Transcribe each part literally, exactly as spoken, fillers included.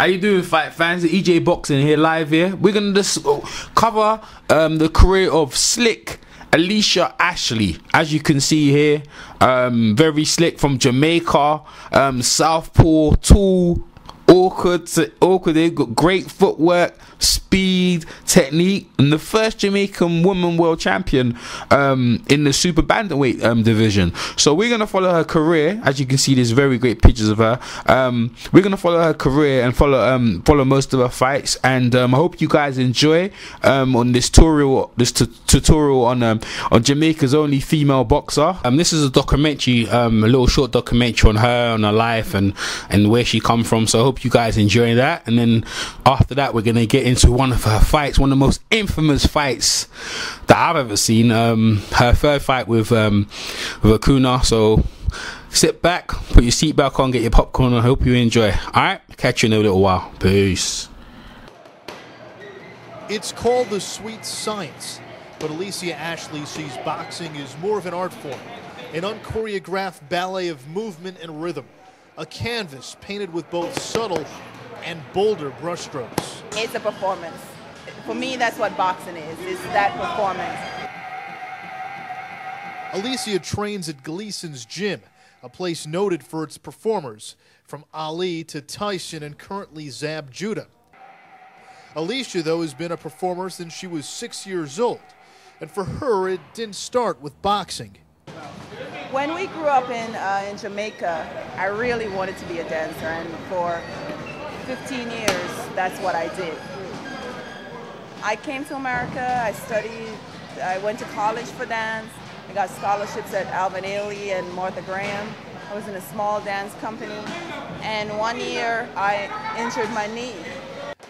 How you doing, fight fans? E J Boxing here, live here. We're gonna just cover um, the career of Slick Alicia Ashley. As you can see here, um, very slick, from Jamaica, um, southpaw, tall, awkward, awkward. They've got great footwork, speed, technique, and the first Jamaican woman world champion um, in the super bantamweight um, division. So we're gonna follow her career. As you can see, there's very great pictures of her. Um, we're gonna follow her career and follow um, follow most of her fights. And um, I hope you guys enjoy um, on this tutorial, this tutorial on um, on Jamaica's only female boxer. Um, this is a documentary, um, a little short documentary on her, on her life, and and where she come from. So I hope you guys enjoying that, and then after that we're gonna get into one of her fights, one of the most infamous fights that I've ever seen, um her third fight with um with Acuña. So sit back, put your seat back on, get your popcorn, and I hope you enjoy. All right, catch you in a little while. Peace. It's called the sweet science, but Alicia Ashley sees boxing as more of an art form, an unchoreographed ballet of movement and rhythm, a canvas painted with both subtle and bolder brushstrokes. It's a performance. For me, that's what boxing is, is that performance. Alicia trains at Gleason's Gym, a place noted for its performers, from Ali to Tyson and currently Zab Judah. Alicia, though, has been a performer since she was six years old, and for her, it didn't start with boxing. When we grew up in, uh, in Jamaica, I really wanted to be a dancer, and for fifteen years, that's what I did. I came to America, I studied, I went to college for dance, I got scholarships at Alvin Ailey and Martha Graham. I was in a small dance company, and one year I injured my knee.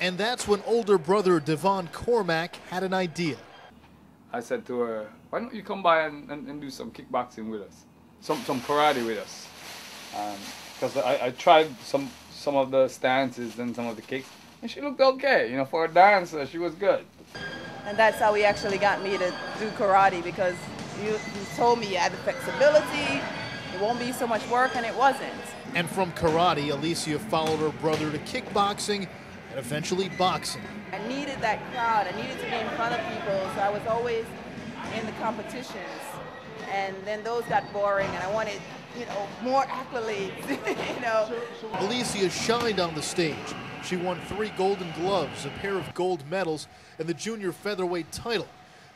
And that's when older brother Devon Cormack had an idea. I said to her, why don't you come by and, and, and do some kickboxing with us? Some, some karate with us, because um, I, I tried some some of the stances and some of the kicks, and she looked okay. You know, for a dancer, she was good. And that's how he actually got me to do karate, because you, you told me you had the flexibility, it won't be so much work, and it wasn't. And from karate, Alicia followed her brother to kickboxing and eventually boxing. I needed that crowd. I needed to be in front of people, so I was always in the competitions, and then those got boring, and I wanted, you know, more accolades, you know. Alicia shined on the stage. She won three golden gloves, a pair of gold medals, and the junior featherweight title.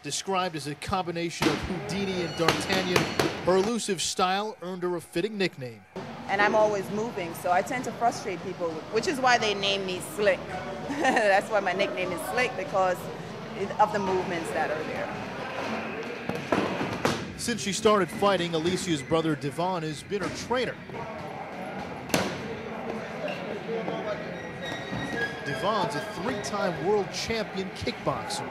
Described as a combination of Houdini and D'Artagnan, her elusive style earned her a fitting nickname. And I'm always moving, so I tend to frustrate people, which is why they name me Slick. That's why my nickname is Slick, because of the movements that are there. Since she started fighting, Alicia's brother Devon has been her trainer. Devon's a three-time world champion kickboxer.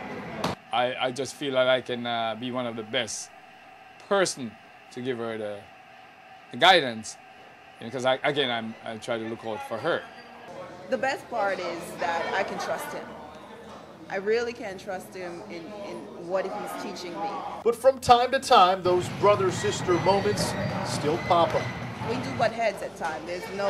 I, I just feel like I can uh, be one of the best person to give her the, the guidance, because I, again, I'm, I try to look out for her. The best part is that I can trust him. I really can trust him in, in what he's teaching me. But from time to time, those brother-sister moments still pop up. We do butt heads at times. There's no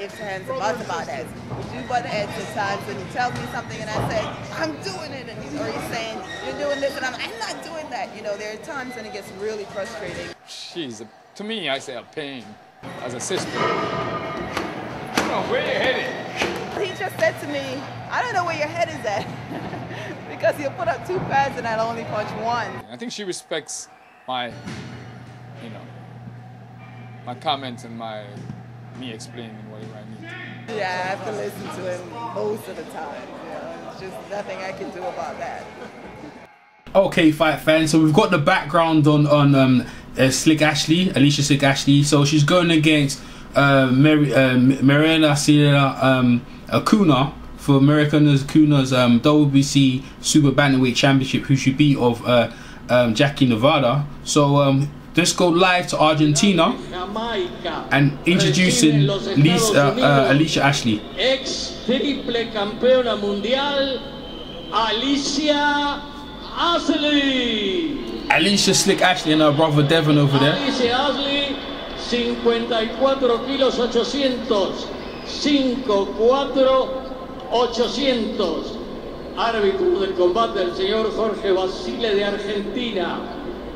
ifs, ands, or buts about heads. We do butt heads at times when he tells me something and I say, I'm doing it, and he's, or he's saying, you're doing this, and I'm, I'm not doing that. You know, there are times when it gets really frustrating. She's, to me, I say a pain as a sister. You know, where you headed? He just said to me, I don't know where your head is at. Because he'll put up two pads and I'll only punch one. I think she respects my, you know, my comments and my, me explaining whatever I need to. Yeah, I have to listen to him most of the time. You know, it's just nothing I can do about that. Okay, fight fans, so we've got the background on, on um, uh, Slick Ashley, Alicia Slick Ashley. So she's going against uh, Mary, uh, Marcela um, Acuña. For America's Acuña's um, W B C Super Bantamweight Championship, who should be of uh, um, Jackie Nevada. So um, let's go live to Argentina and introducing Lisa, uh, uh, Alicia Ashley. Ex triple campeona mundial, Alicia Ashley. Alicia Slick Ashley and her brother Devon over there. Alicia Ashley, fifty-four kilos, eight hundred. cinco cuatro ochocientos. Árbitro del combate, el señor Jorge Basile de Argentina.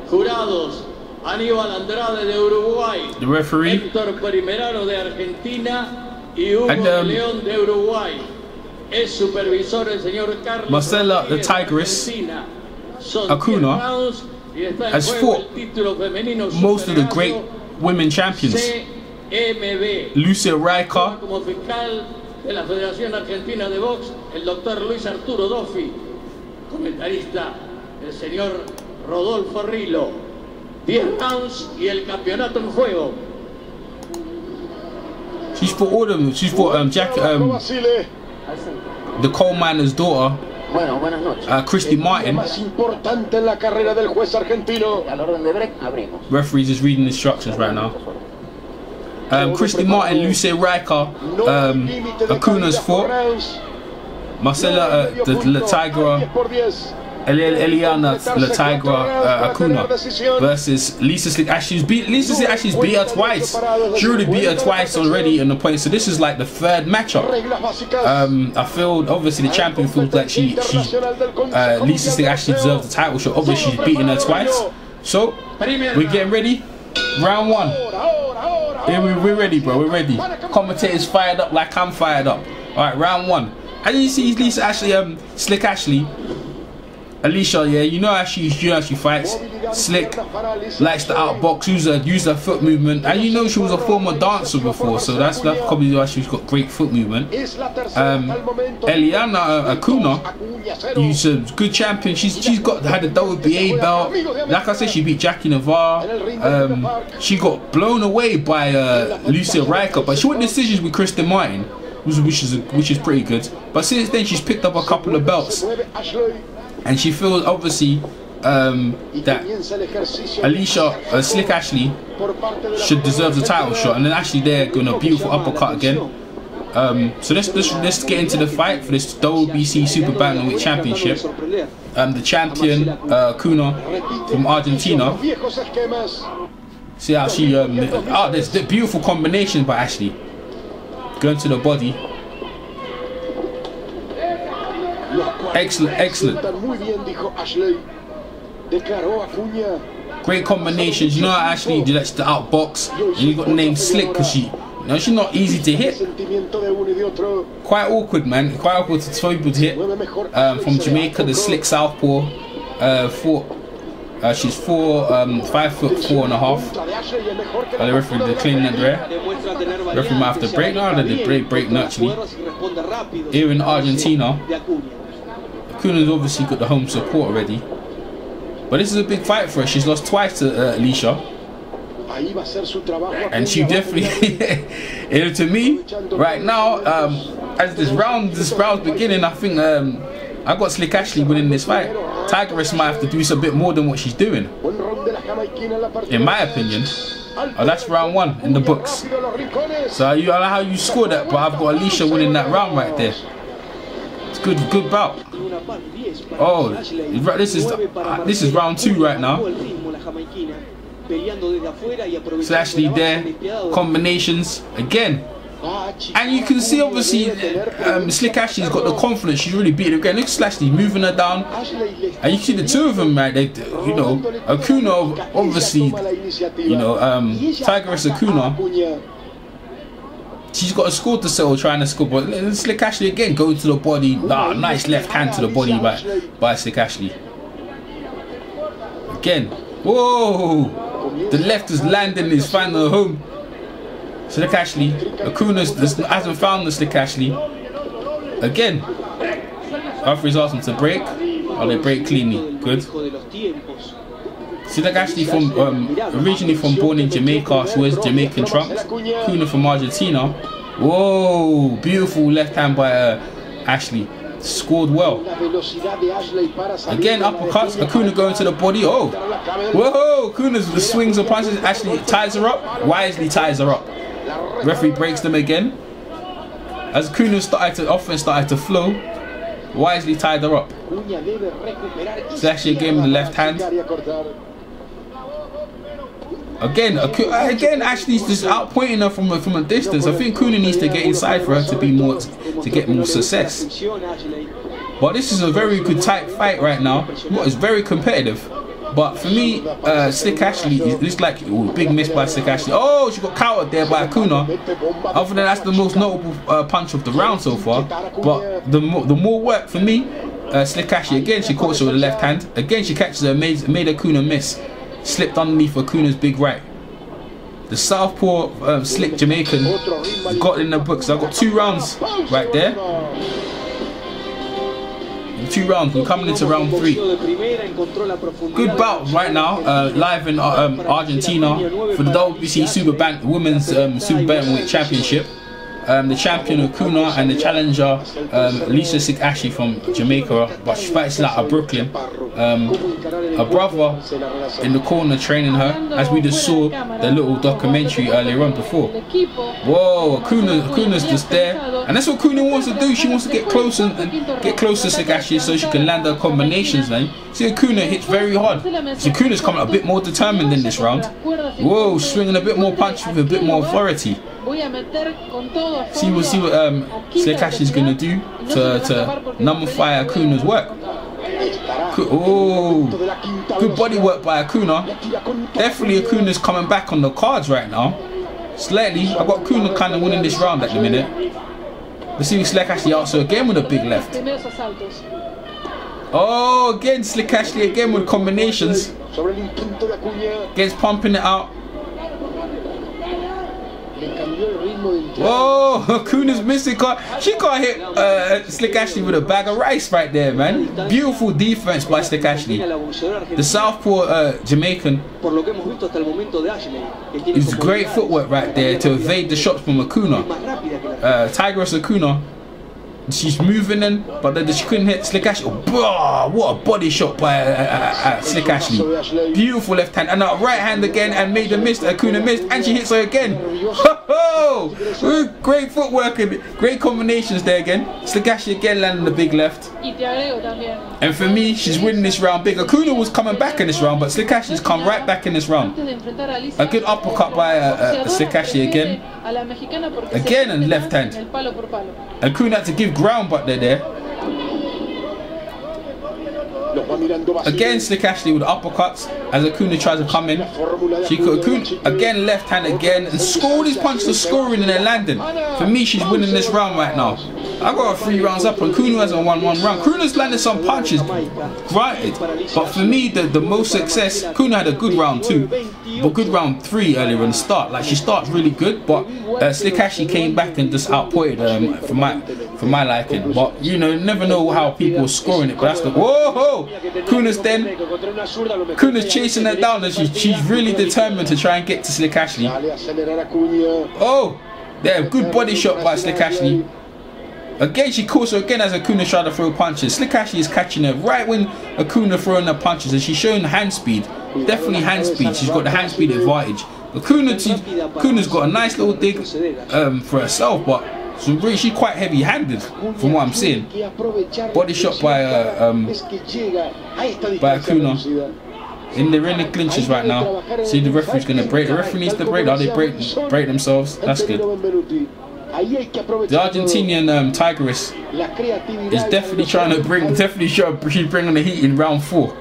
Jurados, Aníbal Andrade de Uruguay, Héctor Primerano de Argentina y Hugo and, um, León de Uruguay. Es supervisor el señor Carlos Marcela the Tigress Acuna has fought most of the great women champions. C M B. Lucia Rijker como fiscal de la Federación Argentina de Box, el doctor Luis Arturo Doffi, comentarista el señor Rodolfo Rilo. diez rounds y el campeonato en juego. She's fought all of them. She's fought um, Jack, um, the coal miner's daughter, bueno, buenas noches. Uh, Christy Martin. Más importante en la carrera del juez argentino. Referees is reading instructions right now. Um, Christy Martin, Lucia Rijker, um, Acuna's fought, Marcela uh, the, the Tigra. Eliana La Tigra uh, Acuna versus Lisa Slick Ashley's beat Lisa Slick Ashley's beat her twice. She already beat her twice already in the point, so this is like the third matchup. Um, I feel obviously the champion feels like she, she uh, Lisa Slick Ashley deserves the title shot. Obviously she's beaten her twice. So we're getting ready. Round one. Yeah, we, we're ready, bro. We're ready. Commentators fired up like I'm fired up. All right, round one. As you see, Lisa Ashley, um, Slick Ashley. Alicia, yeah, you know how she, you know how she fights. Slick, likes to outbox, use her, use her foot movement, and you know she was a former dancer before, so that's, that's probably why she's got great foot movement. Um, Eliana Acuna, she's a good champion. She's she's got had a W B A belt. Like I said, she beat Jackie Nevada. Um, she got blown away by uh, Lucia Rijker, but she won decisions with Christy Martin, which is which is pretty good. But since then, she's picked up a couple of belts. And she feels obviously um, that Alicia uh, Slick Ashley should deserve the title shot, and then actually they're going a beautiful uppercut again. Um, so let's, let's let's get into the fight for this W B C Super Bantamweight Championship. Um, the champion uh, Acuna from Argentina. See how she um, oh, there's the beautiful combination by Ashley going to the body. Excellent, excellent. Great combinations. You know how Ashley likes to outbox, and you got the name Slick because she, you know, she's not easy to hit. Quite awkward, man. Quite awkward for people to hit. Um, from Jamaica, the Slick Southpaw. Uh, four, uh, she's four, um, five foot four and a half. Uh, the referee, the clean and rare. The referee might have to break now. They break, break naturally. Here in Argentina. Acuna's obviously got the home support already, but this is a big fight for her. She's lost twice to uh, Alicia, and she definitely. And to me, right now, um, as this round, this round's beginning, I think um, I got Slick Ashley winning this fight. Tigress might have to do a bit more than what she's doing, in my opinion. Oh, that's round one in the books. So you, I don't know how you scored that, but I've got Alicia winning that round right there. It's good, good bout. Oh, this is uh, this is round two right now. So actually there, combinations again, and you can see obviously um, Slick Ashley's got the confidence. She's really beating again. Look, Ashley moving her down, and you see the two of them, right? They, you know, Acuna obviously, you know, um, Tigress Acuna. She's got a score to settle, trying to score, but Slick Ashley again going to the body. Nah, nice left hand to the body by, by Slick Ashley. Again, whoa! The left is landing his final home. Slick Ashley, Acuna hasn't found the Slick Ashley. Again, referee's asking to break. Oh, they break cleanly. Good. So like actually from um, originally from born in Jamaica, she wears Jamaican trunks. Acuna from Argentina. Whoa, beautiful left hand by uh, Ashley. Scored well. Again, uppercuts. Acuna going to the body. Oh, whoa! Acuna's the swings and punches. Ashley ties her up. Wisely ties her up. Referee breaks them again. As Acuna started to offense started to flow. Wisely tied her up. It's actually a game with the left hand. Again, again, Ashley's just outpointing her from a, from a distance. I think Kuna needs to get inside for her to be more to get more success. But this is a very good tight fight right now. It's very competitive. But for me, uh, Slick Ashley is just like ooh, big miss by Slick Ashley. Oh, she got countered there by Acuna. Other than that's the most notable uh, punch of the round so far. But the more, the more work for me, uh, Slick Ashley again. She caught her with the left hand. Again, she catches her, made made Acuna miss. Slipped underneath Acuna's big right. The southpaw um, Slick Jamaican got in the books. I've got two rounds right there. Two rounds, we're coming into round three. Good bout right now, uh, live in uh, um, Argentina for the W B C Super Bank Women's um, Super Bantamweight Championship. Um, the champion Acuna and the challenger um, Alicia Ashley from Jamaica, but she fights out of Brooklyn. Um, her brother in the corner training her, as we just saw the little documentary earlier on before. Whoa, Acuna, Acuna's just there, and that's what Acuna wants to do. She wants to get closer and get closer to Ashley so she can land her combinations. Then see, Acuna hits very hard. So Acuna's coming a bit more determined in this round. Whoa, swinging a bit more punch with a bit more authority. See, we'll see what um, Slick Ashley's going to do to, to nullify Acuna's work. Oh, good body work by Acuna. Definitely Acuna's coming back on the cards right now. Slightly, I've got Acuna kind of winning this round at the minute. Let's see if Slick Ashley also again with a big left. Oh, again Slick Ashley again with combinations. Gets pumping it out. Whoa, Acuna's missing. She can't hit uh, Slick Ashley with a bag of rice right there, man. Beautiful defense by Slick Ashley. The southpaw uh, Jamaican is great footwork right there to evade the shots from Acuna. Uh, Tigress Acuna, she's moving in, but then she couldn't hit Slick Ashley. Oh, what a body shot by uh, uh, uh, Slick Ashley. Beautiful left hand and that right hand again, and made the miss. Acuna missed, and she hits her again. Oh, great footwork and great combinations there again. Slagashi again landing the big left. And for me, she's winning this round big. Acuna was coming back in this round, but Slagash's come right back in this round. A good uppercut by uh, uh, Slagashi again. Again and left hand. Acuna had to give ground, but they're there. Again, Slick Ashley with uppercuts as Acuna tries to come in. She could Acuna, again left hand again, and score these punches are scoring and they're landing. For me, she's winning this round right now. I got her three rounds up and Acuna hasn't won one round. Acuna's landed some punches, granted, but for me, the, the most success, Acuna had a good round two, but good round three earlier in the start. Like she starts really good, but uh, Slick Ashley came back and just outpointed um, for my for my liking. But you know, never know how people are scoring it. But that's the whoa. whoa. Kuna's then, Kuna's chasing her down, and she, she's really determined to try and get to Slick Ashley. Oh, there, yeah, good body shot by Slick Ashley. Again, she calls her again as Acuna tries to throw punches. Slick Ashley is catching her right when Acuna throwing her punches, and she's showing hand speed. Definitely hand speed, she's got the hand speed advantage. Acuna, Kuna's got a nice little dig um, for herself, but so she's quite heavy-handed, from what I'm seeing. Body shot by uh, um, by Acuna. In the in the clinches right now. See, the referee's gonna break. The referee needs to break. Are they break break themselves? That's good. The Argentinian um, Tigress is definitely trying to bring. Definitely sure she's bringing the heat in round four.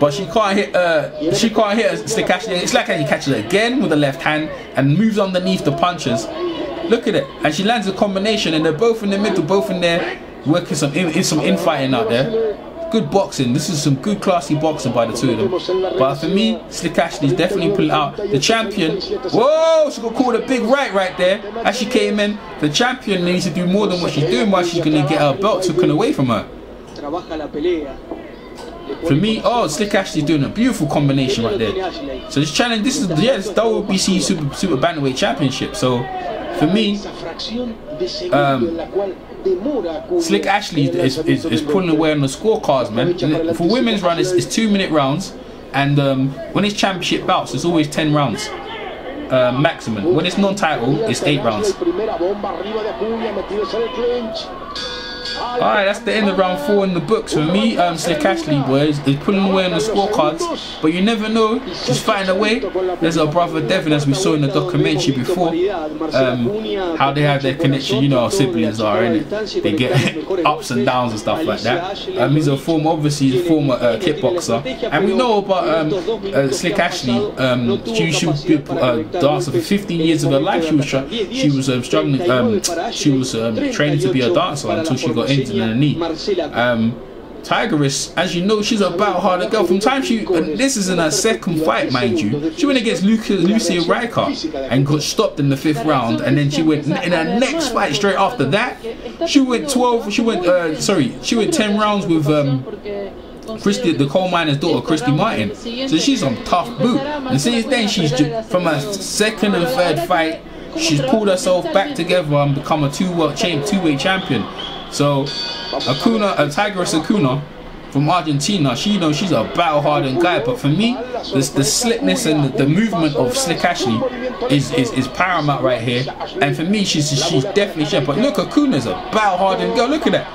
But she can't hit. Uh, she can't hit Slick Ashley. It's like how he catches it again with the left hand and moves underneath the punches. Look at it, and she lands a combination, and they're both in the middle, both in there, working some in, some infighting out there. Good boxing. This is some good, classy boxing by the two of them. But for me, Slick Ashley's definitely pulling out. The champion. Whoa, she got caught a big right right there as she came in. The champion needs to do more than what she's doing, while she's gonna get her belt taken away from her. For me, oh, Slick Ashley's doing a beautiful combination right there. So this challenge, this is yeah, this W B C Super Super Bantamweight Championship. So for me, um, Slick Ashley is, is, is pulling away on the scorecards, man. For women's round, it's, it's two minute rounds, and um, when it's championship bouts, it's always ten rounds uh, maximum. When it's non-title, it's eight rounds. Alright, that's the end of round four in the books. For me, um, Slick Ashley boys is pulling away on the scorecards, but you never know, she's fighting away. There's our brother Devon, as we saw in the documentary before, um, how they have their connection. You know how siblings are, innit? They get ups and downs and stuff like that. Um, he's a former, obviously, he's a former uh, kickboxer, and we know about um, uh, Slick Ashley. Um, she used to dance for fifteen years of her life. She was she was um, struggling. Um, she was um, training to be a dancer until she got injured in the knee. Um, Tigress, as you know, she's a battle-harder girl. From time she, and this is in her second fight, mind you, she went against Lucia, Lucia Rijker and got stopped in the fifth round. And then she went in her next fight straight after that. She went twelve. She went uh, sorry, she went ten rounds with um, Christy, the coal miner's daughter, Christy Martin. So she's on tough boot. And since then, she's from her second and third fight, she's pulled herself back together and become a two-world champ, two-way champion. So Acuña, uh, Tigress Acuña from Argentina, she, you know, she's a battle-hardened guy. But for me, this, the slickness and the, the movement of Slick Ashley is, is is paramount right here. And for me, she's she's definitely champ. But look, Acuña's a battle-hardened girl. Look at that.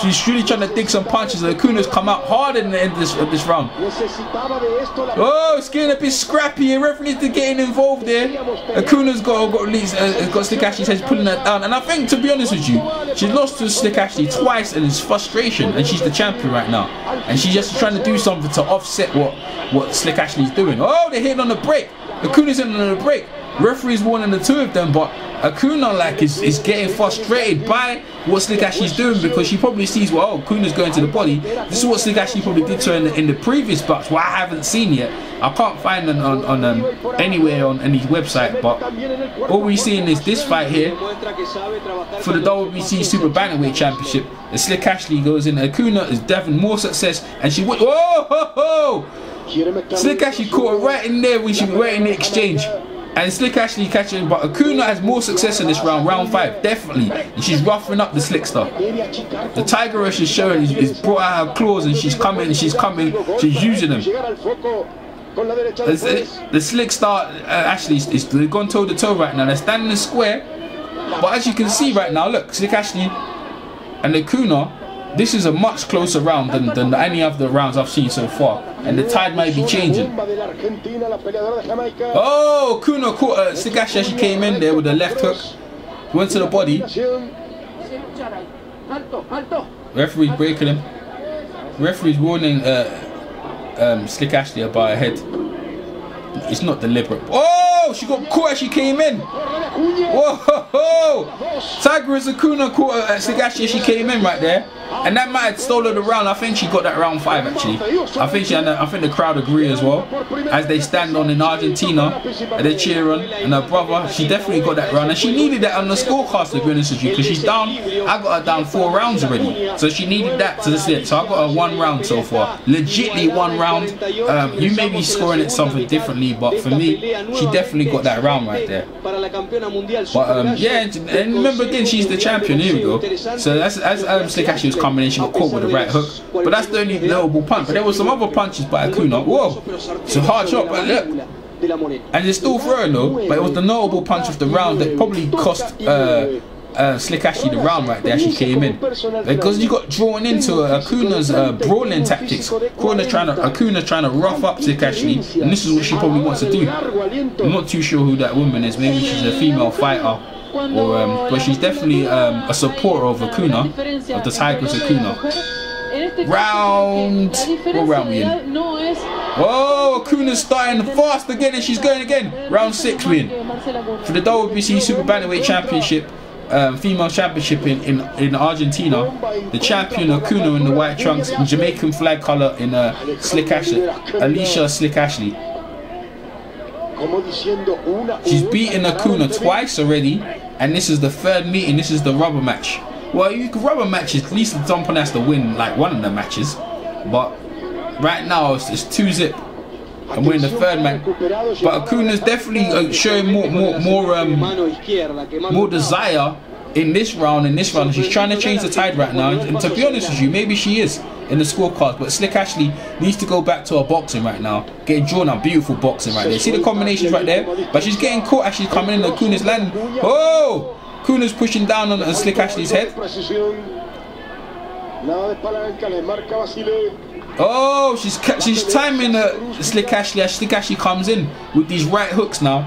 She's really trying to dig some punches. Acuña's come out hard in the end of this, of this round. Oh, it's getting a bit scrappy. Referees are getting involved there. Acuña's got got, uh, got Slick Ashley's head, putting her down. And I think, to be honest with you, she's lost to Slick Ashley twice, and it's frustration. And she's the champion right now. And she's just trying to do something to offset what, what Slick Ashley's doing. Oh, they're hitting on the break. Acuña's hitting on the break. Referee's warning the two of them, but Acuña like is, is getting frustrated by what Slick Ashley's doing, because she probably sees, well, oh, Acuña's going to the body. This is what Slick Ashley probably did to her in the, in the previous bouts, what I haven't seen yet. I can't find them on, on um, anywhere on any website, but all we're seeing is this fight here for the W B C Super Bantamweight Championship. The Slick Ashley goes in. Acuña is definitely more success, and she went. Whoa, ho, ho! Slick Ashley caught her right in there when she was right in the exchange. And Slick Ashley catching, but Acuña has more success in this round, round five, definitely. And she's roughing up the slickster. The Tigress is showing, is brought out her claws, and she's coming, she's coming, she's using them. The, the slickster uh, Ashley is they've gone toe to toe right now. They're standing in square, but as you can see right now, look, Slick Ashley and Acuña. This is a much closer round than, than any other rounds I've seen so far. And the tide might be changing. Oh, Acuña caught uh, Slick Ashley as she came in there with a left hook. Went to the body. Referee breaking him. Referee's warning uh, um, Slick Ashley about her head. It's not deliberate. Oh, she got caught as she came in. Whoa, ho, ho. Tigress Acuña caught her at Slick Ashley as she came in right there. And that might have stolen the round. I think she got that round five actually. I think she, and I think the crowd agree as well. As they stand on in Argentina, and they're cheering. And her brother, she definitely got that round. And she needed that on the scorecast, to be honest with you, because she's down. I got her down four rounds already. So she needed that to the slip. So I got her one round so far. Legitly one round. Um, you may be scoring it something differently, but for me, she definitely got that round right there. But um, yeah, and remember again, she's the champion. Here we go. So that's, as Adam Slick actually was coming in, she got caught with a right hook, but that's the only notable punch. But there were some other punches by Acuña. Whoa, it's a hard shot, but look, and it's still throwing though. But it was the notable punch of the round that probably cost uh, uh, Slick Ashley the round right there. She came in because you got drawn into uh, Acuña's uh, brawling tactics. Acuña trying to Acuña trying to rough up Slick Ashley, and this is what she probably wants to do. I'm not too sure who that woman is. Maybe she's a female fighter. Or, um, but she's definitely um, a supporter of Acuña, of the Tigress Acuña. Round, what round we in? Oh, Acuña's starting fast again, and she's going again. Round six we in for the W B C Super Bantamweight Championship, um, female championship in, in in Argentina. The champion Acuña in the white trunks and Jamaican flag color in uh, Slick Ashley, Alicia Slick Ashley. She's beaten Acuña twice already, and this is the third meeting. This is the rubber match. Well, you can rubber matches, at least someone has to win like one of the matches. But right now it's, it's two zip, and we're in the third man. But Acuña's definitely uh, showing more, more, more, um, more desire in this round. In this round, she's trying to change the tide right now. And to be honest with you, maybe she is in the scorecard, but Slick Ashley needs to go back to her boxing right now. Getting drawn up, beautiful boxing right there. See the combinations right there, but she's getting caught as she's coming in. Acuña's landing. Oh, Acuña's pushing down on, on Slick Ashley's head. Oh, she's she's timing the Slick Ashley. Slick Ashley comes in with these right hooks now,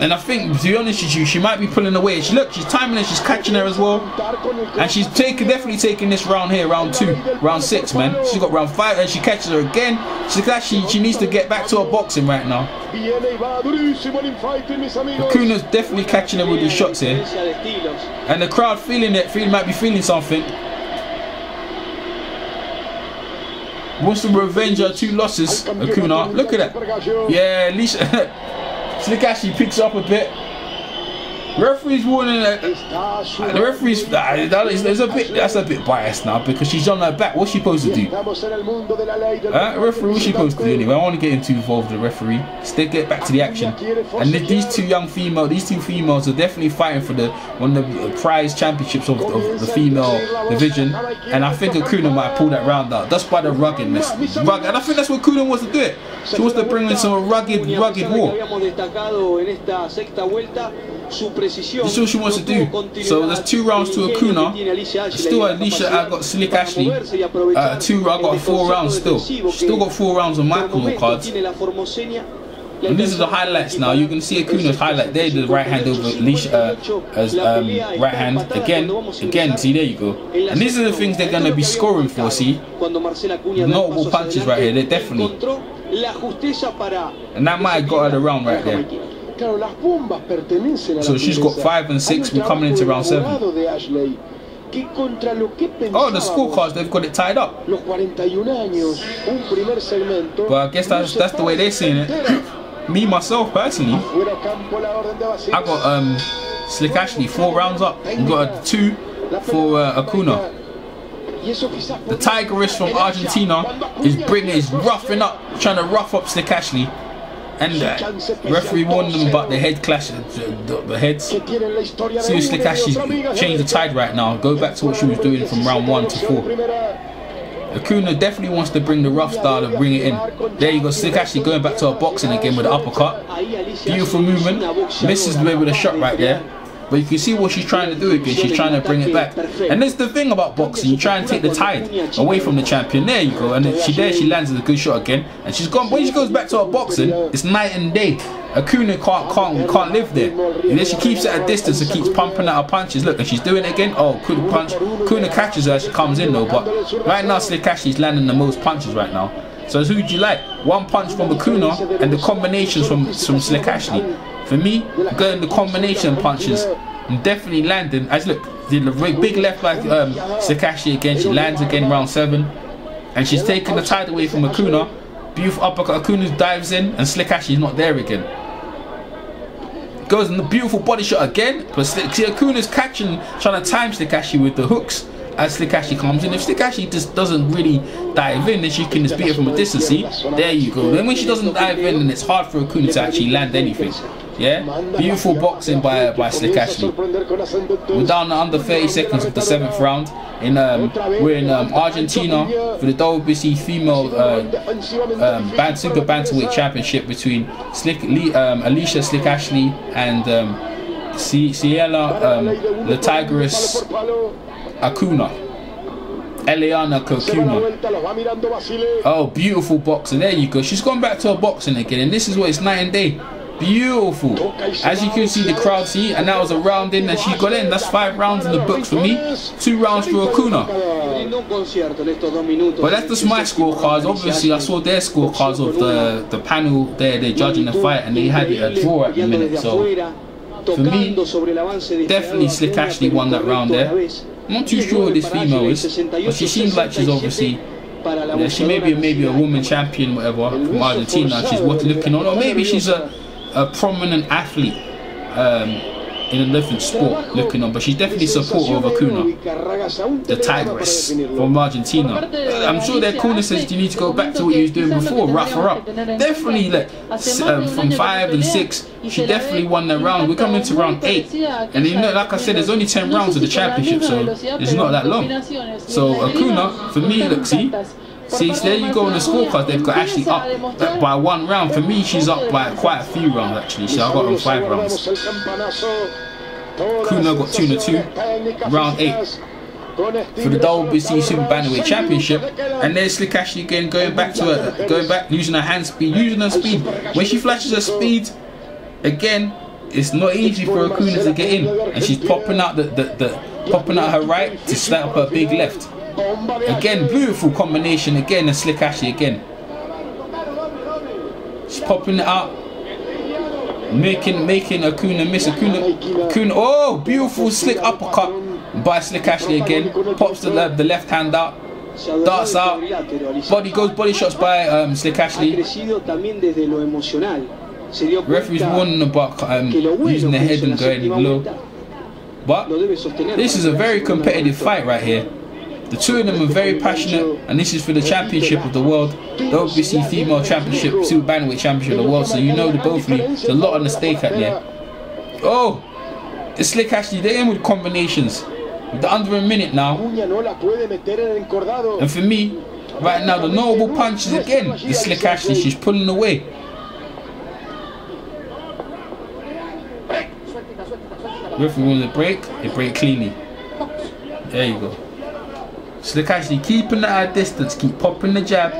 and I think, to be honest with you, she might be pulling away. She, look, she's timing it, she's catching her as well, and she's taking definitely taking this round here, round two, round six, man. She's got round five, and she catches her again. Slick Ashley, she needs to get back to her boxing right now. Acuña's definitely catching her with these shots here, and the crowd feeling it, feeling might be feeling something. Wants to revenge her two losses, Acuña. Look at that. Yeah, Alicia. Slick Ashley picks up a bit. Referee's warning her. The referee's. There's a bit. That's a bit biased now because she's on her back. What's she supposed to do? Uh, referee, what's she supposed to do anyway? I don't want to get too involved with the referee. Instead, get back to the action. And these two young females, these two females are definitely fighting for the one of the prize championships of, of the female division. And I think Acuña might pull that round out. That's by the ruggedness. Rugged. And I think that's what Acuña wants to do it. She wants to bring in some rugged, rugged war. That's all she wants to do. So there's two rounds to Acuña. Still Alicia, I got Slick Ashley. Uh, two, I got four rounds still. She's still got four rounds on my cards. And this is the highlights now. You can see Acuña's highlight there. The right hand over Alicia, uh, as um, right hand again, again. See, there you go. And these are the things they're gonna be scoring for. See, notable punches right here. They're definitely. And that might have got her the round right there. So she's got five and six, we're coming into round seven. Oh, the scorecards, they've got it tied up. But I guess that's, that's the way they're seeing it. Me, myself, personally, I got um, Slick Ashley four rounds up. We got a two for uh, Acuña. The Tigress from Argentina is bringing, is roughing up, trying to rough up Slick Ashley. And uh, referee warned them about the head clash, the, the, the heads. Seriously, Ashley changed the tide right now. Go back to what she was doing from round one to four. Acuña definitely wants to bring the rough style and bring it in. There you go, Slick Ashley going back to her boxing again with the uppercut. Beautiful movement. Misses the way with a shot right there. But you can see what she's trying to do again. She's trying to bring it back. And that's the thing about boxing. You try and take the tide away from the champion. There you go. And she there she lands a good shot again. And she's gone. When she goes back to her boxing, it's night and day. Acuña can't can't can't live there. And then she keeps at a distance and keeps pumping out her punches. Look, and she's doing it again. Oh, good punch. Acuña catches her as she comes in though. But right now, Slick Ashley's landing the most punches right now. So who do you like? One punch from Acuña and the combinations from from Slick Ashley. For me, I'm going the combination punches and definitely landing. As look, did the big left by um, Slick Ashley again. She lands again round seven, and she's taking the tide away from Acuña. Beautiful uppercut. Acuña dives in, and Slick Ashley's not there again. Goes in the beautiful body shot again, but Slick, see Acuña's catching, trying to time Slick Ashley with the hooks. As Slick Ashley comes in, if Slick Ashley just doesn't really dive in, then she can just beat her from a distance. See, there you go. Then when she doesn't dive in, then it's hard for Acuña to actually land anything. Yeah, beautiful boxing by by Slick Ashley. We're down to under thirty seconds of the seventh round. In um, we're in um, Argentina for the W B C female uh, um, band, single bantamweight championship between Slick um, Alicia Slick Ashley and um, Ciela um, the Tigress. Acuña, Elena Acuña. Oh, beautiful boxing. There you go. She's gone back to her boxing again, and this is what it's night and day. Beautiful. As you can see, the crowd see, and that was a round in, and she got in. That's five rounds in the books for me. Two rounds for Acuña. But that's just my scorecards. Obviously, I saw their scorecards of the the panel there. They're judging the fight, and they had it a draw at the minute. So for me, definitely Slick Ashley won that round there. I'm not too sure who this female is, but she seems like she's obviously, yeah, she may be maybe a woman champion, whatever, from Argentina. She's worth looking on, or maybe she's a, a prominent athlete um, in a different sport looking on. But she's definitely a supporter of Acuña, the Tigress from Argentina. I'm sure their corner says you need to go back to what you was doing before, rough her up. Definitely, like, um, from five and six, she definitely won that round. We're coming to round eight, and you know, like I said, there's only ten rounds of the championship, so it's not that long. So Acuña, for me, look, see, see, there you go on the scorecard. They've got Ashley up like, by one round. For me, she's up by quite a few rounds actually. So I got on five rounds. Acuña got two to two, round eight. for the W B C Super Bantamweight Championship, and there's Slick Ashley again going back to her, going back, using her hand speed, using her speed. When she flashes her speed, again, it's not easy for Acuña to get in, and she's popping out the, the, the popping out her right to slap up her big left. Again, beautiful combination. Again, and Slick Ashley again. She's popping it out, making making Acuña miss. Acuña, Acuña. Oh, beautiful slick uppercut by Slick Ashley again. Pops the left, the left hand out. Darts out. Body goes body shots by um, Slick Ashley. Referee's warning about um, using the head and going low. But this is a very competitive fight right here. The two of them are very passionate, and this is for the championship of the world, the W B C Female Championship, Super Bantamweight Championship of the world. So you know the both of you, there's a lot on the stake out there. Oh, it's Slick Ashley, they're in with combinations. With the under a minute now. And for me, right now, the notable punches again is Slick Ashley, she's pulling away. If we want to break, they break cleanly. There you go. Slick Ashley keeping that distance, keep popping the jab,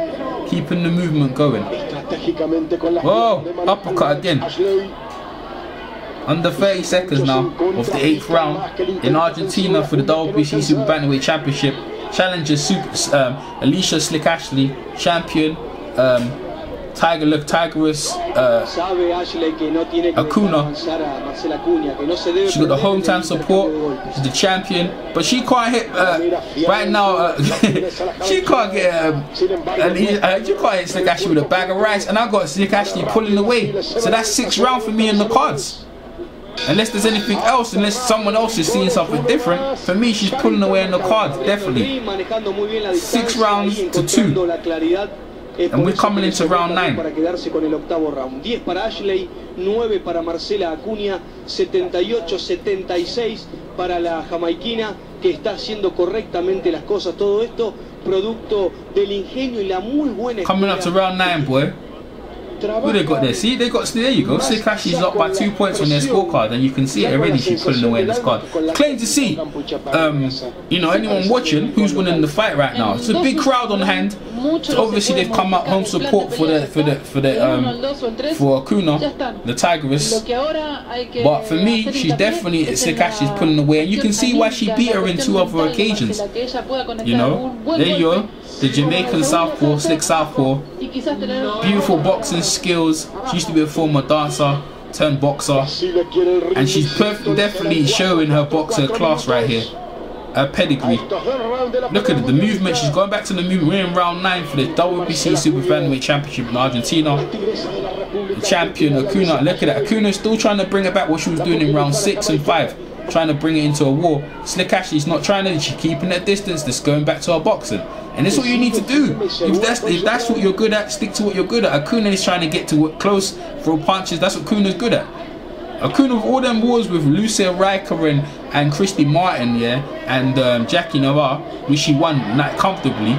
keeping the movement going. Whoa, uppercut again. Under thirty seconds now of the eighth round in Argentina for the W B C Super Bantamweight Championship. Challenger Super, um, Alicia Slick Ashley, champion um, Tiger Look Tigress uh, Acuña. She got the hometown support. She's the champion, but she can't hit uh, right now. Uh, she can't get. Um, uh, you can't hit Slick Ashley with a bag of rice, and I got Slick Ashley pulling away. So that's six rounds for me in the cards. Unless there's anything else, unless someone else is seeing something different, for me she's pulling away in the cards, definitely. Six rounds to two. And we're coming into round nine. Para quedarse con el octavo round. diez para Ashley, nueve para Marcela Acuña, setenta y ocho setenta y seis para la jamaiquina que está haciendo correctamente las cosas. Todo esto producto del ingenio y la muy buena. Coming up to round nine, boy. Who they got there? See, they got. There you go. Slick Ashley's up by two points on their scorecard, and you can see it already. She's pulling away this card. Claim to see, um, you know, anyone watching who's winning the fight right now. It's a big crowd on hand. So obviously, they've come out home support for the for the for the um, for Acuña, the Tigress. But for me, she's definitely Slick Ashley's pulling away, and you can see why she beat her in two other occasions. You know, there you go. The Jamaican southpaw, Slick Southpaw, beautiful boxing skills. She used to be a former dancer turned boxer, and she's definitely showing her boxer class right here, her pedigree. Look at the movement, she's going back to the movement. We're in round nine for the W B C Super Bantamweight Championship in Argentina. The champion Acuña, look at that, Acuña still trying to bring it back what she was doing in round six and five, trying to bring it into a war. Slick Ashley's not trying to, she's keeping that distance, just going back to her boxing. And that's what you need to do. If that's, if that's what you're good at, stick to what you're good at. Acuña is trying to get to what close, throw punches. That's what Acuña's good at. Acuña with all them wars with Lucia Rijker and, and Christy Martin, yeah, and um, Jackie Nevada, which she won like, comfortably.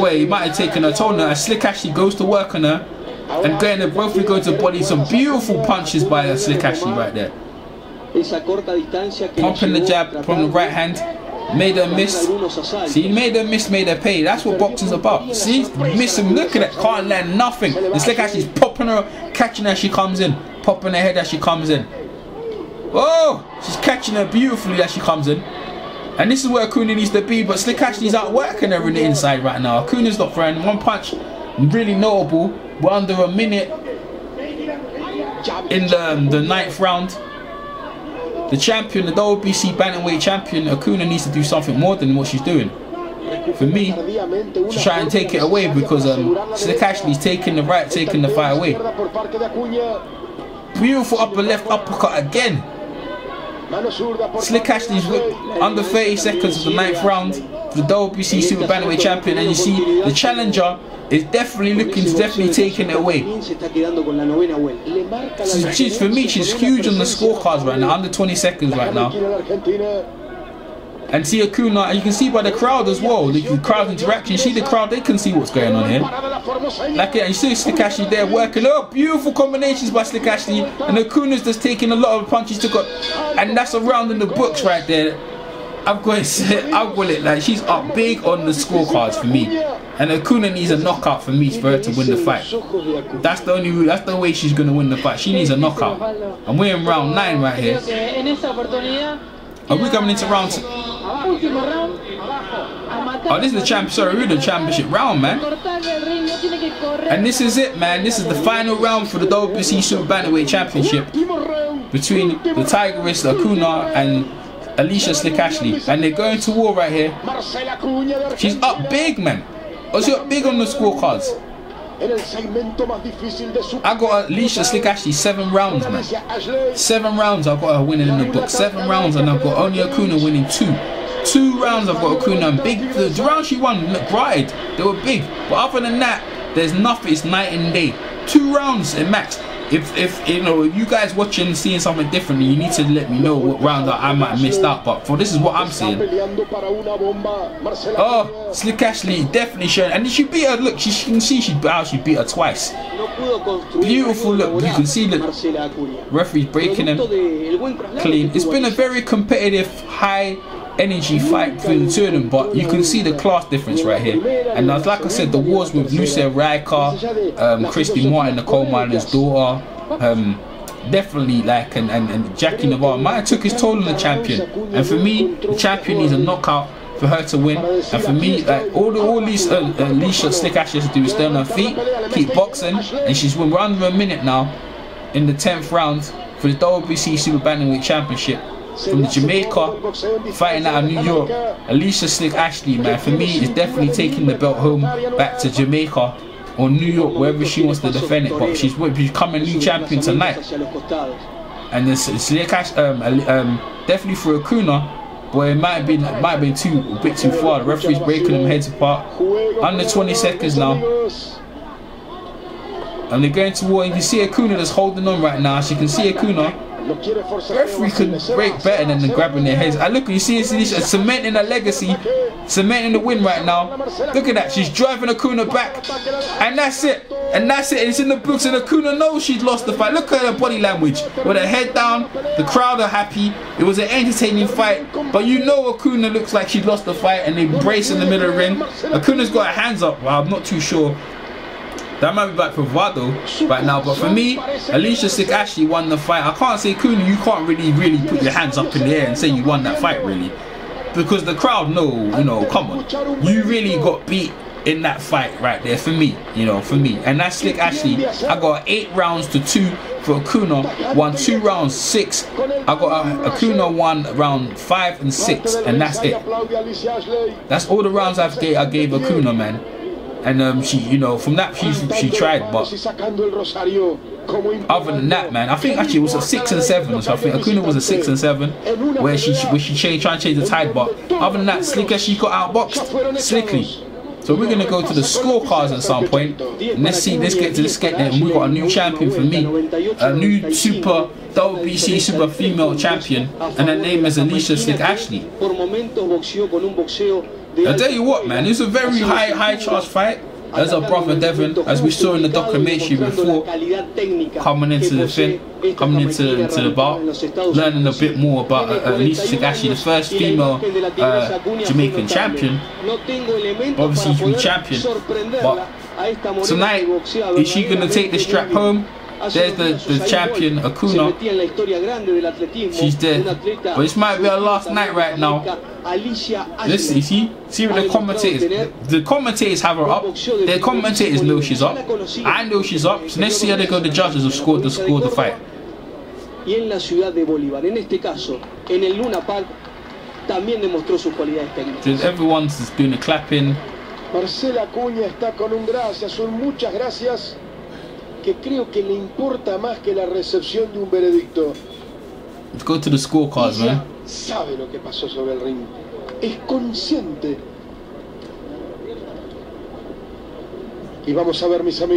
Boy, he might have taken her toll now. Slick Ashley goes to work on her, and going to both go to body. Some beautiful punches by uh, Slick Ashley right there. Pumping the jab from the right hand. Made her miss. See, made her miss, made her pay. That's what boxing's about. See, missing. Look at that. Can't land nothing. It's like she's popping her, catching as she comes in, popping her head as she comes in. Oh, she's catching her beautifully as she comes in. And this is where Acuña needs to be, but Slick Ashley's out working her in the inside right now. Acuña's not throwing one punch, really notable. We're under a minute in the, um, the ninth round. The champion, the W B C Bantamweight champion, Acuña needs to do something more than what she's doing. For me, to try and take it away, because um, Slick Ashley's taking the right, taking the fight away. Beautiful upper left uppercut again. Slick Ashley's under thirty seconds of the ninth round for the W B C Super Bantamweight champion, and you see the challenger is definitely looking, definitely taking it away. So she's, for me, she's huge on the scorecards right now, under twenty seconds right now. And see Acuña, and you can see by the crowd as well, the, the crowd interaction, see the crowd, they can see what's going on here. Like, yeah, you see Slick Ashley there working. Oh, beautiful combinations by Slick Ashley, and Acuña's just taking a lot of punches to go, and that's a round in the books right there. I'm going to say, I'll call it like she's up big on the scorecards for me, and Acuña needs a knockout for me for her to win the fight. That's the only, that's the way she's going to win the fight. She needs a knockout, and we're in round nine right here. Are we coming into round two? Oh, this is the champ. Sorry, we're the championship round, man. And this is it, man. This is the final round for the W B C Super Bantamweight Championship between the Tigress Acuña and Alicia Ashley, and they're going to war right here. She's up big, man. Oh, she's up big on the scorecards. I got Alicia Ashley seven rounds, man. Seven rounds I've got her winning in the book. Seven rounds, and I've got only Acuña winning two. Two rounds I've got Acuña, and big. The round she won, bright. They were big. But other than that, there's nothing. It's night and day. Two rounds at max. If, if you know, if you guys watching seeing something different, you need to let me know what round I might have missed out. But for this is what I'm seeing. Oh, Slick Ashley definitely showing, and she beat her. Look, she, she can see she how she beat her twice. Beautiful look. You can see the referee's breaking them clean. It's been a very competitive, high energy fight between the two of them, but you can see the class difference right here. And as like I said, the wars with Lucia Rijker, um, Christy Martin, the coal miner's daughter, um, definitely like, and, and, and Jackie Nevada might have took his toll on the champion. And for me, the champion needs a knockout for her to win. And for me, like all the all these uh, uh, Alicia Slick Ashley has to do is stay on her feet, keep boxing, and she's won. We're under a minute now in the tenth round for the W B C Super Bantamweight Championship. From the Jamaica, fighting out of New York, Alicia Slick Ashley, man, for me, is definitely taking the belt home back to Jamaica or New York, wherever she wants to defend it. But she's becoming new champion tonight. And this Slick Ashley, um, um, definitely for Acuña, but it might have been, might have been too, a bit too far. The referee's breaking them heads apart. Under twenty seconds now. And they're going to war. You can see Acuña that's holding on right now. As you can see Acuña. Referee could break better than the grabbing their heads. I look, you see Alicia cementing her legacy, cementing the win right now. Look at that, she's driving Acuña back, and that's it, and that's it. It's in the books, and Acuña knows she's lost the fight. Look at her body language, with her head down. The crowd are happy. It was an entertaining fight, but you know Acuña looks like she lost the fight, and they brace in the middle of the ring. Acuña's got her hands up. Well, I'm not too sure. That might be like bravado right now, but for me, Alicia Slick Ashley won the fight. I can't say Acuña, you can't really, really put your hands up in the air and say you won that fight, really, because the crowd know, you know, come on, you really got beat in that fight right there for me, you know, for me. And that's Slick Ashley. I got eight rounds to two for Acuña, won two rounds six. I got Acuña won round five and six, and that's it. That's all the rounds I've gave, I gave Acuña, man. And um, she, you know, from that she she tried, but other than that, man, I think actually it was a six and seven. So I think Acuña was a six and seven, where she where she changed, trying to change the tide. But other than that, Slick Ashley got outboxed slickly. So we're gonna go to the scorecards at some point, and let's see, let's get to this get there, and we got a new champion for me, a new super W B C super female champion, and her name is Alicia Slick Ashley. I tell you what, man, it's a very high, high charge fight. As our brother Devon, as we saw in the documentary before, coming into the thing, coming into, into the bar, learning a bit more about uh, Alicia Ashley, the first female uh, Jamaican champion. Obviously, she's been champion, but tonight, is she going to take the strap home? There's the, the champion Acuña. She's there, but this might be our last night right now. Let's see, see, see what the commentators. The commentators have her up. The commentators know she's up. I know she's up. So let's see how they go. The judges have scored the score the fight. There's everyone's doing the clapping. Marcela Acuña está con un gracias, son muchas gracias. Let's go to the scorecards, man.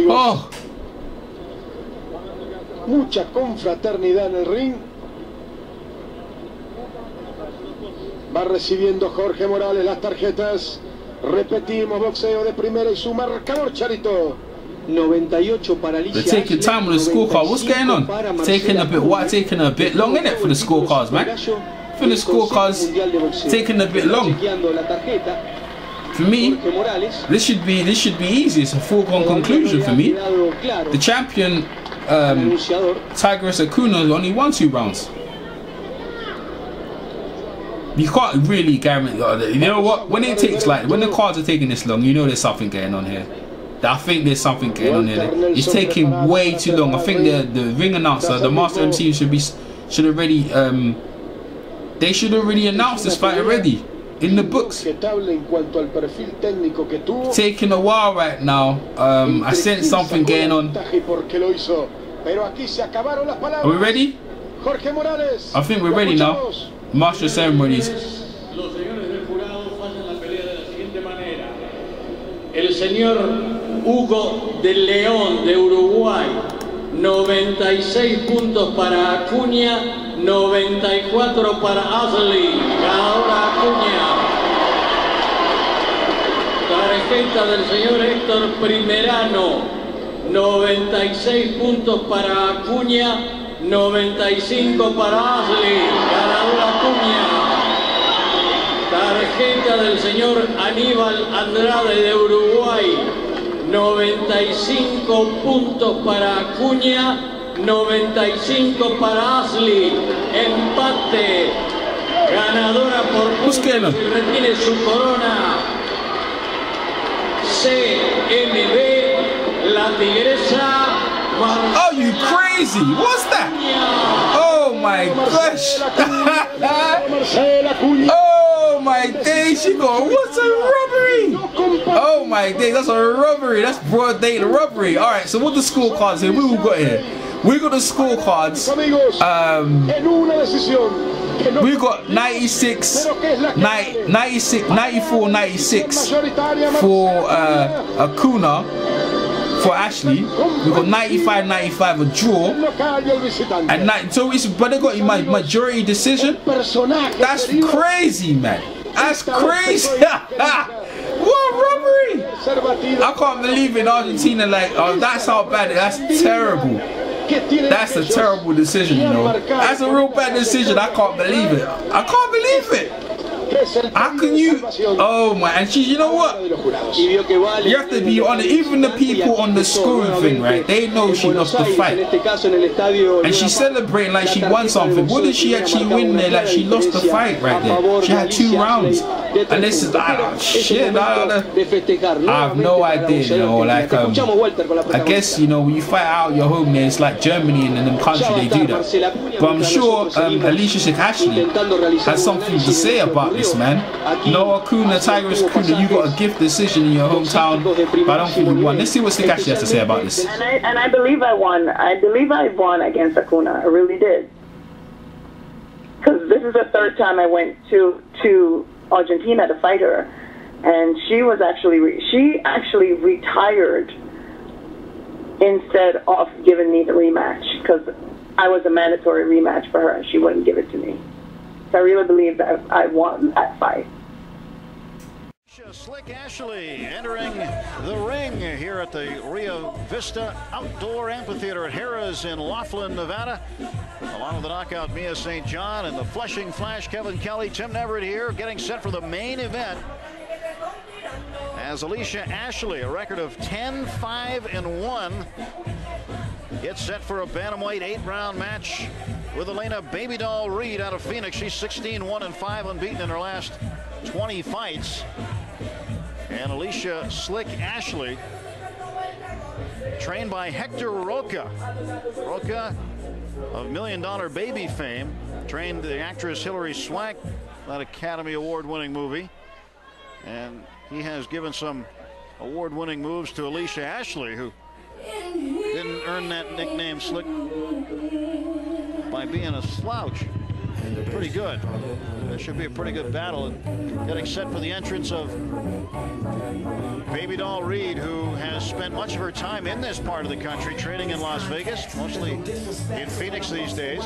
Oh! Mucha confraternidad en el ring. Va recibiendo Jorge Morales las tarjetas. Repetimos, boxeo de primera y su marcador, Charito. They're taking time on the scorecard. What's going on? Taking a bit, what? Taking a bit long, isn't it, for the scorecards, man? up in the scorecards taking a bit long. For me, this should be this should be easy. It's a foregone conclusion for me. The champion, um, Tigress Acuña, only won two rounds. You can't really guarantee. You know what? When it takes like when the cards are taking this long, you know there's something going on here. I think there's something going on here. It's taking way too long. I think the the ring announcer, the master M C, should be should already um they should already announce this fight already in the books. It's taking a while right now. Um, I sense something going on. Are we ready? I think we're ready now. Martial ceremonies. El señor Hugo del León de Uruguay, noventa y seis puntos para Acuña, noventa y cuatro para Ashley. Ahora Acuña. Tarjeta del señor Héctor Primerano, noventa y seis puntos para Acuña, noventa y cinco para Ashley, ganador Acuña. Tarjeta del señor Aníbal Andrade de Uruguay, noventa y cinco puntos para Acuña, noventa y cinco para Ashley, empate, ganadora por puntos y retiene su corona, C M B, la tigresa. Oh, you crazy! What's that? Oh my gosh! Oh my days, she go! What's a robbery? Oh my days, that's a robbery. That's broad day robbery. All right, so what the scorecards here? What we got here? We got the scorecards. Um, we got ninety-six, ninety-four, ninety-six for uh, Acuña. For Ashley, we got ninety-five ninety-five, a draw, and ninety, so it's but they got my majority decision. That's crazy, man. That's crazy. What robbery! I can't believe in Argentina. Like, oh, that's how bad. That's terrible. That's a terrible decision, you know. That's a real bad decision. I can't believe it. I can't believe it. How can you? Oh my! And she, you know what? You have to be honest. Even the people on the scoring thing, right? They know she lost the fight, and she's celebrating like she won something. What did she actually win there? Like she lost the fight right there. She had two rounds, and this is ah shit. I, I have no idea, you know. Like um, I guess you know when you fight out your home, man, it's like Germany and in them country they do that. But I'm sure um, Alicia Ashley has something to say about it. This man, Noah Acuña, Tigress Acuña, you got a gift decision in your hometown, but I don't think you won. Let's see what Stick actually has to say about this. And I, and I believe I won. I believe I won against Acuña. I really did. Because this is the third time I went to to Argentina to fight her, and she was actually re she actually retired instead of giving me the rematch because I was a mandatory rematch for her, and she wouldn't give it to me. I really believe that I won that fight. Slick Ashley entering the ring here at the Rio Vista Outdoor Amphitheater at Harrah's in Laughlin, Nevada. Along with the knockout Mia Saint John and the Fleshing Flash Kevin Kelly, Tim Neverett here getting set for the main event. As Alicia Ashley, a record of ten, five, and one, gets set for a bantamweight eight-round match with Elena Babydoll Reed out of Phoenix. She's sixteen, one, and five, unbeaten in her last twenty fights. And Alicia Slick Ashley, trained by Hector Roca. Roca of Million Dollar Baby fame, trained the actress Hillary Swank, that Academy Award-winning movie. And he has given some award-winning moves to Alicia Ashley, who didn't earn that nickname Slick by being a slouch. Pretty good. This should be a pretty good battle. And getting set for the entrance of Babydoll Reed, who has spent much of her time in this part of the country, training in Las Vegas, mostly in Phoenix these days.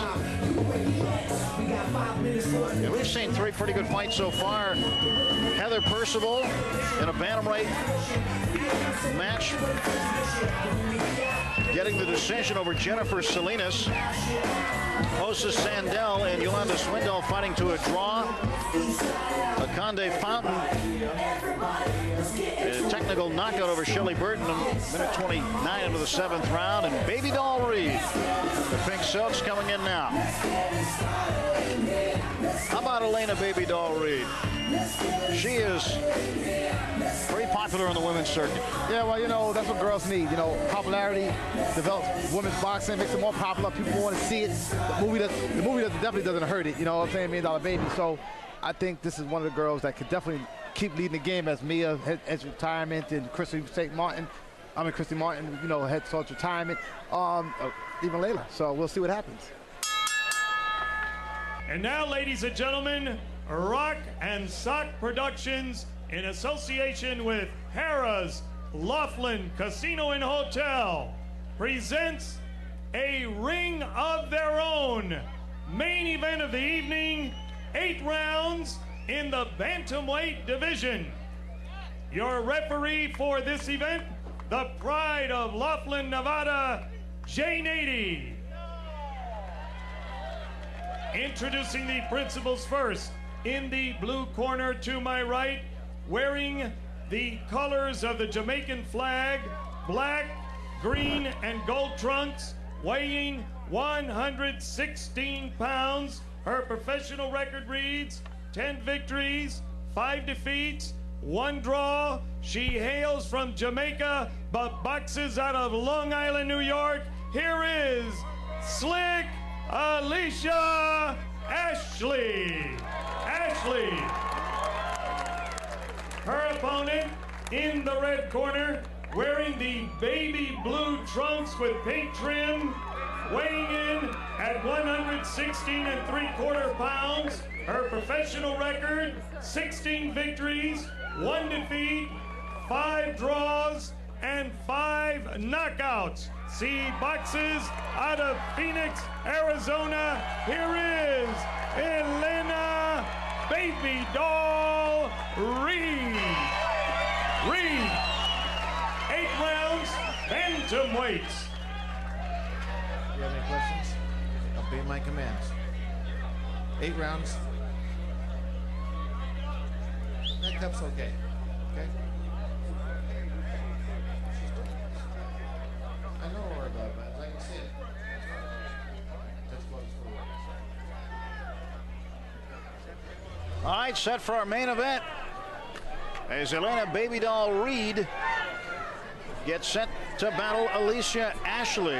And we've seen three pretty good fights so far. Heather Heather Percival in a bantamweight match, getting the decision over Jennifer Salinas. Osa Sandell and Yolanda Swindell fighting to a draw. Akande Fountain, a technical knockout over Shelly Burton, minute twenty-nine into the seventh round. And Babydoll Reed, the pink silks, coming in now. How about Elena Babydoll Reed? She is very popular on the women's circuit. Yeah, well, you know, that's what girls need. You know, popularity develops women's boxing, makes it more popular. People want to see it. The movie, does, the movie does, definitely doesn't hurt it. You know what I'm saying? Million Dollar Baby. So I think this is one of the girls that could definitely keep leading the game as Mia heads retirement and Christy Saint Martin. I mean, Christy Martin, you know, heads towards retirement. Um, even Layla. So we'll see what happens. And now, ladies and gentlemen, Rock and Sock Productions, in association with Harrah's Laughlin Casino and Hotel, presents a ring of their own. Main event of the evening, eight rounds in the bantamweight division. Your referee for this event, the pride of Laughlin, Nevada, Jay Nady. Introducing the principals first. In the blue corner to my right, wearing the colors of the Jamaican flag, black, green, and gold trunks, weighing one hundred sixteen pounds. Her professional record reads ten victories, five defeats, one draw. She hails from Jamaica, but boxes out of Long Island, New York. Here is Slick Alicia Ashley. Ashley. Her opponent in the red corner, wearing the baby blue trunks with pink trim, weighing in at one hundred sixteen and three quarter pounds. Her professional record, sixteen victories, one defeat, five draws, and five knockouts. See boxes out of Phoenix, Arizona. Here is Elena Babydoll Reed. Reed. Eight rounds, bantamweights. If you have any questions, obey my commands. Eight rounds. That cup's okay. Okay? I know where about that. I can see it. That's what it's for. All right, set for our main event as Elena Babydoll Reed gets set to battle Alicia Ashley.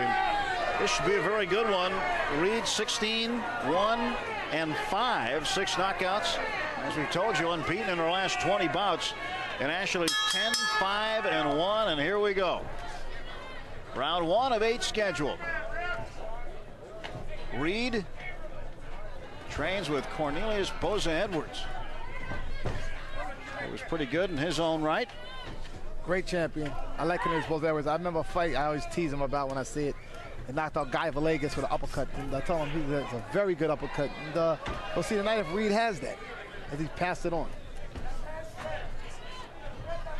This should be a very good one. Reed sixteen, one, and five, six knockouts. As we told you, unbeaten in her last twenty bouts. And Ashley ten, five, and one, and here we go. Round one of eight scheduled. Reed trains with Cornelius Boza-Edwards. He was pretty good in his own right. Great champion. I like Cornelius Boza-Edwards. I remember a fight I always tease him about when I see it. He knocked out Guy Villegas with an uppercut. And I told him he's a very good uppercut. And uh, we'll see tonight if Reed has that, as he passed it on.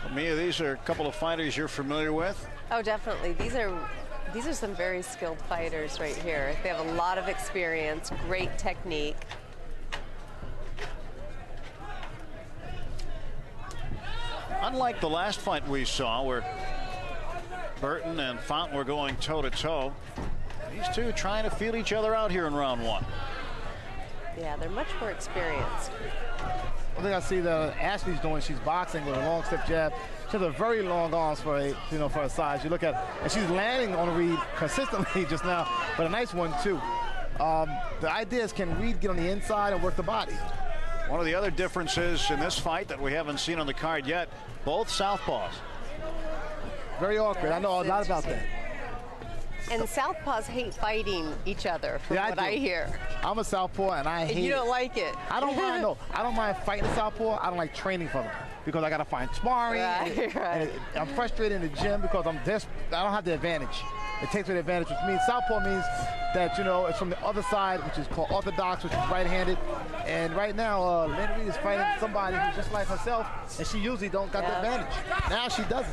Well, Mia, these are a couple of fighters you're familiar with. Oh, definitely. These are these are some very skilled fighters right here. They have a lot of experience, great technique. Unlike the last fight we saw, where Burton and Fountain were going toe-to-toe, these two trying to feel each other out here in round one. Yeah, they're much more experienced. One thing I see that Ashley's doing, she's boxing with a long step jab. She has a very long arms for a, you know, for her size. You look at, and she's landing on Reed consistently just now, but a nice one too. Um, the idea is, can Reed get on the inside and work the body? One of the other differences in this fight that we haven't seen on the card yet, both southpaws. Very awkward. That's I know a lot about that. And southpaws hate fighting each other, from yeah, what I, I hear. I'm a southpaw, and I hate it. You don't it. like it. I don't mind, no. I don't mind fighting a southpaw. I don't like training for them, because I got to find sparring. Right, and, right. And I'm frustrated in the gym because I'm I don't have the advantage. It takes an advantage, which means southpaw means that, you know, it's from the other side, which is called orthodox, which is right-handed. And right now, uh, Elena Reed is fighting somebody who's just like herself, and she usually don't got yeah. the advantage. Now she doesn't.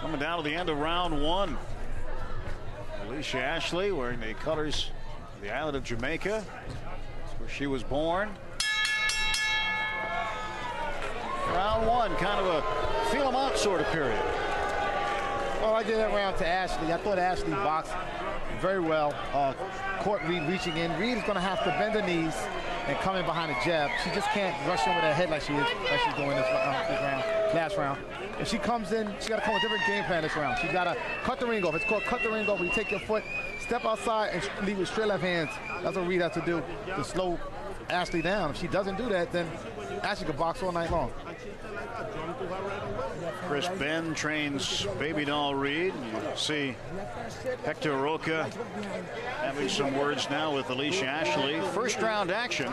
Coming down to the end of round one. Alicia Ashley wearing the colors of the island of Jamaica. That's where she was born. Round one, kind of a feel them out sort of period. Well, I give that round to Ashley. I thought Ashley boxed very well. Uh, caught Reed reaching in. Reed is going to have to bend her knees and come in behind a jab. She just can't rush in with her head like she is like she's doing this, uh, this round, last round. If she comes in, she got to come with a different game plan this round. She's got to cut the ring off. It's called cut the ring off. You take your foot, step outside, and leave with straight left hands. That's what Reed has to do to slow Ashley down. If she doesn't do that, then Ashley could box all night long. Chris Benn trains Babydoll Reed. You see Hector Roca having some words now with Alicia Ashley. First round action.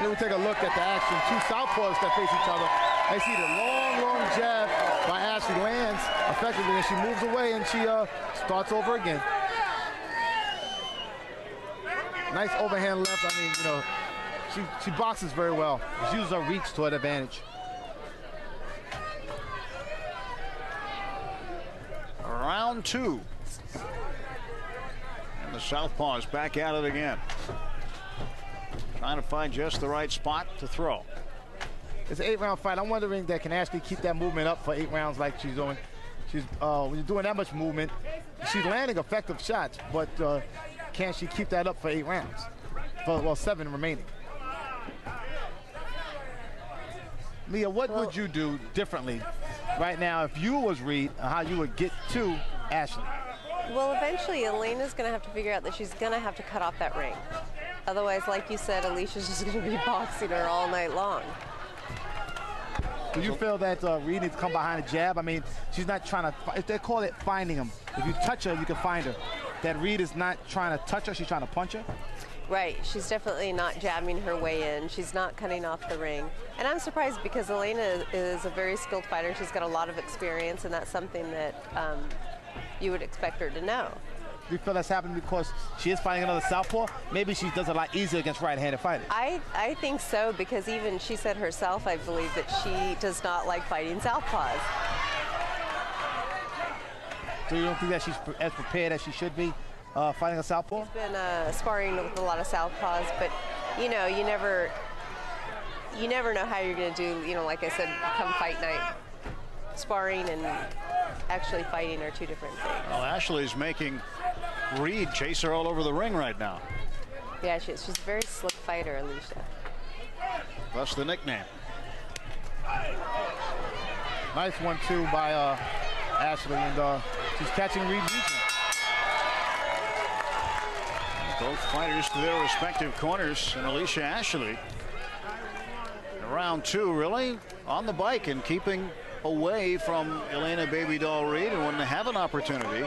Here we take a look at the action. Two southpaws that face each other. They see the long, long jab by Ashley lands effectively, and she moves away, and she uh, starts over again. Nice overhand left. I mean, you know, she, she boxes very well. She uses her reach to her advantage. Round two. And the southpaw is back at it again. Trying to find just the right spot to throw. It's an eight-round fight. I'm wondering that can Ashley keep that movement up for eight rounds like she's doing. She's uh, when you're doing that much movement, she's landing effective shots, but uh, can she keep that up for eight rounds? For well, seven remaining. Mia, what well, would you do differently right now if you was Reed? How you would get to Ashley? Well, eventually Elena's going to have to figure out that she's going to have to cut off that ring. Otherwise, like you said, Alicia's just going to be boxing her all night long. Do you feel that uh, Reed needs to come behind a jab? I mean, she's not trying to, if they call it finding him. If you touch her, you can find her. That Reed is not trying to touch her, she's trying to punch her? Right, she's definitely not jabbing her way in. She's not cutting off the ring. And I'm surprised because Elena is a very skilled fighter. She's got a lot of experience, and that's something that um, you would expect her to know. Do you feel that's happening because she is fighting another southpaw? Maybe she does a lot easier against right-handed fighters. I, I think so, because even she said herself, I believe, that she does not like fighting southpaws. So you don't think that she's as prepared as she should be uh, fighting a southpaw? She's been uh, sparring with a lot of southpaws, but, you know, you never, you never know how you're going to do, you know, like I said, come fight night. Sparring and actually fighting are two different things. Well, Ashley's making Reed chase her all over the ring right now. Yeah, she is. She's a very slick fighter, Alicia. That's the nickname. Nice one, too, by uh, Ashley, and uh, she's catching Reed. Both fighters to their respective corners, and Alicia Ashley, in round two, really on the bike and keeping away from Elena Babydoll Reed, and wouldn't have an opportunity.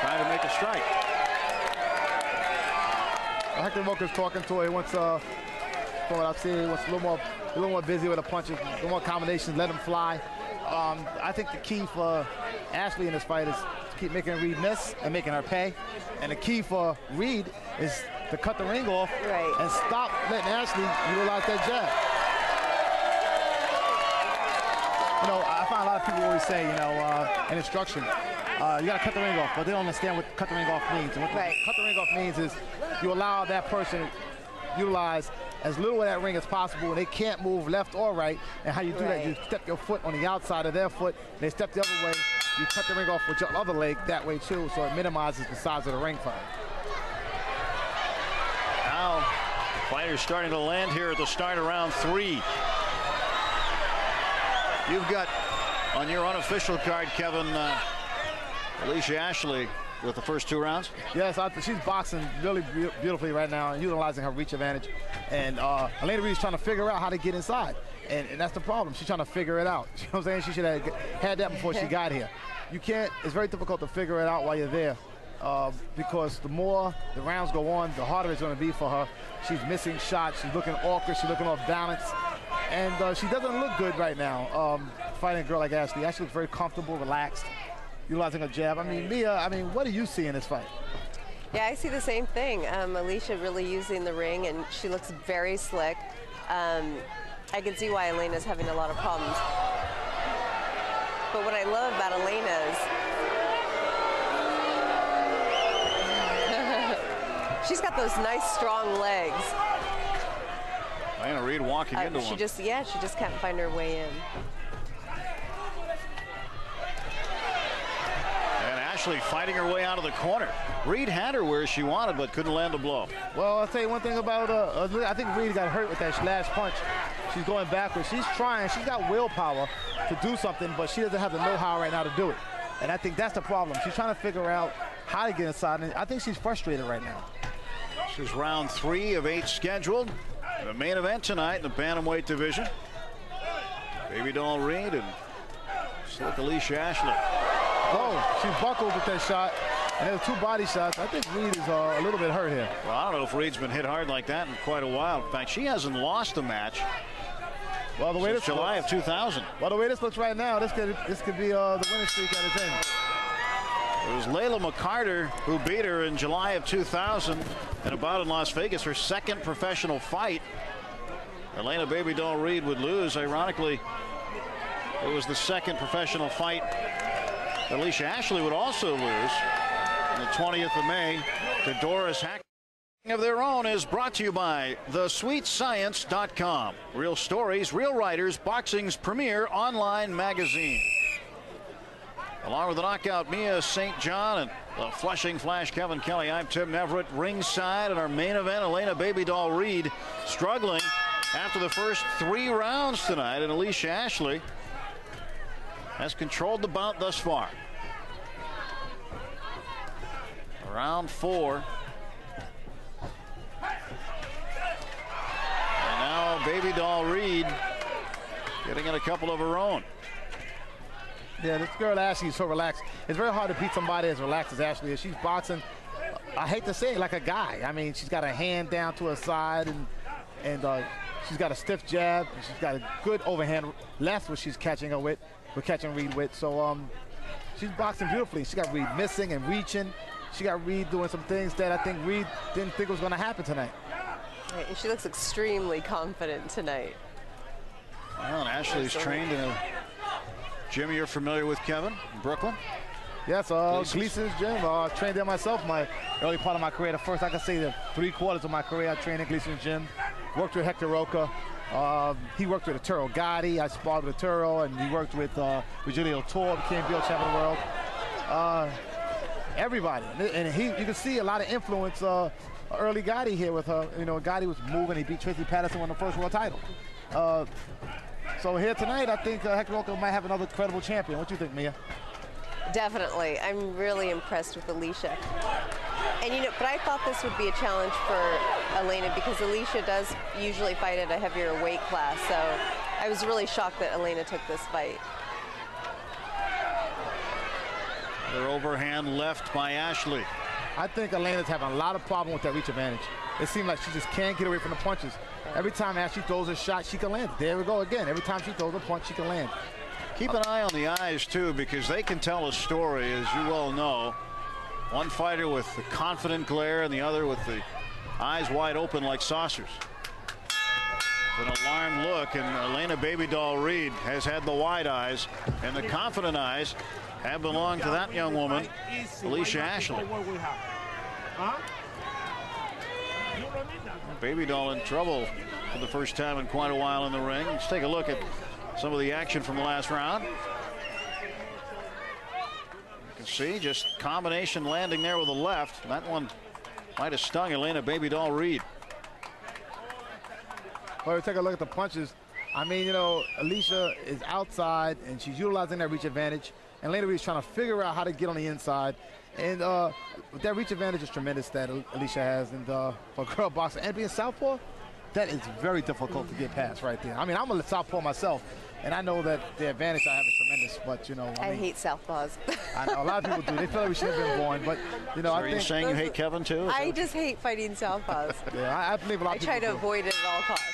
Trying to make a strike. Hector Roca's talking to her. He wants, uh, from what I've seen, he wants a little more, a little more busy with the punches, a little more combinations, let him fly. Um, I think the key for Ashley in this fight is to keep making Reed miss and making her pay. And the key for Reed is to cut the ring off right. and stop letting Ashley utilize that jab. You know, I find a lot of people always say, you know, uh, an instruction, uh, you got to cut the ring off, but they don't understand what cut the ring off means. And what right. the, cut the ring off means is you allow that person to utilize as little of that ring as possible. They can't move left or right. And how you do right. that, you step your foot on the outside of their foot, and they step the other way. You cut the ring off with your other leg that way, too, so it minimizes the size of the ring fight. Now, fighters starting to land here at the start of round three. You've got on your unofficial card, Kevin, uh, Alicia Ashley with the first two rounds. Yes, I, she's boxing really be beautifully right now and utilizing her reach advantage. And uh, Elena Reed's trying to figure out how to get inside. And, and that's the problem. She's trying to figure it out. You know what I'm saying? She should have had that before she got here. You can't, it's very difficult to figure it out while you're there. Uh, because the more the rounds go on, the harder it's going to be for her. She's missing shots. She's looking awkward. She's looking off balance. And uh, she doesn't look good right now, um, fighting a girl like Ashley. Ashley looks very comfortable, relaxed, utilizing a jab. I mean, Mia, I mean, what do you see in this fight? Yeah, I see the same thing. Um, Alicia really using the ring, and she looks very slick. Um, I can see why Elena's having a lot of problems. But what I love about Elena's, she's got those nice, strong legs. Elena Reed walking uh, into she one. She just, yeah, she just can't find her way in. Ashley fighting her way out of the corner. Reed had her where she wanted, but couldn't land a blow. Well, I'll tell you one thing about, uh, I think Reed got hurt with that last punch. She's going backwards. She's trying. She's got willpower to do something, but she doesn't have the know-how right now to do it. And I think that's the problem. She's trying to figure out how to get inside, and I think she's frustrated right now. This is round three of eight scheduled. The main event tonight in the bantamweight division. Babydoll Reed and slick Alicia Ashley. Oh, she buckled with that shot, and there were two body shots. I think Reed is uh, a little bit hurt here. Well, I don't know if Reed's been hit hard like that in quite a while. In fact, she hasn't lost a match well, the way since this July looks, of two thousand. Well, the way this looks right now, this could, this could be uh, the winning streak at its end. It was Layla McCarter who beat her in July of two thousand in a bout in Las Vegas, her second professional fight. Elena Babydoll Reed would lose. Ironically, it was the second professional fight Alicia Ashley would also lose on the twentieth of May to Doris Hackl. Of Their Own is brought to you by the sweet science dot com. Real stories, real writers, boxing's premier online magazine. Along with the knockout Mia Saint John and the Flushing Flash Kevin Kelly, I'm Tim Neverett, ringside at our main event. Elena Babydoll Reed struggling after the first three rounds tonight, and Alicia Ashley has controlled the bout thus far. Round four. And now Babydoll Reed getting in a couple of her own. Yeah, this girl Ashley is so relaxed. It's very hard to beat somebody as relaxed as Ashley is. She's boxing, I hate to say it, like a guy. I mean, she's got her hand down to her side, and, and uh, she's got a stiff jab, and she's got a good overhand left, which she's catching her with. We're catching Reed with, so um, she's boxing beautifully. She got Reed missing and reaching. She got Reed doing some things that I think Reed didn't think was going to happen tonight. Right, and she looks extremely confident tonight. Well, and Ashley's so trained in a gym you're familiar with, Kevin, in Brooklyn. Yes, uh, Gleason's gym. Uh, I trained there myself my early part of my career. The first, I can say, the three quarters of my career, I trained at Gleason's gym. Worked with Hector Roca. Um, he worked with Arturo Gotti. I sparred with Arturo, and he worked with uh, Virgilio Torre, became field champion of the world. Uh, everybody, and he, you can see a lot of influence. Uh, early Gotti here with her. You know, Gotti was moving. He beat Tracy Patterson won the first world title. Uh, so here tonight, I think uh, Hector Roca might have another credible champion. What do you think, Mia? Definitely, I'm really impressed with Alicia. And you know, but I thought this would be a challenge for Elena because Alicia does usually fight at a heavier weight class. So I was really shocked that Elena took this fight. Their overhand left by Ashley. I think Elena's having a lot of problem with that reach advantage. It seemed like she just can't get away from the punches. Every time Ashley throws a shot, she can land. There we go again. Every time she throws a punch, she can land. Keep an eye on the eyes, too, because they can tell a story, as you well know. One fighter with the confident glare and the other with the eyes wide open like saucers. An alarmed look, and Elena Babydoll Reed has had the wide eyes, and the confident eyes have belonged to that young woman, Alicia Ashley. Babydoll in trouble for the first time in quite a while in the ring. Let's take a look at some of the action from the last round. You can see just combination landing there with the left. That one might have stung Elena Babydoll Reed. Well, we take a look at the punches. I mean, you know, Alicia is outside, and she's utilizing that reach advantage. And Elena Reed's trying to figure out how to get on the inside. And uh, that reach advantage is tremendous that Alicia has. And uh, for a girl boxer and being southpaw, that is very difficult to get past right there. I mean, I'm a southpaw myself, and I know that the advantage I have is tremendous, but, you know. I, I mean, hate southpaws. I know, a lot of people do. They feel like we should have been born, but, you know, so I are think. Are you saying you hate Kevin, too? Is I just hate fighting southpaws. Yeah, I, I believe a lot I of people I try to do. Avoid it at all costs.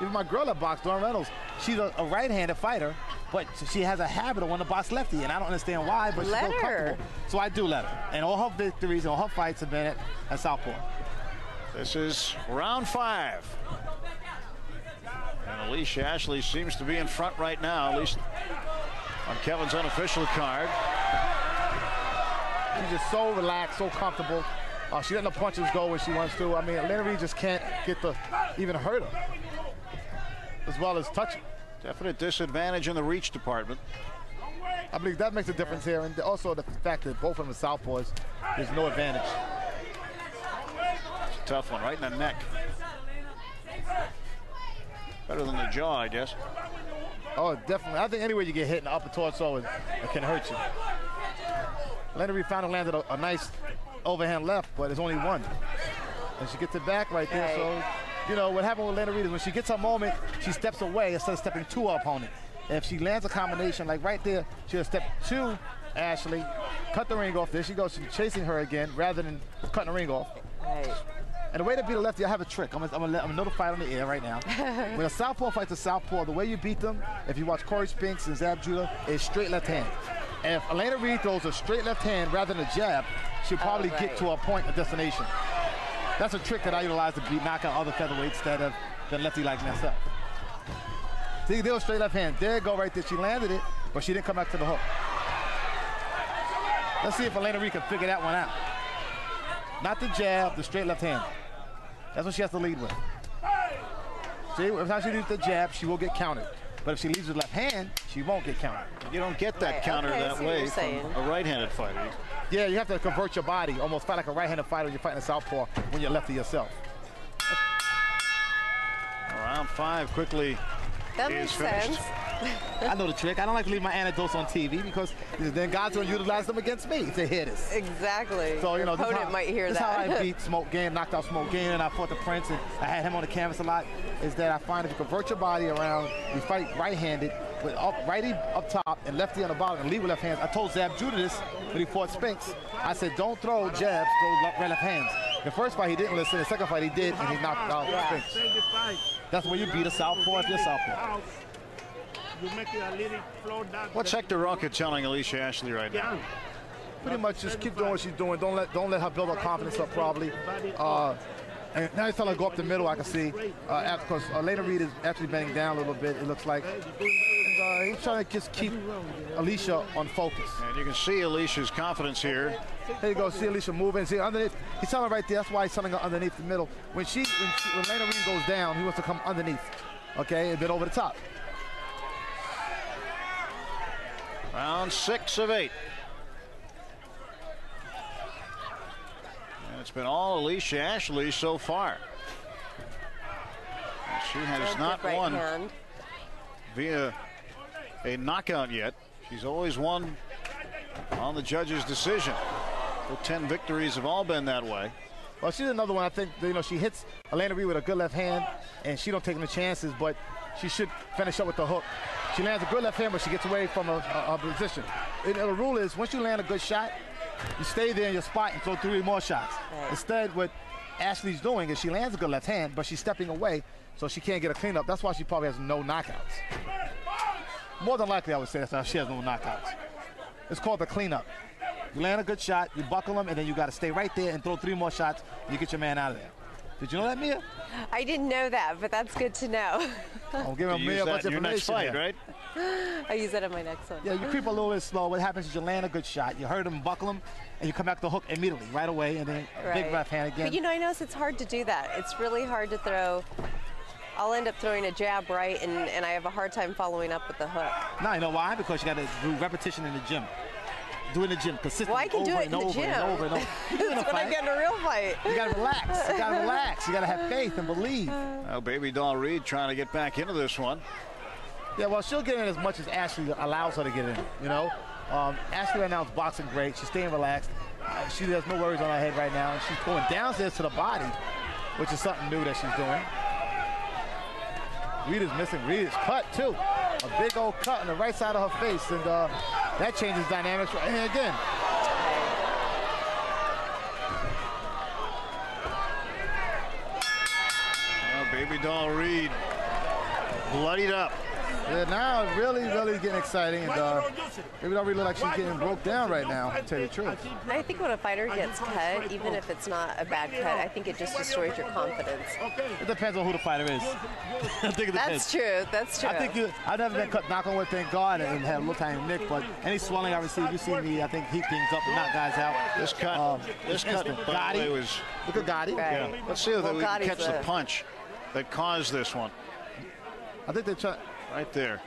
Even my girl that boxed, Dawn Reynolds, she's a, a right-handed fighter, but she has a habit of wanting to box lefty, and I don't understand why, but she's so comfortable. So I do let her. And all her victories, all her fights have been at, at Southpaw. This is round five. And Alicia Ashley seems to be in front right now, at least on Kevin's unofficial card. She's just so relaxed, so comfortable. Uh, she letting the punches go when she wants to. I mean, Elena Reed just can't get to even hurt her, as well as touch her. Definite disadvantage in the reach department. I believe that makes a difference here, and also the fact that both of them are southpaws, there's no advantage. It's a tough one, right in the neck. Better than the jaw, I guess. Oh, definitely. I think anywhere you get hit in the upper torso, it, it can hurt you. Elena Reed finally landed a, a nice overhand left, but there's only one. And she gets it back right there, so... You know, what happened with Elena Reed is when she gets her moment, she steps away instead of stepping to her opponent. And if she lands a combination, like right there, she'll step to Ashley, cut the ring off. There she goes, she's chasing her again rather than cutting the ring off. Right. And the way to beat a lefty, I have a trick. I'm going to know the fight on the air right now. When a southpaw fights a southpaw, the way you beat them, if you watch Corey Spinks and Zab Judah, is straight left hand. And if Elena Reed throws a straight left hand rather than a jab, she'll probably oh, right. get to a point of destination. That's a trick that I utilize to beat knock out other featherweights that have been lefty like myself. See, they were straight left hand. There you go right there. She landed it, but she didn't come back to the hook. Let's see if Elena Reed can figure that one out. Not the jab, the straight left hand. That's what she has to lead with. See, if how she leaves the jab, she will get countered. But if she leaves with left hand, she won't get countered. You don't get that right, counter okay, that way from a right-handed fighter. Yeah, you have to convert your body, almost fight like a right-handed fighter when you're fighting a southpaw when you're left to yourself. Round five quickly that is makes finished. Sense. I know the trick. I don't like to leave my anecdotes on T V because then God's going to utilize them against me to hear this. Exactly. So, you know, your opponent how, might hear this that. That's how I beat Smoke Game, knocked out Smoke Game, and I fought the Prince, and I had him on the canvas a lot, is that I find if you convert your body around, you fight right-handed, with up, righty up top and lefty on the bottom and lead with left hands. I told Zab Judah this when he fought Spinks. I said, don't throw jabs, throw left, left hands. The first fight he didn't listen, the second fight he did, and he knocked out yeah. Spinks. That's where you beat a southpaw if you're southpaw. What's Hector Roca telling Alicia Ashley right now? Pretty much just keep doing what she's doing. Don't let don't let her build her confidence up probably. Uh, and now he's telling her to go up the middle, I can see. Uh, because Elena Reed is actually bending down a little bit, it looks like. And, uh, he's trying to just keep Alicia on focus. And you can see Alicia's confidence here. There you go, see Alicia moving. See underneath, he's telling her right there, that's why he's telling her underneath the middle. When she, when, she, when Elena Reed goes down, he wants to come underneath, okay, and then over the top. Round six of eight. And it's been all Alicia Ashley so far. And she has not right won hand. via a knockout yet. She's always won on the judge's decision. Her ten victories have all been that way. Well, she's another one. I think, you know, she hits Elena Reed with a good left hand, and she don't take any chances, but she should finish up with the hook. She lands a good left hand, but she gets away from her, her, her position. And the rule is, once you land a good shot, you stay there in your spot and throw three more shots. Right. Instead, what Ashley's doing is she lands a good left hand, but she's stepping away, so she can't get a cleanup. That's why she probably has no knockouts. More than likely, I would say that's how she has no knockouts. It's called the cleanup. You land a good shot, you buckle them, and then you got to stay right there and throw three more shots, and you get your man out of there. Did you know that, Mia? I didn't know that, but that's good to know. I'll give Mia a bunch of information. You use that in your next fight, right? I use that in my next one. Yeah, you creep a little bit slow. What happens is you land a good shot. You hurt him, buckle him, and you come back to the hook immediately, right away, and then a right. big left hand again. But, you know, I notice it's hard to do that. It's really hard to throw. I'll end up throwing a jab right, and, and I have a hard time following up with the hook. No, you know why? Because you got to do repetition in the gym. Do it in the gym consistently. Well, I can do it in the gym. And over and over. That's when I get in a real fight. You gotta relax. You gotta relax. You gotta have faith and believe. Now, Babydoll Reed trying to get back into this one. Yeah, well, she'll get in as much as Ashley allows her to get in. You know, um, Ashley right now is boxing great. She's staying relaxed. Uh, she has no worries on her head right now, and she's going downstairs to the body, which is something new that she's doing. Reed is missing. Reed is cut too. A big old cut on the right side of her face, and uh, that changes dynamics right here again. Well, Babydoll Reed bloodied up. Yeah, now it's really, really getting exciting. And uh, it already look like she's getting broke down right now, to tell you the truth. I think when a fighter gets cut, even if it's not a bad cut, I think it just destroys your confidence. It depends on who the fighter is. I think it depends. That's true. That's true. I think you, I've never been cut, knock on wood, thank God, and had a little tiny nick, but any swelling I received, you see me, I think, heat things up and knock guys out. This cut, um, this cut, by the way, was... Look at Gotti. Right. Yeah. Let's see if well, we can catch the lived. punch that caused this one. I think they try... Right there.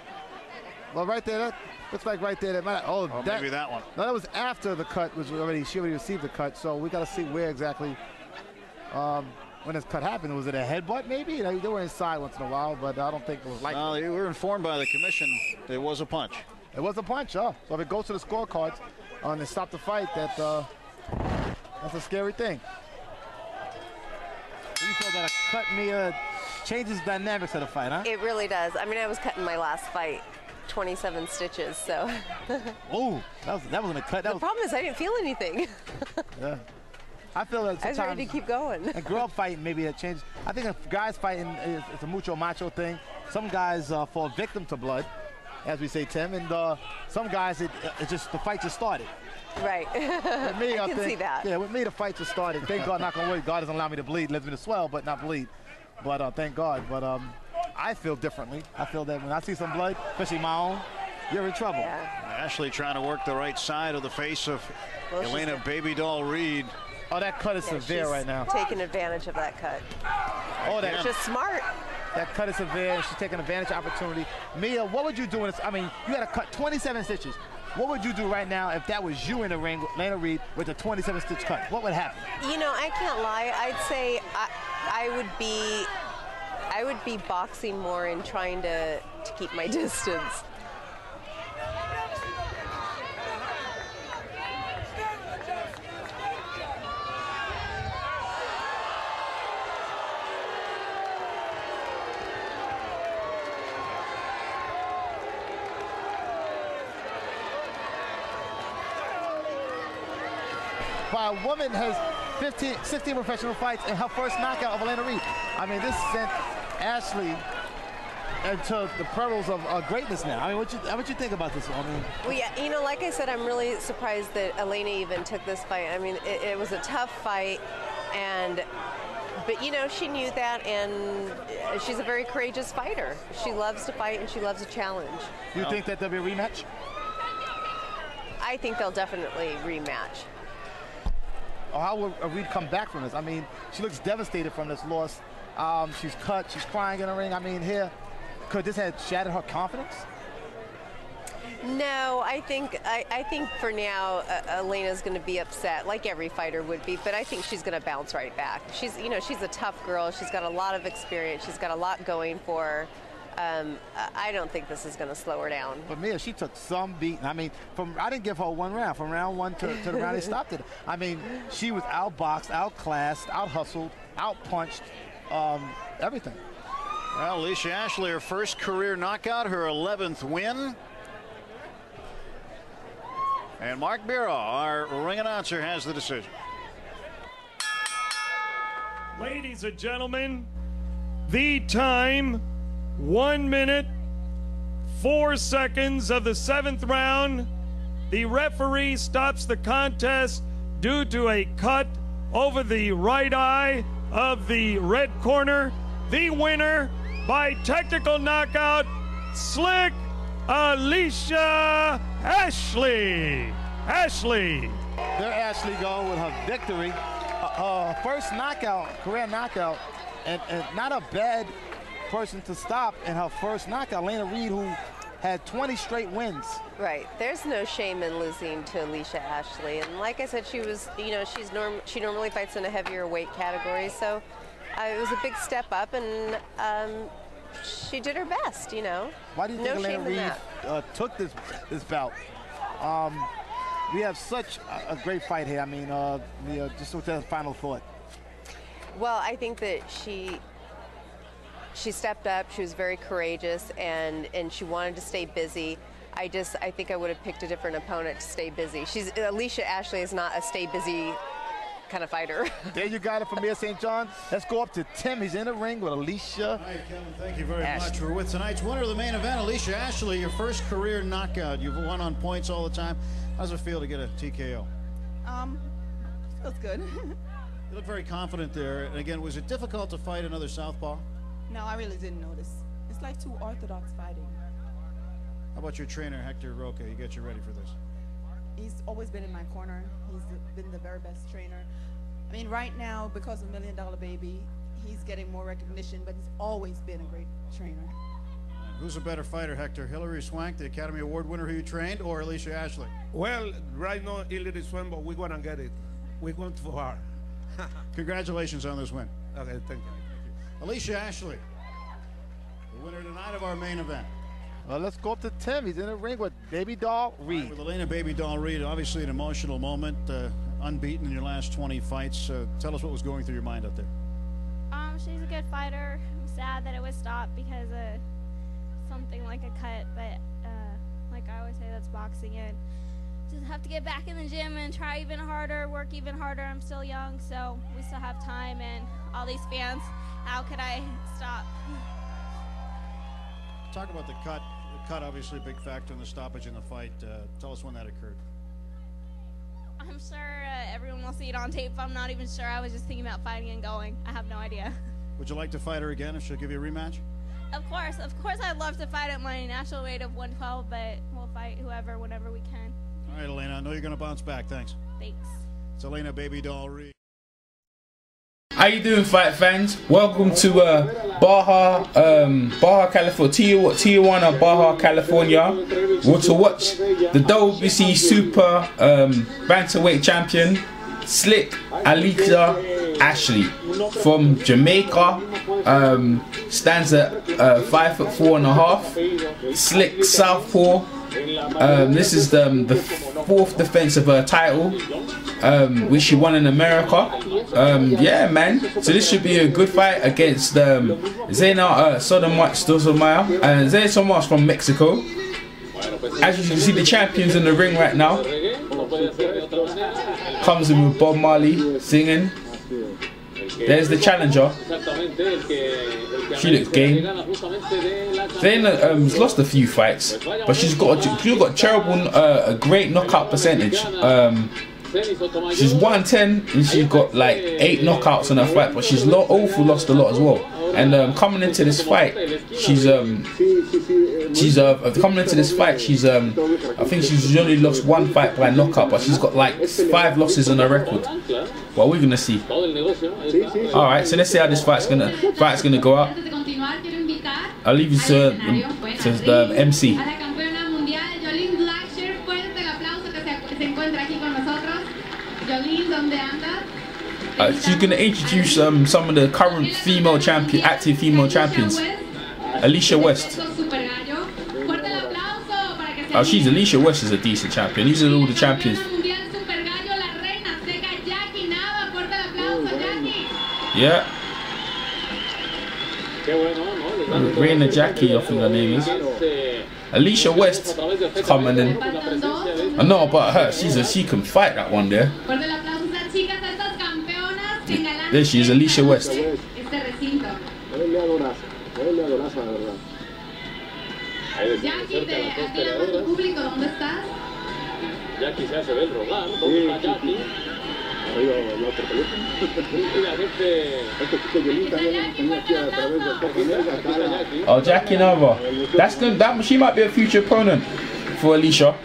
Well, right there, that looks like right there. That might, oh, oh that, maybe that one. No, that was after the cut was already, she already received the cut, so we got to see where exactly um, when this cut happened. Was it a headbutt maybe? You know, they were inside once in a while, but I don't think it was like no, that. We were informed by the commission it was a punch. It was a punch, oh. So if it goes to the scorecards uh, and they stop the fight, that, uh, that's a scary thing. You feel that a cut, Mia, changes the dynamics of the fight, huh? It really does. I mean, I was cutting my last fight, twenty-seven stitches, so. Oh, that, was, that wasn't a cut. That the was... problem is I didn't feel anything. Yeah. I feel that sometimes. I was ready to keep going. A girl fighting, maybe it changes. I think if guys fighting, it's, it's a mucho macho thing. Some guys uh, fall victim to blood, as we say, Tim, and uh, some guys, it, it just the fight just started. Right. With me, I, I can think, see that. Yeah, with me, the fight just started. Thank God, knock on wood, God doesn't allow me to bleed. Let me to swell, but not bleed. But uh, thank God. But um, I feel differently. I feel that when I see some blood, especially my own, you're in trouble. Yeah. Ashley trying to work the right side of the face of well, Elena Babydoll Reed. Oh, that cut is yeah, severe right now. Taking advantage of that cut. Oh, that's just smart. That cut is severe. She's taking advantage of opportunity. Mia, what would you do in this? I mean, you got to cut twenty-seven stitches. What would you do right now if that was you in the ring, Lana Reed, with a twenty-seven stitch cut? What would happen? You know, I can't lie. I'd say I, I would be, I would be boxing more and trying to, to keep my distance. A woman has fifteen, sixteen professional fights and her first knockout of Elena Reed. I mean, this sent Ashley into the perils of uh, greatness now. I mean, what you, what you think about this? I mean, well, yeah, you know, like I said, I'm really surprised that Elena even took this fight. I mean, it, it was a tough fight, and but you know, she knew that, and she's a very courageous fighter. She loves to fight and she loves a challenge. You think that there'll be a rematch? I think they'll definitely rematch. How will Reed come back from this? I mean, she looks devastated from this loss. Um, she's cut, she's crying in the ring. I mean, here, could this have shattered her confidence? No, I think I, I think for now, uh, Elena's going to be upset, like every fighter would be, but I think she's going to bounce right back. She's, you know, she's a tough girl. She's got a lot of experience. She's got a lot going for her. Um, I don't think this is going to slow her down. But Mia, she took some beating. I mean, from I didn't give her one round. From round one to, to the round, they stopped it. I mean, she was outboxed, outclassed, out-hustled, out-punched, um, everything. Well, Alicia Ashley, her first career knockout, her eleventh win. And Mark Biro, our ring announcer, has the decision. Ladies and gentlemen, the time... One minute, four seconds of the seventh round. The referee stops the contest due to a cut over the right eye of the red corner. The winner by technical knockout, Slick Alicia Ashley. Ashley. There Ashley going with her victory. Uh, uh, first knockout, career knockout, and, and not a bad person to stop in her first knockout. Elena Reed, who had twenty straight wins. Right. There's no shame in losing to Alicia Ashley. And like I said, she was, you know, she's norm she normally fights in a heavier weight category. So uh, it was a big step up, and um, she did her best, you know. Why do you think no Elena Reed uh, took this, this bout? Um, we have such a, a great fight here. I mean, uh, the, uh, just what's that final thought? Well, I think that she... She stepped up, she was very courageous, and, and she wanted to stay busy. I just, I think I would have picked a different opponent to stay busy. She's, Alicia Ashley is not a stay busy kind of fighter. There you got it from Mia Saint John. Let's go up to Tim. He's in the ring with Alicia. All right, Kevin, thank you very Ashley. much. We're with tonight's winner of the main event, Alicia Ashley, your first career knockout. You've won on points all the time. How's it feel to get a T K O? Um, feels good. You look very confident there. And again, was it difficult to fight another southpaw? No, I really didn't notice. It's like two orthodox fighting. How about your trainer, Hector Roca? He got you ready for this. He's always been in my corner. He's been the very best trainer. I mean, right now, because of Million Dollar Baby, he's getting more recognition, but he's always been a great trainer. Who's a better fighter, Hector? Hillary Swank, the Academy Award winner who you trained, or Alicia Ashley? Well, right now, Hillary Swank, but we're going to get it. We're going for her. Congratulations on this win. Okay, thank you. Alicia Ashley, the winner tonight of our main event. Well, let's go up to Tim. He's in the ring with Babydoll Reed. Right, with Elena Babydoll Reed, obviously an emotional moment, uh, unbeaten in your last twenty fights. Uh, tell us what was going through your mind out there. Um, she's a good fighter. I'm sad that it was stopped because of something like a cut, but uh, like I always say, that's boxing, and just have to get back in the gym and try even harder, work even harder. I'm still young, so we still have time, and all these fans, how could I stop? Talk about the cut. The cut, obviously, a big factor in the stoppage in the fight. Uh, tell us when that occurred. I'm sure uh, everyone will see it on tape. I'm not even sure. I was just thinking about fighting and going. I have no idea. Would you like to fight her again if she'll give you a rematch? Of course. Of course, I'd love to fight at my natural weight of one twelve, but we'll fight whoever, whenever we can. All right, Elena. I know you're going to bounce back. Thanks. Thanks. It's Elena Babydoll Reed. How you doing, fight fans? Welcome to uh, Baja, um, Baja, California, Tijuana, Baja, California. Want to watch the W B C Super um, Bantamweight Champion, Slick Alicia Ashley from Jamaica. Um, stands at uh, five foot four and a half. Slick southpaw. Um, this is the, um, the fourth defense of her title, um, which she won in America. Um, yeah, man. So this should be a good fight against um, Zena uh, Sotomayor, and Zena Sotomayor from Mexico. As you can see, the champion's in the ring right now. Comes in with Bob Marley singing. There's the challenger. She looks game. Zena um, has lost a few fights, but she's got a, she's got a terrible, uh, a great knockout percentage. Um, she's one ten and she's got like eight knockouts in her fight, but she's lo awful lost a lot as well. And um, coming into this fight, she's um, she's uh, coming into this fight, she's um, I think she's only lost one fight by knockout, but she's got like five losses on her record. Well, we're gonna see. All right, so let's see how this fight's gonna fight's gonna go out. I'll leave you to, um, to the um, M C. Uh, she's going to introduce um, some of the current female champion, active female champions. Alicia West. Oh, she's Alicia West is a decent champion. These are all the champions. Yeah. Reina Jackie, I think her name is. Alicia West coming in. I know about her. She's a, she can fight that one there. There she is, Alicia West. Oh, Jackie Nava. That's good. That she might be a future opponent for Alicia.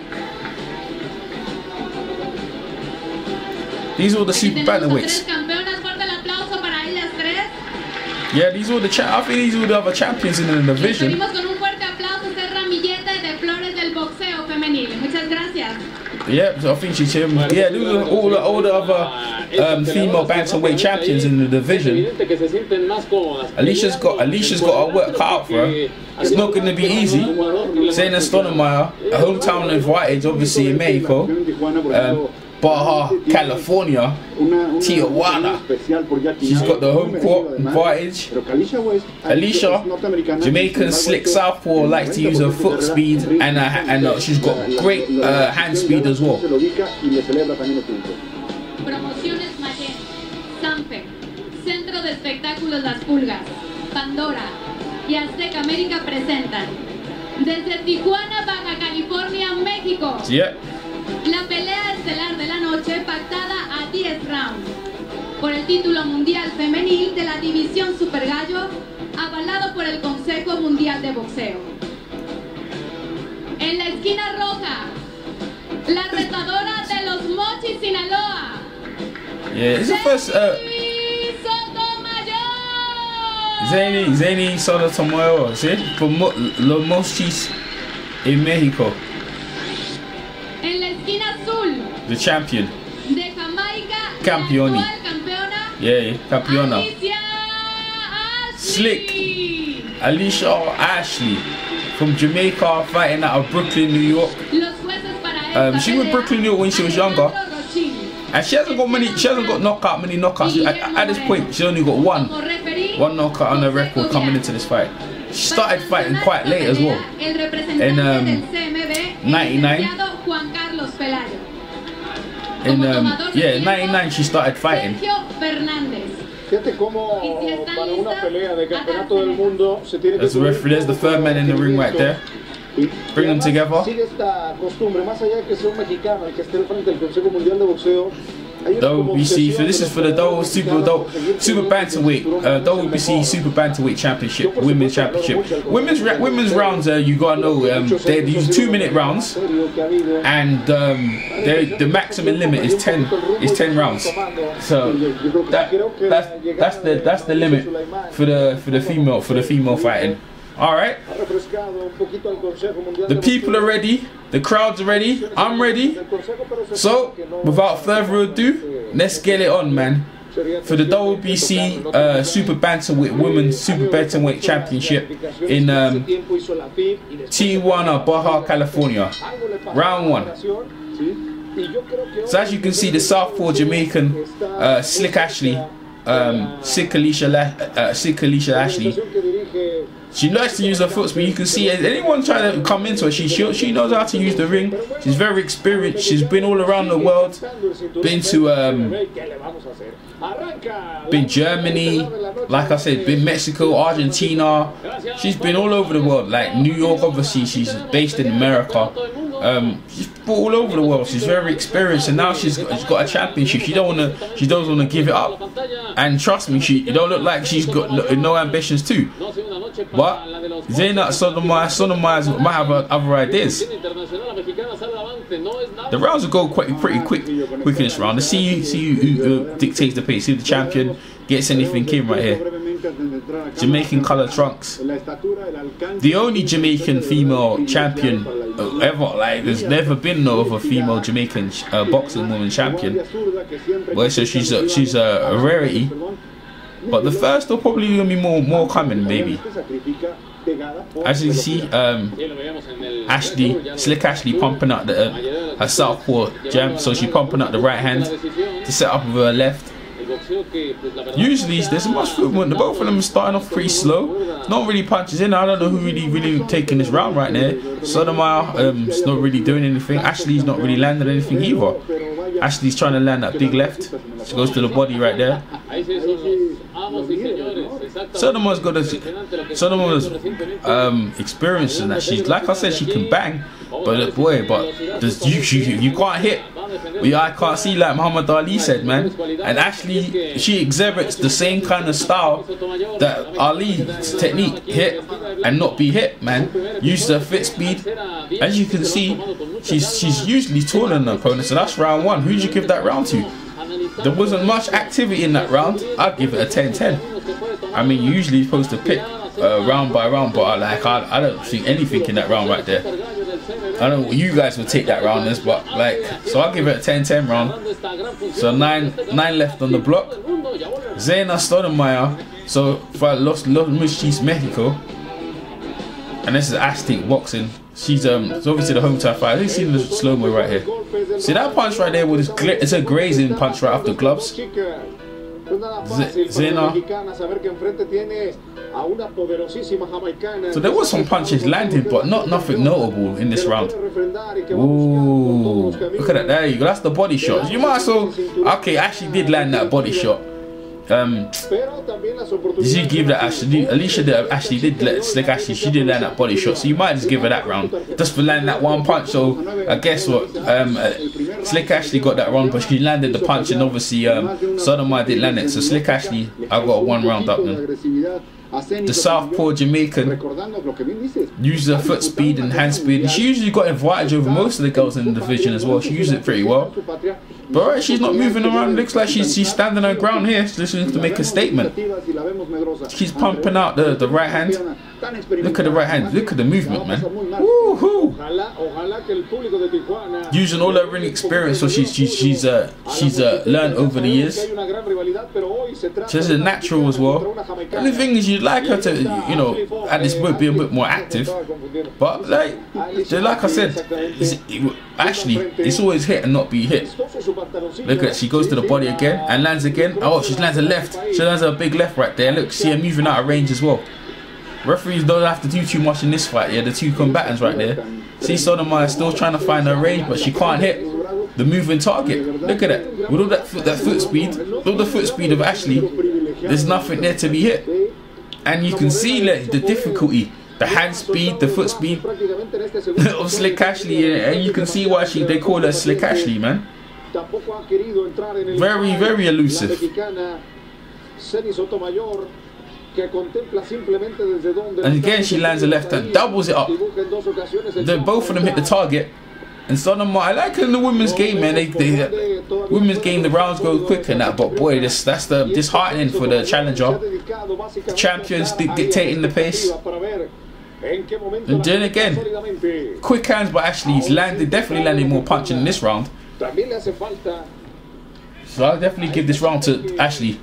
These are all the super bantamweights. Yeah, these are the cha I think these are the other champions in the division. Yeah, so I think she's him. Yeah, these are all the all the other um, female bantamweight champions in the division. Alicia's got Alicia's got her work cut out for her. It's not going to be easy. Zena Sotomayor, a hometown of Whitehead, obviously in Mexico. Um, Baja, California, Tijuana. She's got the home court advantage. Alicia, Jamaican slick southpaw, likes to use her foot speed, and her, and her, she's got great uh, hand speed as well. espectáculos Las Pulgas, Pandora y Azteca América presentan desde Tijuana, Baja California, México. Sí. La pelea estelar de la noche pactada a diez rounds por el título mundial femenil de la división Super Gallo, avalado por el Consejo Mundial de Boxeo. En la esquina roja, la retadora de los Mochis, Sinaloa. Yeah, it's the first. Uh, Zena Zena Sotomayor, ¿sí? Por Mo los Mochis en México. En la esquina azul, the champion. De Jamaica, campeona. Yeah, campeona. Alicia Ashley. Slick. Alicia Ashley from Jamaica, fighting out of Brooklyn, New York. Um, she was in Brooklyn, New York when she was younger, and she hasn't got many. She hasn't got knockout many knockouts at, at this point. She only got one, one knockout on her record coming into this fight. She started fighting quite late as well, in um, ninety-nine. In um, yeah, ninety-nine she started fighting. There's a referee. There's the third man in the ring right there. Bring them together. W B C, so this is for the double super adult, super bantamweight, uh, W B C super bantamweight championship, women's championship. Women's women's rounds, uh, you gotta know, um, they use two minute rounds, and um, the maximum limit is ten, is ten rounds. So that, that's that's the that's the limit for the for the female for the female fighting. All right, the people are ready, the crowd's ready, I'm ready. So, without further ado, let's get it on, man. For the W B C uh, Super Bantamweight Women's Super Bantamweight Championship in um, Tijuana, Baja California, round one. So as you can see, the Southpaw Jamaican uh, Slick Ashley, um, Slick Alicia, uh, Slick Alicia Ashley. She likes to use her foot, but you can see anyone trying to come into her, she, she she knows how to use the ring. She's very experienced. She's been all around the world. Been to um, been Germany, like I said, been Mexico, Argentina. She's been all over the world, like New York. Obviously, she's based in America. Um, she's fought all over the world. She's very experienced, and now she's got, she's got a championship. She don't wanna, she doesn't wanna give it up. And trust me, she it don't look like she's got no, no ambitions too. But Zena Sotomayor, Sotomayor might have other ideas. The rounds will go quite pretty quick, quick in this round. Let's see, see who, who uh, dictates the pace, who the champion gets anything in right here. Jamaican color trunks. The only Jamaican female champion ever, like there's never been no other female Jamaican uh, boxing woman champion. Well, so she's a, she's a rarity. But the first, there'll probably gonna be more more coming, maybe. As you can see, um, Ashley, Slick Ashley, pumping out the uh, her southpaw jam, so she's pumping out the right hand to set up with her left. Usually there's much movement. The both of them are starting off pretty slow. Not really punches in. I don't know who really really taking this round right there. Sotomayor um, is not really doing anything. Ashley's not really landing anything either. Ashley's trying to land that big left. She goes to the body right there. Sotomayor's got a Sotomayor's um, experience in that. She's like I said, she can bang, but boy, but you, you you can't hit. We I can't see like Muhammad Ali said, man. And Ashley, she exhibits the same kind of style that Ali's technique, hit and not be hit, man. Use her fit speed. As you can see, she's she's usually taller than her opponent. So that's round one. Who'd you give that round to? There wasn't much activity in that round. I'd give it a ten ten. I mean, you're usually supposed to pick uh, round by round, but I, like I, I don't see anything in that round right there. I don't know what you guys would take that round as, but like, so I'll give it a ten ten round. So nine nine left on the block. Zena Sotomayor, so for Los Mochis, Mexico, and this is Aztec boxing. She's um, it's obviously the home type fight. I think see the slow mo right here. See that punch right there with his gla it's a grazing punch right off the gloves. Z Zena. So there was some punches landed, but not nothing notable in this round. Ooh, look at that! There you go. That's the body shot. You might as well. Okay, Ashley did land that body shot. um, you give that Ashley, Alicia did, Ashley did let Slick Ashley, she did land that body shot, so you might just give her that round, just for landing that one punch. So I guess what, um, uh, Slick Ashley got that wrong, but she landed the punch, and obviously um, Sotomayor did land it, so Slick Ashley, I got a one round up then. The Southpaw Jamaican uses her foot speed and hand speed, and she usually got advantage over most of the girls in the division as well. She uses it pretty well. But alright, she's not moving around. Looks like she's, she's standing her ground here. She just needs to make a statement. She's pumping out the, the right hand. Look at the right hand. Look at the movement, man. Woohoo! Using all her ring experience, so she's she's she's uh, she's uh, learned over the years. She's a natural as well. The only thing is, you'd like her to, you know, at this point be a bit more active. But like, like I said, it's, it, actually, it's always hit and not be hit. Look at, she goes to the body again and lands again. Oh, she lands a left. She lands a big left right there. Look, see her moving out of range as well. Referees don't have to do too much in this fight. Yeah, the two combatants right there. See, Sotomayor is still trying to find her range, but she can't hit the moving target. Look at that. With all that foot, that foot speed, with all the foot speed of Ashley, there's nothing there to be hit. And you can see like, the difficulty, the hand speed, the foot speed of Slick Ashley. Yeah, and you can see why she they call her Slick Ashley, man. Very, very elusive. And again, she lands a left hand, doubles it up. They, both of them hit the target. And Sotomayor, I like in the women's game, man. They, they, women's game, the rounds go quick and that. But boy, this, that's the disheartening for the challenger. The champions dictating the pace. And then again, quick hands by Ashley. He's landed, definitely landing more punch in this round. So I'll definitely give this round to Ashley.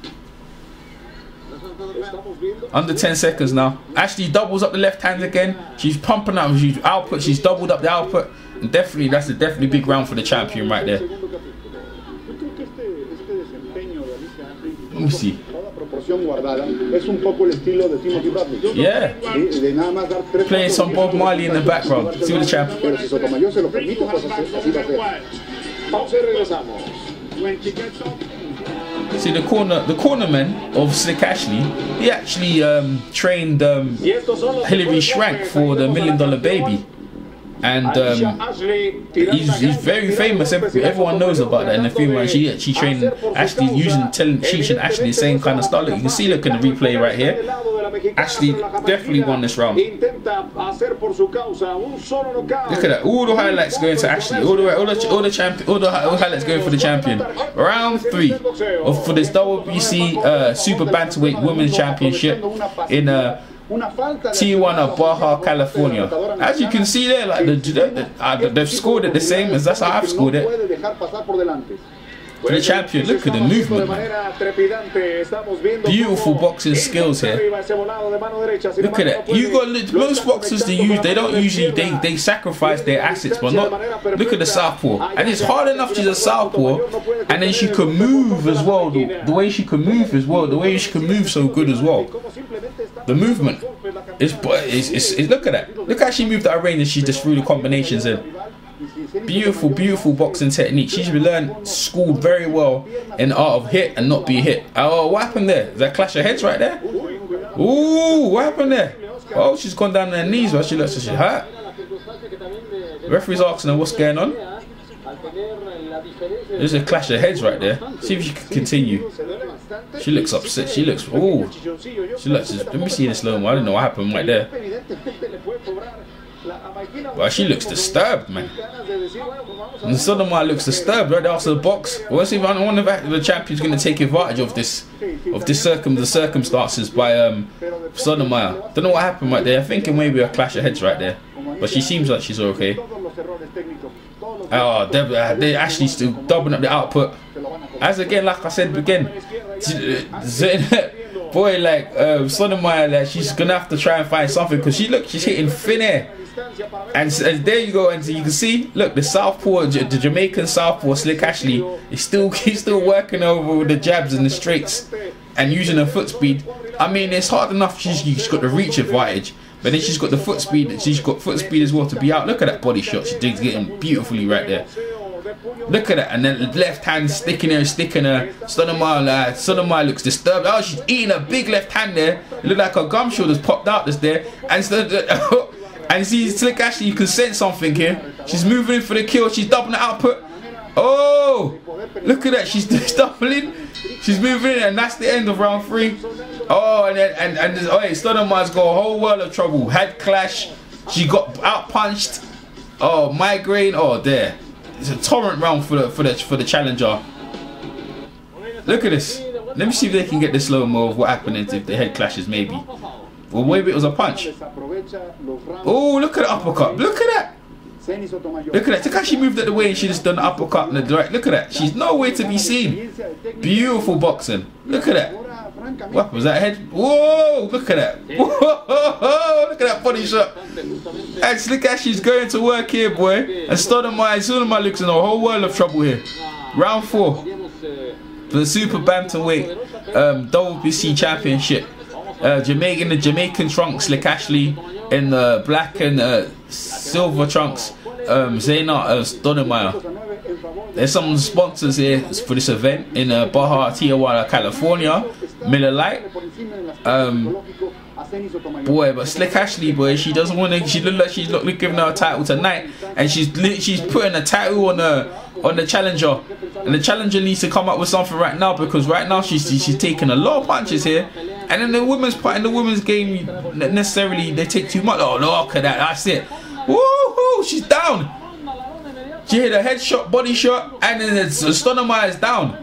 Under ten seconds now. Ashley doubles up the left hand again. She's pumping out she's output. She's doubled up the output. And definitely, that's a definitely big round for the champion right there. Let me see. Yeah. Playing some Bob Marley in the background. See what the champion. See the corner, the cornerman of Slick Ashley. He actually um, trained um, Hillary Swank for the Million Dollar Baby, and um, he's, he's very famous. Everyone knows about that. And the female, she actually trained Ashley using telling teaching Ashley the same kind of style. You can see, look at the replay right here. Ashley definitely won this round. Look at that. All the highlights going to Ashley. All the all the all the champion. All the highlights going for the champion. Round three of for this W B C uh, Super Bantamweight Women's Championship in uh, Tijuana, Baja California. As you can see there, like the, the, uh, they've scored it the same as that's how I've scored it. For the champion, look at the movement, man. Beautiful boxing skills here. Look at that. You got look, most boxers they use, they don't usually they they sacrifice their assets, but not. Look at the southpaw, and it's hard enough she's a southpaw, and then she can move as well. The, the way she can move as well, the way she can move so good as well. The movement, it's but it's, it's, it's look at that. Look how she moved that range, and she just threw the combinations in. Beautiful, beautiful boxing technique. She's been learned, schooled very well in the art of hit and not be hit. Oh, what happened there? Is that clash of heads right there? Ooh, what happened there? Oh, she's gone down on her knees. Well, she looks like she's hurt. The referee's asking her what's going on. There's a clash of heads right there. See if she can continue. She looks upset. She looks. Ooh. She looks. Let me see this slow mo. I don't know what happened right there. Well, she looks disturbed, man. And Sotomayor looks disturbed right after the box. Well, let's see if I wonder if the champion's going to take advantage of this, of this circum the circumstances by um, Sotomayor. Don't know what happened right there. I'm thinking maybe a clash of heads right there, but she seems like she's okay. Oh, they're, they're actually still doubling up the output. As again, like I said again, boy, like uh, Sotomayor, like she's gonna have to try and find something because she look, she's hitting thin air. And, and there you go, and so you can see, look, the southpaw, the Jamaican southpaw, Slick Ashley, is still he's still working over with the jabs and the straights, and using her foot speed. I mean, it's hard enough. She's, she's got the reach advantage, but then she's got the foot speed. She's got foot speed as well to be out. Look at that body shot. She's getting beautifully right there. Look at that, and then left hand sticking her, sticking her. Sotomayor, uh, Sotomayor looks disturbed. Oh, she's eating a big left hand there. It looked like her gum shoulder's popped out this there. And so, uh, and see, Slick Ashley, you can sense something here. She's moving in for the kill. She's doubling the output. Oh, look at that. She's doubling. She's moving in, and that's the end of round three. Oh, and then, and and oh, hey, Sotomayor's got a whole world of trouble. Head clash. She got out punched. Oh, migraine. Oh, there. It's a torrent round for the for the for the challenger. Look at this. Let me see if they can get the slow mo of what happened if the head clashes, maybe. Well, maybe it was a punch. Oh, look at the uppercut. Look at that. Look at that. Takashi moved at the way and she just done the uppercut in the direct. Look at that. She's nowhere to be seen. Beautiful boxing. Look at that. What was that head? Whoa! Look at that. Whoa! Look at that body shot. And Slikashi's going to work here, boy. And Stoudemire, Sotomayor looks in a whole world of trouble here. Round four. For the Super Bantamweight um, W B C Championship. Uh, Jamaican in the Jamaican trunks, Slick Ashley in the black and uh, silver trunks, um, Zena uh, Sotomayor. There's some sponsors here for this event in uh, Baja Tijuana, California, Miller Lite. Um, boy, but Slick Ashley, boy, she doesn't want to. She look like she's not giving her a title tonight, and she's she's putting a title on her. On the challenger, and the challenger needs to come up with something right now, because right now she's she's taking a lot of punches here, and in the women's part in the women's game necessarily they take too much. Oh, look at that, that's it. Woohoo! She's down. She hit a headshot, body shot, and then it's Sotomayor is down.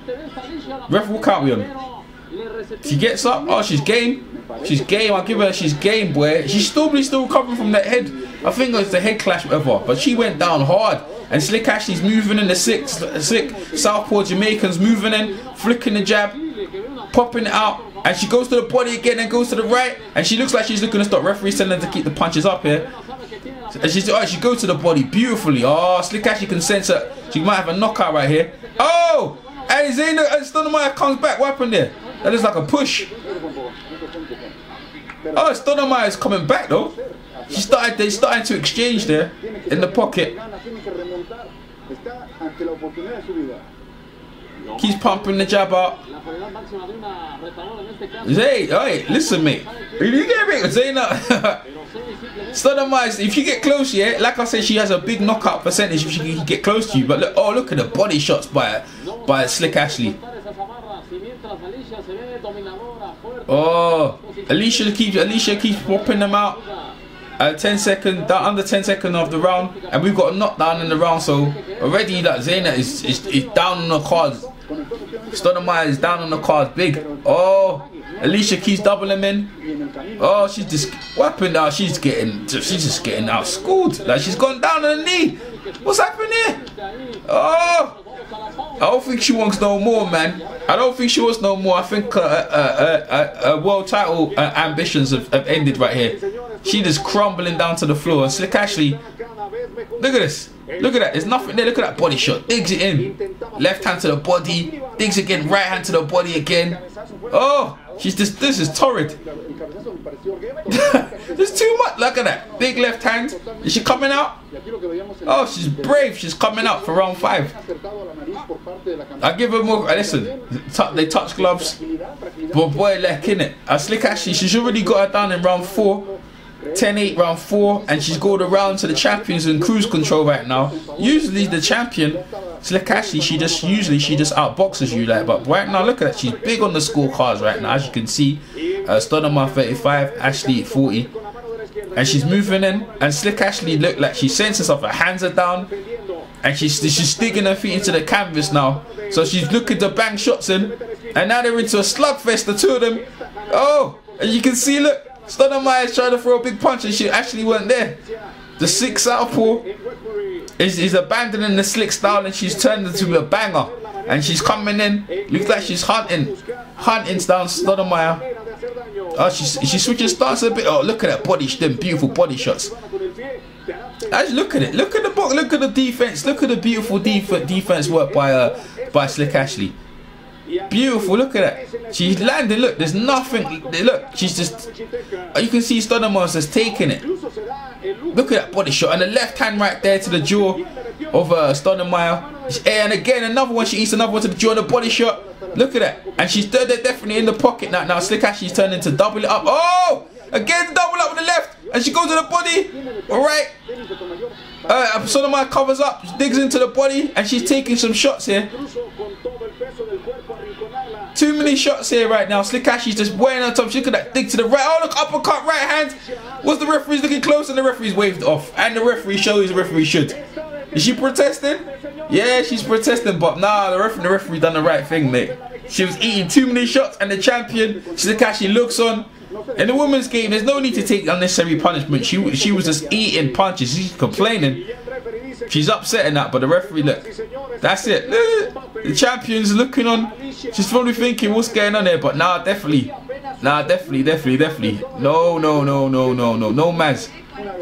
Ref will count with him. She gets up. Oh, she's game. She's game. I give her. She's game, boy. She's still probably still recovering from that head. I think it's the head clash, whatever. But she went down hard. And Slick Ashley's moving in the six, slick Southpaw Jamaicans moving in, flicking the jab, popping it out, and she goes to the body again and goes to the right, and she looks like she's looking to stop. Referee telling her to keep the punches up here. And she's, oh, she goes to the body beautifully. Oh, Slick Ashley can sense her. She might have a knockout right here. Oh, and Zena Sotomayor comes back. What happened there? That is like a push. Oh, Sotomayor is coming back though. She started, they started to exchange there in the pocket. Keeps pumping the jab up. Hey, hey, listen, mate. You get me? Zena. Sotomayor, if you get close, yeah, like I said, she has a big knockout percentage if she can get close to you. But look, oh, look at the body shots by by Slick Ashley. Oh, Alicia keeps Alicia keeps popping them out. Uh, ten second, down, under ten second of the round, and we've got a knockdown in the round, so already that Zena is, is, is down on the cards. Stoudemire is down on the cards big. Oh, Alicia keeps doubling in. Oh, she's just weapon now. She's getting, she's just getting outschooled. Like she's gone down on the knee. What's happening here? Oh, I don't think she wants no more, man. I don't think she wants no more. I think her uh, uh, uh, uh, uh, world title uh, ambitions have, have ended right here. She just crumbling down to the floor. And Slick Ashley, look at this. Look at that. There's nothing there. Look at that body shot. Digs it in. Left hand to the body. Digs again. Right hand to the body again. Oh, she's just. This is torrid. There's too much. Look at that. Big left hand. Is she coming out? Oh, she's brave. She's coming out for round five. I give her more. Listen, they touch gloves. But boy, like in it. I Slick Ashley. She's already got her down in round four. ten eight round four, and she's going around to the champions in cruise control right now. Usually the champion, Slick Ashley, she just usually she just outboxes you like, but right now look at that, she's big on the scorecards right now, as you can see. Uh, Stoudemire thirty-five, Ashley forty, and she's moving in, and Slick Ashley look like she senses herself, her hands are down, and she's she's digging her feet into the canvas now. So she's looking to bang shots in, and now they're into a slugfest, the two of them. Oh, and you can see, look. Stoudemire is trying to throw a big punch and she actually weren't there. The six southpaw is, is abandoning the slick style and she's turned into a banger. And she's coming in. Looks like she's hunting. Hunting down Stoudemire. Oh, she, she switches stance a bit. Oh, look at that body, them beautiful body shots. Just look at it. Look at the book. Look at the defense. Look at the beautiful def defense work by uh, by Slick Ashley. Beautiful, look at that. She's landing, look, there's nothing. Look, she's just, you can see Stoudemire's just taking it. Look at that body shot, and the left hand right there to the jaw. of uh, Stoudemire. And again, another one. She eats another one to join the body shot. Look at that. And she's definitely in the pocket now. Now Slick Ashley's turning to double it up. Oh! Again, double up with the left. And she goes to the body. Alright. Uh, Sotomayor covers up. She digs into the body. And she's taking some shots here. Too many shots here right now. Slick Ashley's just wearing her top. Look at that dig to the right. Oh, look. Uppercut right hand. Was the referee's looking close? And the referee's waved off. And the referee shows the referee should. Is she protesting? Yeah, she's protesting, but nah, the referee, the referee done the right thing, mate. She was eating too many shots, and the champion, Slick Ashley, looks on. In the women's game, there's no need to take unnecessary punishment. She she was just eating punches. She's complaining. She's upset and that, but the referee, look. That's it. The champion's looking on. She's probably thinking, what's going on there? But nah, definitely. Nah, definitely, definitely, definitely. No, no, no, no, no, no. No, maz.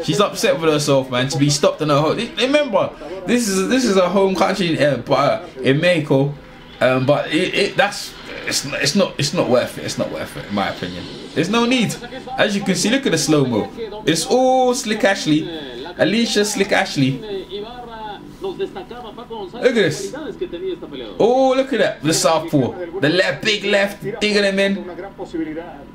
She's upset with herself, man, to be stopped in her home. Remember, this is this is a home country uh, but, uh, in Mexico, um, but it, it that's it's it's not it's not worth it. It's not worth it, in my opinion. There's no need. As you can see, look at the slow mo. It's all Slick Ashley, Alicia Slick Ashley. Look at this. Oh, look at that. The southpaw, the left, big left, digging him in.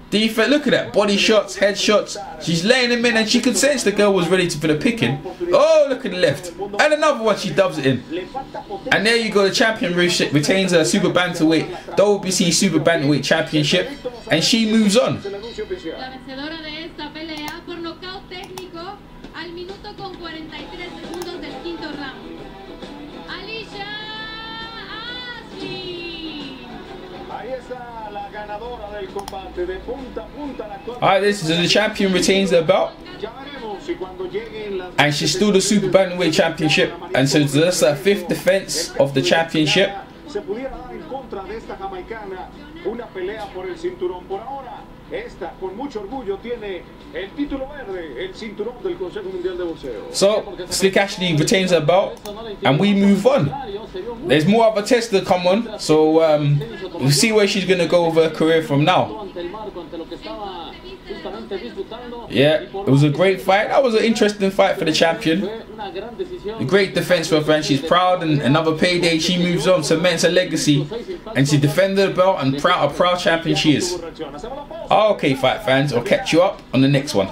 Defense, look at that. Body shots, head shots. She's laying him in, and she could sense the girl was ready for the picking. Oh, look at the left. And another one, she dubs it in. And there you go. The champion retains her super bantamweight, W B C super bantamweight championship. And she moves on. Alright, this is the champion retains her belt, and she's still the super bantamweight championship, and so that's her fifth defense of the championship. So Slick Ashley retains her belt, and we move on. There's more of a test to come on, so um, we'll see where she's going to go with her career from now. Yeah, it was a great fight. That was an interesting fight for the champion. A great defense for her, and she's proud, and another payday. She moves on, cements her legacy, and she defended the belt, and proud, a proud champion she is. Okay, fight fans, I'll catch you up on the next one.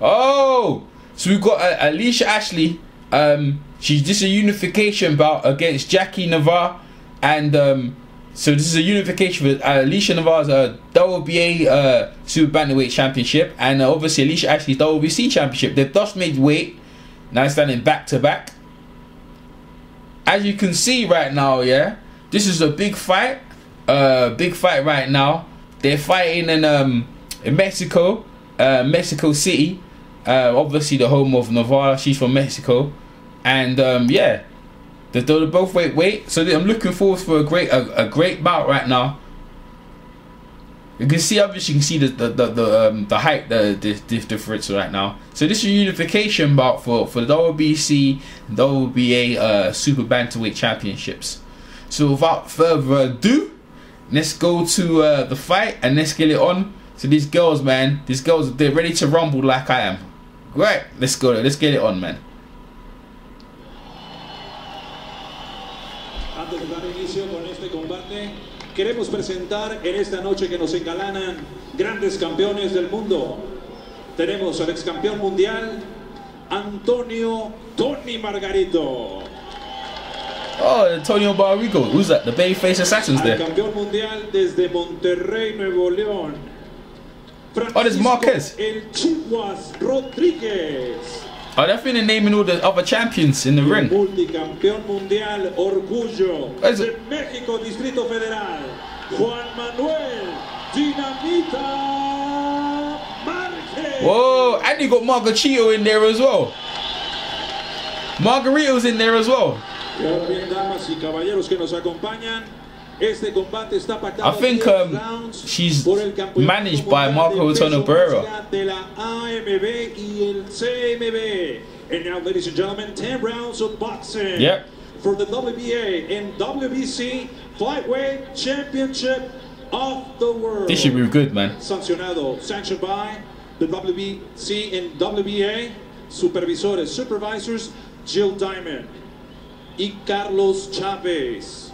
Oh, so we've got uh, Alicia Ashley. Um, she's just a unification bout against Jackie Nevada, and um, so this is a unification with uh, Alicia Nevada's uh, W B A uh, Super Bantamweight Championship, and uh, obviously Alicia Ashley's W B C Championship. They've just made weight. Now standing back to back. As you can see right now, yeah, this is a big fight. Uh, big fight right now. They're fighting in um in Mexico, uh, Mexico City. Uh, obviously the home of Nevada. She's from Mexico, and um, yeah, they're, they're both weight weight. So I'm looking forward for a great a, a great bout right now. You can see, obviously you can see the the the the, um, the height the, the, the difference right now. So this is a unification bout for for the W B C, W B A uh, Super Bantamweight Championships. So without further ado, let's go to uh, the fight, and let's get it on. So these girls, man, these girls, they're ready to rumble like I am. Right, let's go, let's get it on, man. Antes de dar inicio con este combate, queremos presentar en esta noche que nos engalanan grandes campeones del mundo. Tenemos al ex campeón mundial Antonio Tony Margarito. Oh, Antonio Barrigo, who's that? The Bayface Assassins there. Campeón mundial desde Monterrey, Nuevo León. Oh, there's Marquez. El Chihuas Rodríguez. Oh, they've been naming all the other champions in the ring. Multicampeón mundial Orgullo de México, Distrito Federal, Juan Manuel Dinamita Márquez. Whoa, and you got Margarito in there as well. Margarito's in there as well. I think um, she's managed by Marco Antonio Barrera. And now, ladies and gentlemen, ten rounds of boxing. Yep. For the W B A and W B C Flyweight Championship of the World. This should be good, man. Sanctioned by the W B C and W B A. Supervisores, supervisors, Jill Diamond y Carlos Chávez.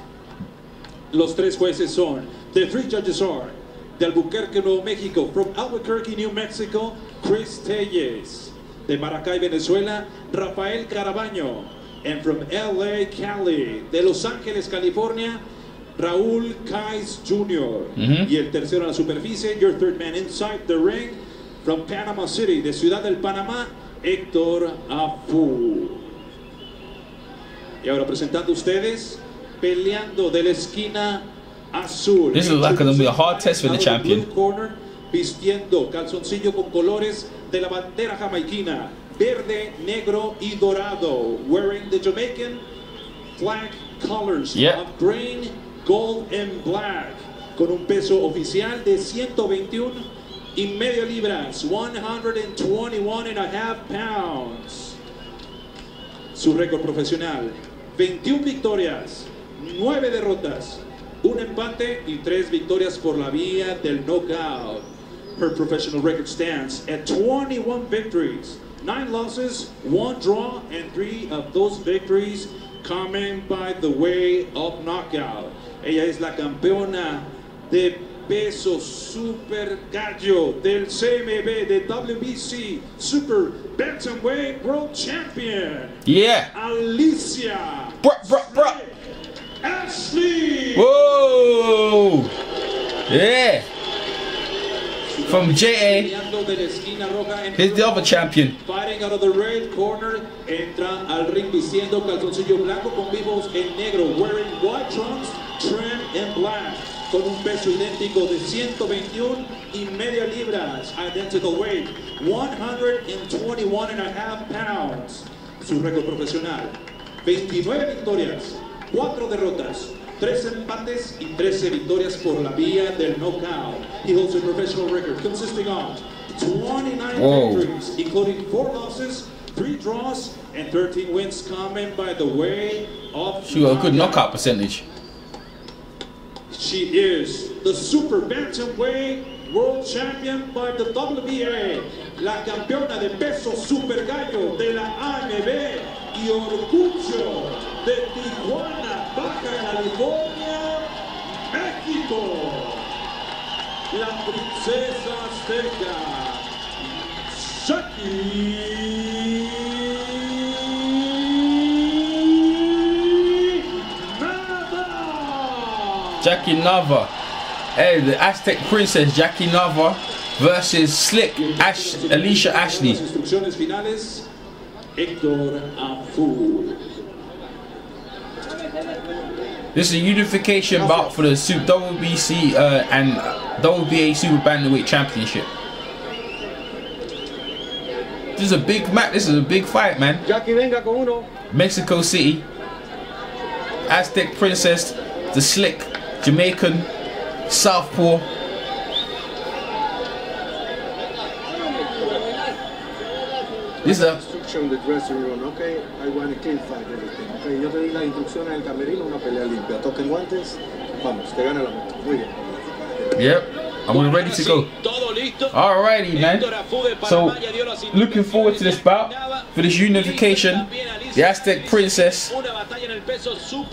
Los tres jueces son, the three judges are, de Albuquerque, Nuevo México, from Albuquerque, New Mexico, Chris Telles, de Maracay, Venezuela, Rafael Carabaño, and from L A, Cali, de Los Ángeles, California, Raúl Kais Junior Mm-hmm. Y el tercero en la superficie, your third man inside the ring, from Panama City, de Ciudad del Panamá, Héctor Afu. Y ahora presentando a ustedes, peleando de la esquina azul. This is like going to be a hard test for the champion. Corner, vistiendo calzoncillo con colores de la bandera jamaiquina, verde, negro y dorado, wearing the Jamaican flag colors, yep, of green, gold and black, con un peso oficial de ciento veintiuno y medio libras, one hundred twenty-one and a half pounds. Su récord profesional, veintiuna victorias, nueve derrotas, un empate y tres victorias por la vía del knockout. Her professional record stands at twenty-one victories, nine losses, one draw, and three of those victories coming by the way of knockout. Ella es la campeona de peso super gallo del C M B de W B C Super Bantamweight World Champion. Yeah. Alicia. Bruh, bruh, bruh. Ashley. Whoa. Yeah. From J A, he's the other champion. Fighting out of the red corner, entra al ring vistiendo calzoncillo blanco con vivos en negro, wearing white trunks, trim and black, con un peso idéntico de ciento veintiuna y media libras, identical weight, one hundred twenty-one and a half pounds. Su récord profesional, veintinueve victorias, cuatro derrotas, tres empates y trece victorias por la vía del knockout. He holds a professional record consisting of twenty-nine victories, including four losses, three draws, and thirteen wins coming by the way of... She got a good knockout percentage. She is the Super Bantamweight World Champion by the W B A, la campeona de peso super gallo de la A M B y orgullo de Tijuana, Baja California, México, la princesa azteca, Jackie Nava. Jackie Nava. Hey, the Aztec princess Jackie Nava versus Slick Ash, Alicia Ashley. This is a unification bout for the W B C uh, and W B A Super Bantamweight Championship. This is a big match. This is a big fight, man. Mexico City, Aztec Princess, the Slick Jamaican, Southpaw. This is a in the dressing room, okay? I want to clean fight everything, okay? Yo te di las instrucciones del camerino, una pelea limpia. Toquen guantes, vamos, que gana la meta. Muy bien. Yep, I'm ready to go. Alrighty, man. So, looking forward to this bout, for this unification. The Aztec Princess,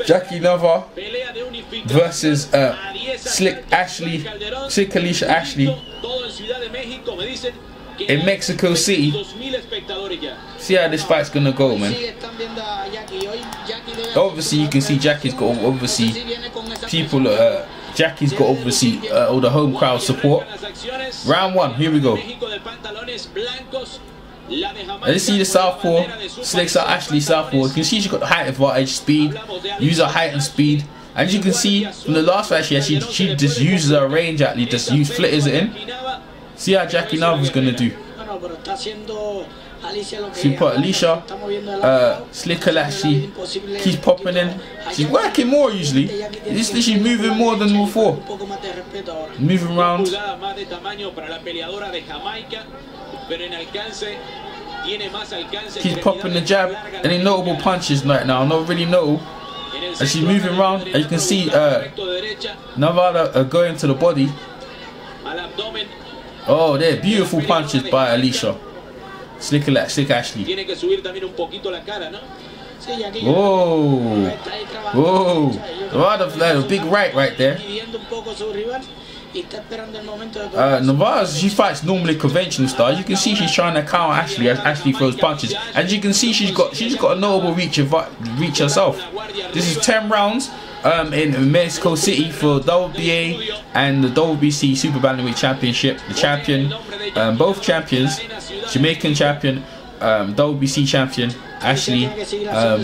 Jackie Nova versus uh, Slick Ashley, Slick Alicia Ashley. In Mexico City. See how this fight's gonna go, man. Obviously, you can see Jackie's got obviously people. Uh, Jackie's got obviously uh, all the home crowd support. Round one, here we go. Let's see the southpaw. Slicks are actually southpaw. You can see she got the height advantage, speed. Use her height and speed. As you can see from the last fight, she actually she just uses her range. Actually, just use flitters it in. See how Jackie Nava's gonna do. She put Alicia, uh, Slick Alashi, keeps popping in. She's working more usually. This she's moving more than before. Moving around. She's popping the jab. Any notable punches right now? Not really notable. As she's moving around, as you can see, uh, Nevada uh, going to the body. Oh, they're beautiful punches by Alicia. Slick, Slick Ashley. Tiene que subir también un poquito la cara, ¿no? Sí, aquí. Whoa. Whoa. Nevada flat, a big right right there. Uh, Nevada, she fights normally conventional style. You can see she's trying to counter Ashley as Ashley throws punches, and you can see she's got she's got a notable reach of, reach herself. This is ten rounds um, in Mexico City for W B A and the W B C Super Bantamweight Championship. The champion, um, both champions, Jamaican champion, um, W B C champion, Ashley, um,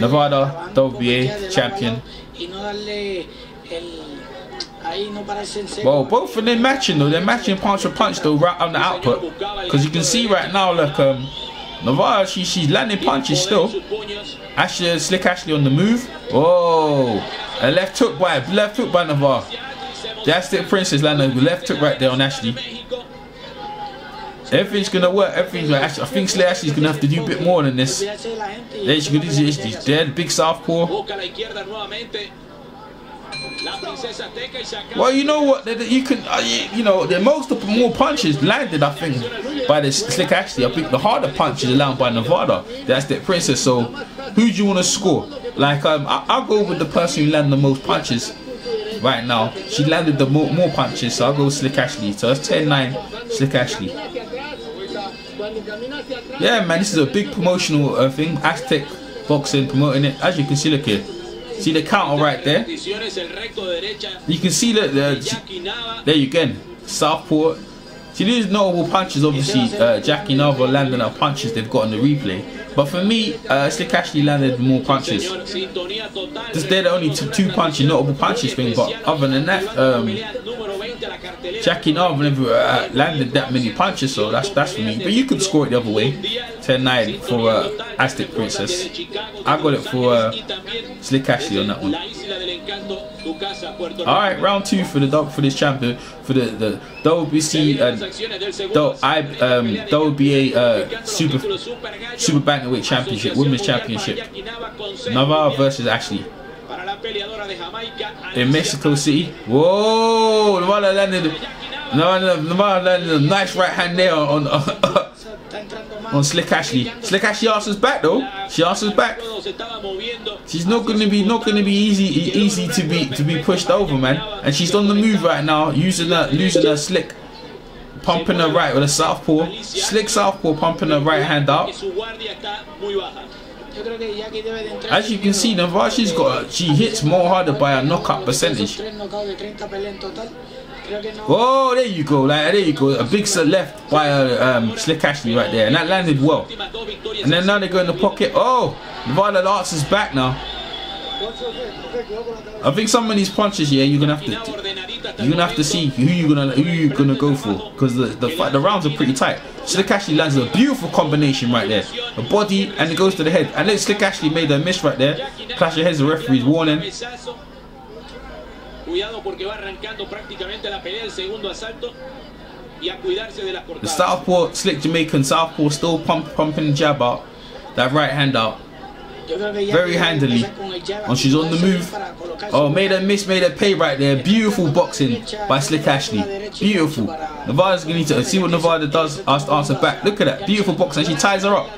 Nevada, W B A champion. Well, both of them matching though, they're matching punch for punch though, right on the output. Because you can see right now, look, um, Nevada, she, she's landing punches still. Ashley, Slick Ashley on the move. Oh, a left hook by, left hook by Nevada. That's it, Princess landing left hook right there on Ashley. Everything's gonna work, everything's gonna, I think Slick Ashley's gonna have to do a bit more than this. There she goes, she's dead, big southpaw. Well, you know what? You can, you know, the most of the more punches landed, I think, by the Slick Ashley. I think the harder punches are landed by Nevada. That's the Princess. So, who do you want to score? Like, um, I, I'll go with the person who landed the most punches. Right now, she landed the more, more punches, so I'll go with Slick Ashley. So that's ten nine, Slick Ashley. Yeah, man, this is a big promotional uh, thing. Aztec Boxing promoting it, as you can see. Look here. See the counter right there. You can see that the, there you go, southpaw. See these notable punches. Obviously, uh, Jackie Nava landing her punches. They've got on the replay. But for me, uh, Slick Ashley landed more punches. Just they're the only two, two punches, notable punches thing. But other than that, um, Jackie Nava never uh, landed that many punches. So that's that's for me. But you could score it the other way. ten nine for uh, Aztec Princess. I got it for uh, Slick Ashley on that one. All right, round two for the dog for this champion for the the W B C and uh, I um W B A uh, super super bantamweight championship women's championship. Navarro versus Ashley in Mexico City. Whoa, Navarro landed. Navarro landed a nice right hand there on. on On Slick Ashley. Slick Ashley answers back though. She answers back. She's not gonna be not gonna be easy easy to be to be pushed over, man. And she's on the move right now, using her losing her slick, pumping her right with a southpaw. Slick southpaw pumping her right hand out. As you can see, Navarro, she's got she hits more harder by a knockout percentage. Oh, there you go, like there you go, a big left by uh, um, Slick Ashley right there, and that landed well. And then now they go in the pocket. Oh, Nevada Arts is back now. I think some of these punches here, yeah, you're gonna have to, you're gonna have to see who you gonna who you gonna go for, because the, the the rounds are pretty tight. Slick Ashley lands a beautiful combination right there, a body, and it goes to the head. And then Slick Ashley made a miss right there. Clash of heads, the referee's warning. The southpaw, Slick Jamaican southpaw, still pump, pumping jab out, that right hand out, very handily. And she's on the move. Oh, made her miss, made her pay right there. Beautiful boxing by Slick Ashley. Beautiful. Nevada's gonna need to see what Nevada does. Answer back. Look at that beautiful boxing. She ties her up.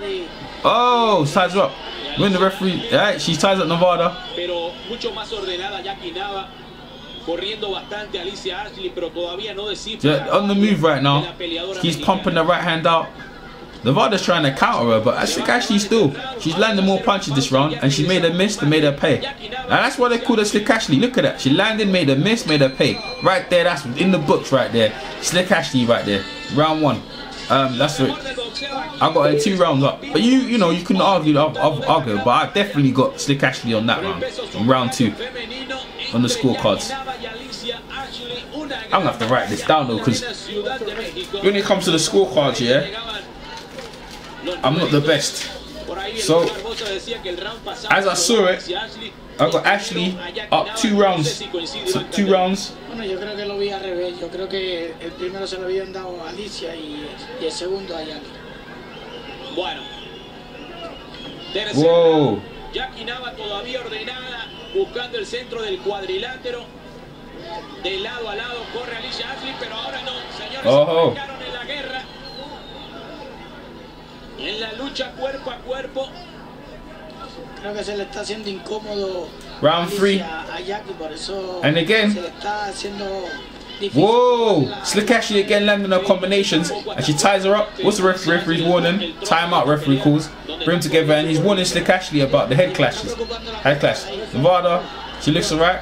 Oh, ties her up. Win the referee. Alright, she ties up Nevada. Yeah, on the move right now, he's pumping the right hand out. Nevada's trying to counter her, but I think Ashley still, she's landing more punches this round, and she made a miss and made her pay. And that's why they call her Slick Ashley. Look at that, she landed, made a miss, made her pay. Right there, that's in the books right there. Slick Ashley right there, round one. Um, that's it. I got uh, two rounds up, but you you know you couldn't argue, I've, I've argued, but I definitely got Slick Ashley on that round, on round two, on the scorecards. I'm gonna have to write this down though, because when it comes to the scorecards, yeah, I'm not the best. So as I saw it, I got Ashley up two rounds, so two rounds. Whoa. Buscando el centro del cuadrilátero de lado a lado corre Alicia Ashley, pero ahora no, señores, se marcaron en la guerra. la lucha cuerpo a cuerpo. Creo que se le está haciendo incómodo Round three. A Jackie, por eso and again. Se le está haciendo difícil. Whoa! Slick Ashley again landing her combinations and she ties her up. What's the referee, referee's warning? Time out, referee calls. Bring them together and he's warning Slick Ashley about the head clashes. Head clash. Nevada, she looks alright.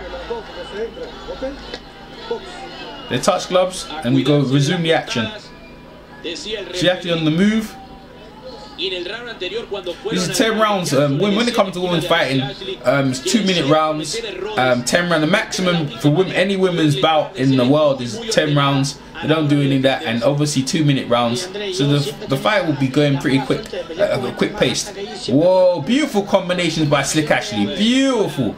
They touch gloves and we go resume the action. She's actually on the move. These are ten rounds. Um, when, when it comes to women's fighting, um, it's two-minute rounds, um, ten rounds. The maximum for women, any women's bout in the world is ten rounds. They don't do any of that, and obviously two-minute rounds. So the the fight will be going pretty quick, uh, a quick paced. Whoa, beautiful combinations by Slick Ashley. Beautiful.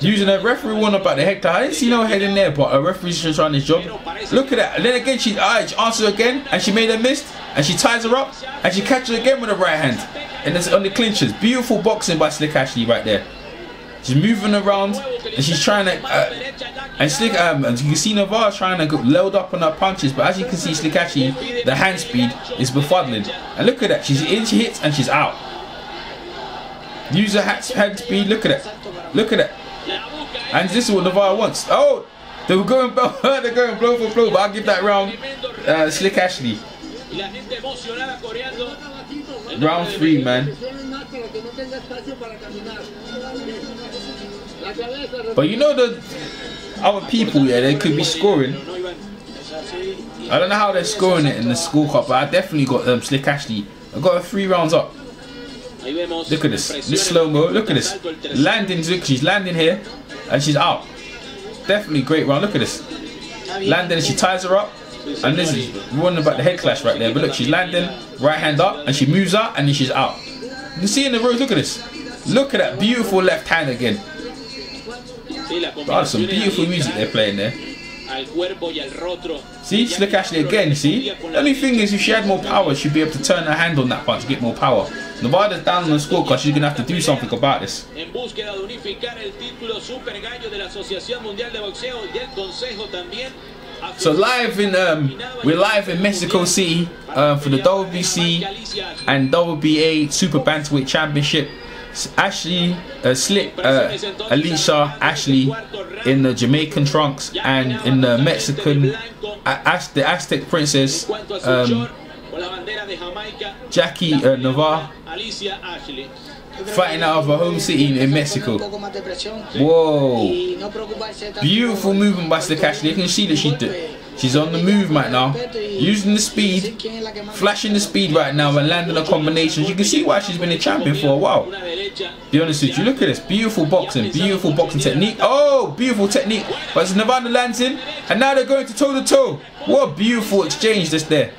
Using a referee one about the Hector. I didn't see no head in there, but a referee's just trying his job. Look at that. And then again, she uh, answers again, and she made a miss, and she ties her up, and she catches again with her right hand, and it's on the clinches. Beautiful boxing by Slick Ashley right there. She's moving around, and she's trying to, uh, and Slick, um, and you can see Navarre trying to go load up on her punches, but as you can see, Slick Ashley, the hand speed is befuddling. And look at that. She's in, she hits, and she's out. Use her hand speed. Look at that. Look at that. And this is what Navarre wants. Oh, they were going, they're going blow for blow, but I'll give that round uh, Slick Ashley. Round three, man. But you know the other people, yeah, they could be scoring. I don't know how they're scoring it in the scorecard, but I definitely got um, Slick Ashley. I got her three rounds up. Look at this, this slow-mo, look at this. Landing, she's landing here, and she's out. Definitely great round, look at this. Landing, she ties her up, and this is warning about the head clash right there. But look, she's landing, right hand up, and she moves out, and then she's out. You can see in the rows, look at this. Look at that beautiful left hand again. That's some beautiful music they're playing there. See, Slick Ashley again, see? The only thing is, if she had more power, she'd be able to turn her hand on that punch to get more power. Nevada's down on the scorecard, she's going to have to do something about this. So live in, um, we're live in Mexico City uh, for the W B C and W B A Super Bantamweight Championship. Ashley, uh, Slick, uh, Alicia Ashley in the Jamaican trunks and in the Mexican, uh, the Aztec princess, um, Jackie uh, Navarre, fighting out of her home city in Mexico. Whoa! Beautiful movement by Slick Ashley. You can see that she did. She's on the move right now, using the speed, flashing the speed right now and landing her combinations. You can see why she's been a champion for a while. Be honest with you, look at this, beautiful boxing, beautiful boxing technique. Oh, beautiful technique, but it's Nevada lands in, and now they're going to toe to toe. What a beautiful exchange this there.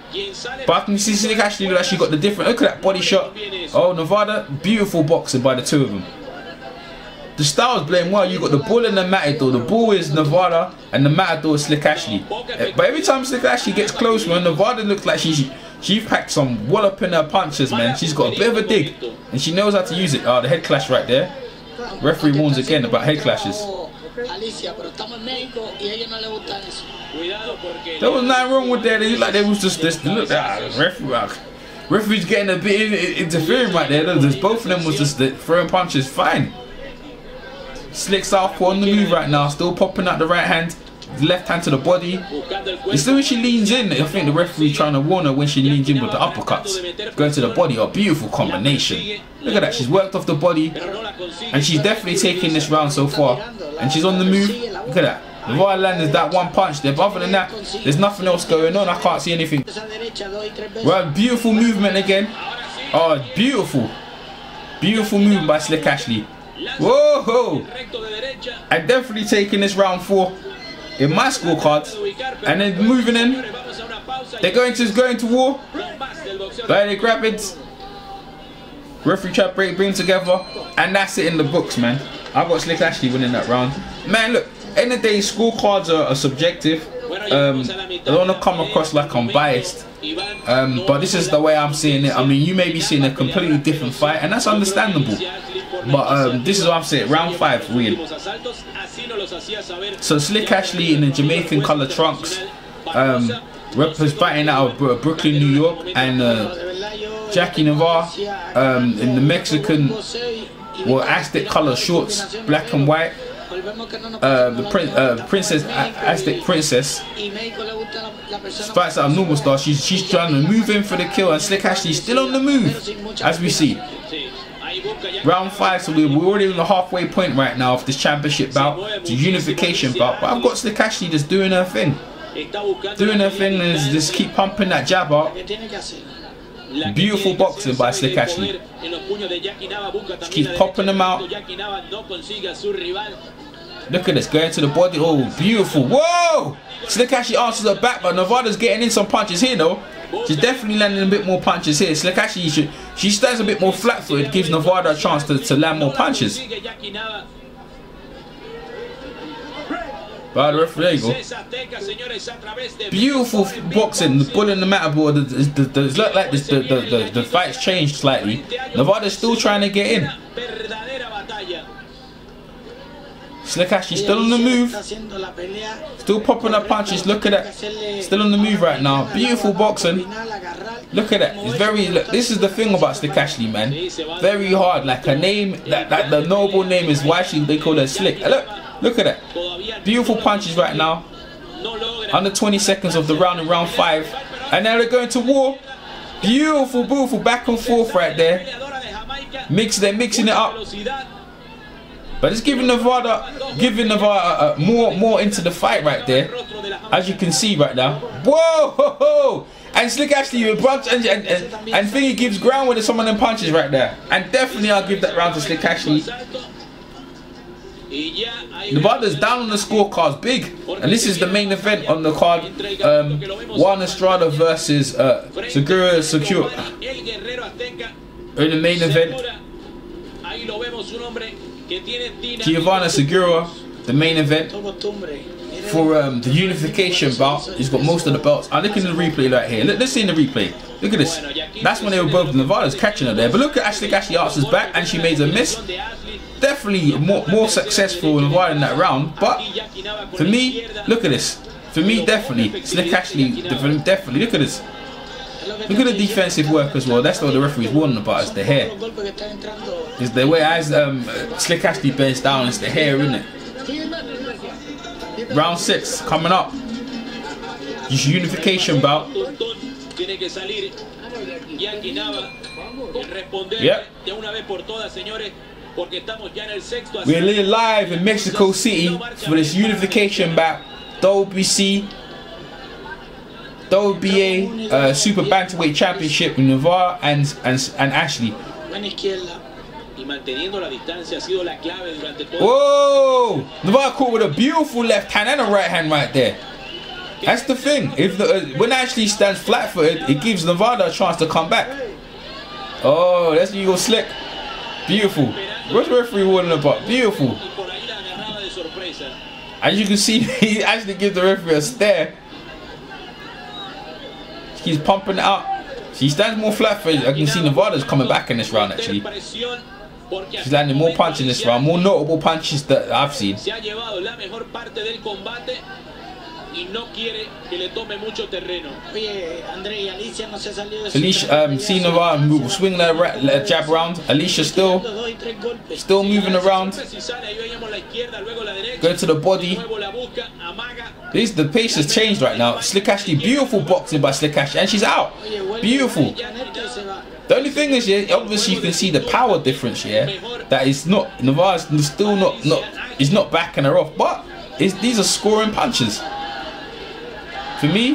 But I can see Slick Ashley actually got the different, look at that body shot. Oh, Nevada, beautiful boxing by the two of them. The style's playing well. You got the bull and the matador. The bull is Nevada and the matador is Slick Ashley. But every time Slick Ashley gets close, man, Nevada looks like she's she packed some wallop in her punches, man. She's got a bit of a dig and she knows how to use it. Ah, oh, the head clash right there. Referee warns again about head clashes. There was nothing wrong with that. They, like they was just this. Look, ah, referee. Ah, referee's getting a bit interfering right there. Both of them was just throwing punches. Fine. Slick southpaw on the move right now, still popping out the right hand, the left hand to the body. It's still when she leans in, I think the referee trying to warn her when she leans in with the uppercuts. Going to the body, a beautiful combination. Look at that, she's worked off the body, and she's definitely taking this round so far. And she's on the move, look at that. Nevada landed that one punch there, but other than that, there's nothing else going on, I can't see anything. Well, beautiful movement again. Oh, beautiful. Beautiful movement by Slick Ashley. Whoa! I'm definitely taking this round four in my scorecards, and then moving in. They're going to going to war. There they grab it. Referee trap break, bring together, and that's it in the books, man. I've got Slick Ashley winning that round, man. Look, end of the day, scorecards are, are subjective. Um, I don't want to come across like I'm biased. Um, but this is the way I'm seeing it. I mean, you may be seeing a completely different fight, and that's understandable. But um, this is what I'm saying, round five, weird. So Slick Ashley in the Jamaican colour trunks, um, was fighting out of Brooklyn, New York, and uh, Jackie Nevada um, in the Mexican, well, Aztec color shorts, black and white. Uh, the prin uh, princess, Aztec princess, fights out a normal star. She's, she's trying to move in for the kill, and Slick Ashley's still on the move, as we see. Round five, so we're already on the halfway point right now of this championship bout, the unification bout. But I've got Slick Ashley just doing her thing. Doing her thing is just keep pumping that jab up. Beautiful boxing by Slick Ashley. She keeps popping them out. Look at this, going to the body. Oh, beautiful. Whoa! Slick Ashley answers her back, but Nevada's getting in some punches here though. She's definitely landing a bit more punches here. Slick Ashley, she, she stands a bit more flat, so it gives Nevada a chance to, to land more punches. By the referee, there you go. Beautiful boxing. The bull and the matador. It looks like this, the, the, the, the fight's changed slightly. Nevada's still trying to get in. Slick Ashley still on the move. Still popping up punches. Look at that. Still on the move right now. Beautiful boxing. Look at that. It's very. Look, this is the thing about Slick Ashley, man. Very hard. Like her name, that, that the noble name is why she they call her Slick. Look, look at that. Beautiful punches right now. Under twenty seconds of the round in round five, and now they're going to war. Beautiful, beautiful back and forth right there. Mix. They're mixing it up. But it's giving Nevada, giving Nevada uh, more, more into the fight right there, as you can see right now. Whoa! Ho, ho. And Slick Ashley with punch and and, and and thing he gives ground with some of them punches right there. And definitely, I'll give that round to Slick Ashley. Nevada's down on the scorecards, big, and this is the main event on the card. Um, Juan Estrada versus uh, Segura Secure in the main event. Giovanna Segura, the main event for um, the unification belt. He's got most of the belts. I look in the replay right here. Look, let's see in the replay. Look at this. That's when they were both. Nevada's catching her there. But look at Ashley. Ashley answers back, and she made a miss. Definitely more, more successful Nevada in that round. But for me, look at this. For me, definitely Slick Ashley. Definitely look at this. Look at the defensive work as well. That's what the referee's warning about, is the hair. Is the way as um, Slick Ashley bends down, it's the hair, isn't it? Round six coming up. This unification bout. Yep. We're live in Mexico City for this unification bout. W B C. The W B A uh, Super Bantamweight Championship with Navarre and, and, and Ashley. Whoa! Navarre caught with a beautiful left hand and a right hand right there. That's the thing. If the, uh, when Ashley stands flat footed, it gives Nevada a chance to come back. Oh, that's you go, Slick. Beautiful. What's the referee warning about? Beautiful. As you can see, he actually gives the referee a stare. He's pumping it up. She stands more flat footed. I can see Nevada's coming back in this round actually. She's landing more punches in this round, more notable punches that I've seen. Alicia, um, see Nevada swing that jab round. Alicia still, still moving around. Go to the body. This, the pace has changed right now. Slick Ashley, beautiful boxing by Slick Ashley, and she's out. Beautiful. The only thing is, yeah, obviously you can see the power difference here. Yeah, that is not Nevada's still not not is not backing her off, but it's, these are scoring punches. For me,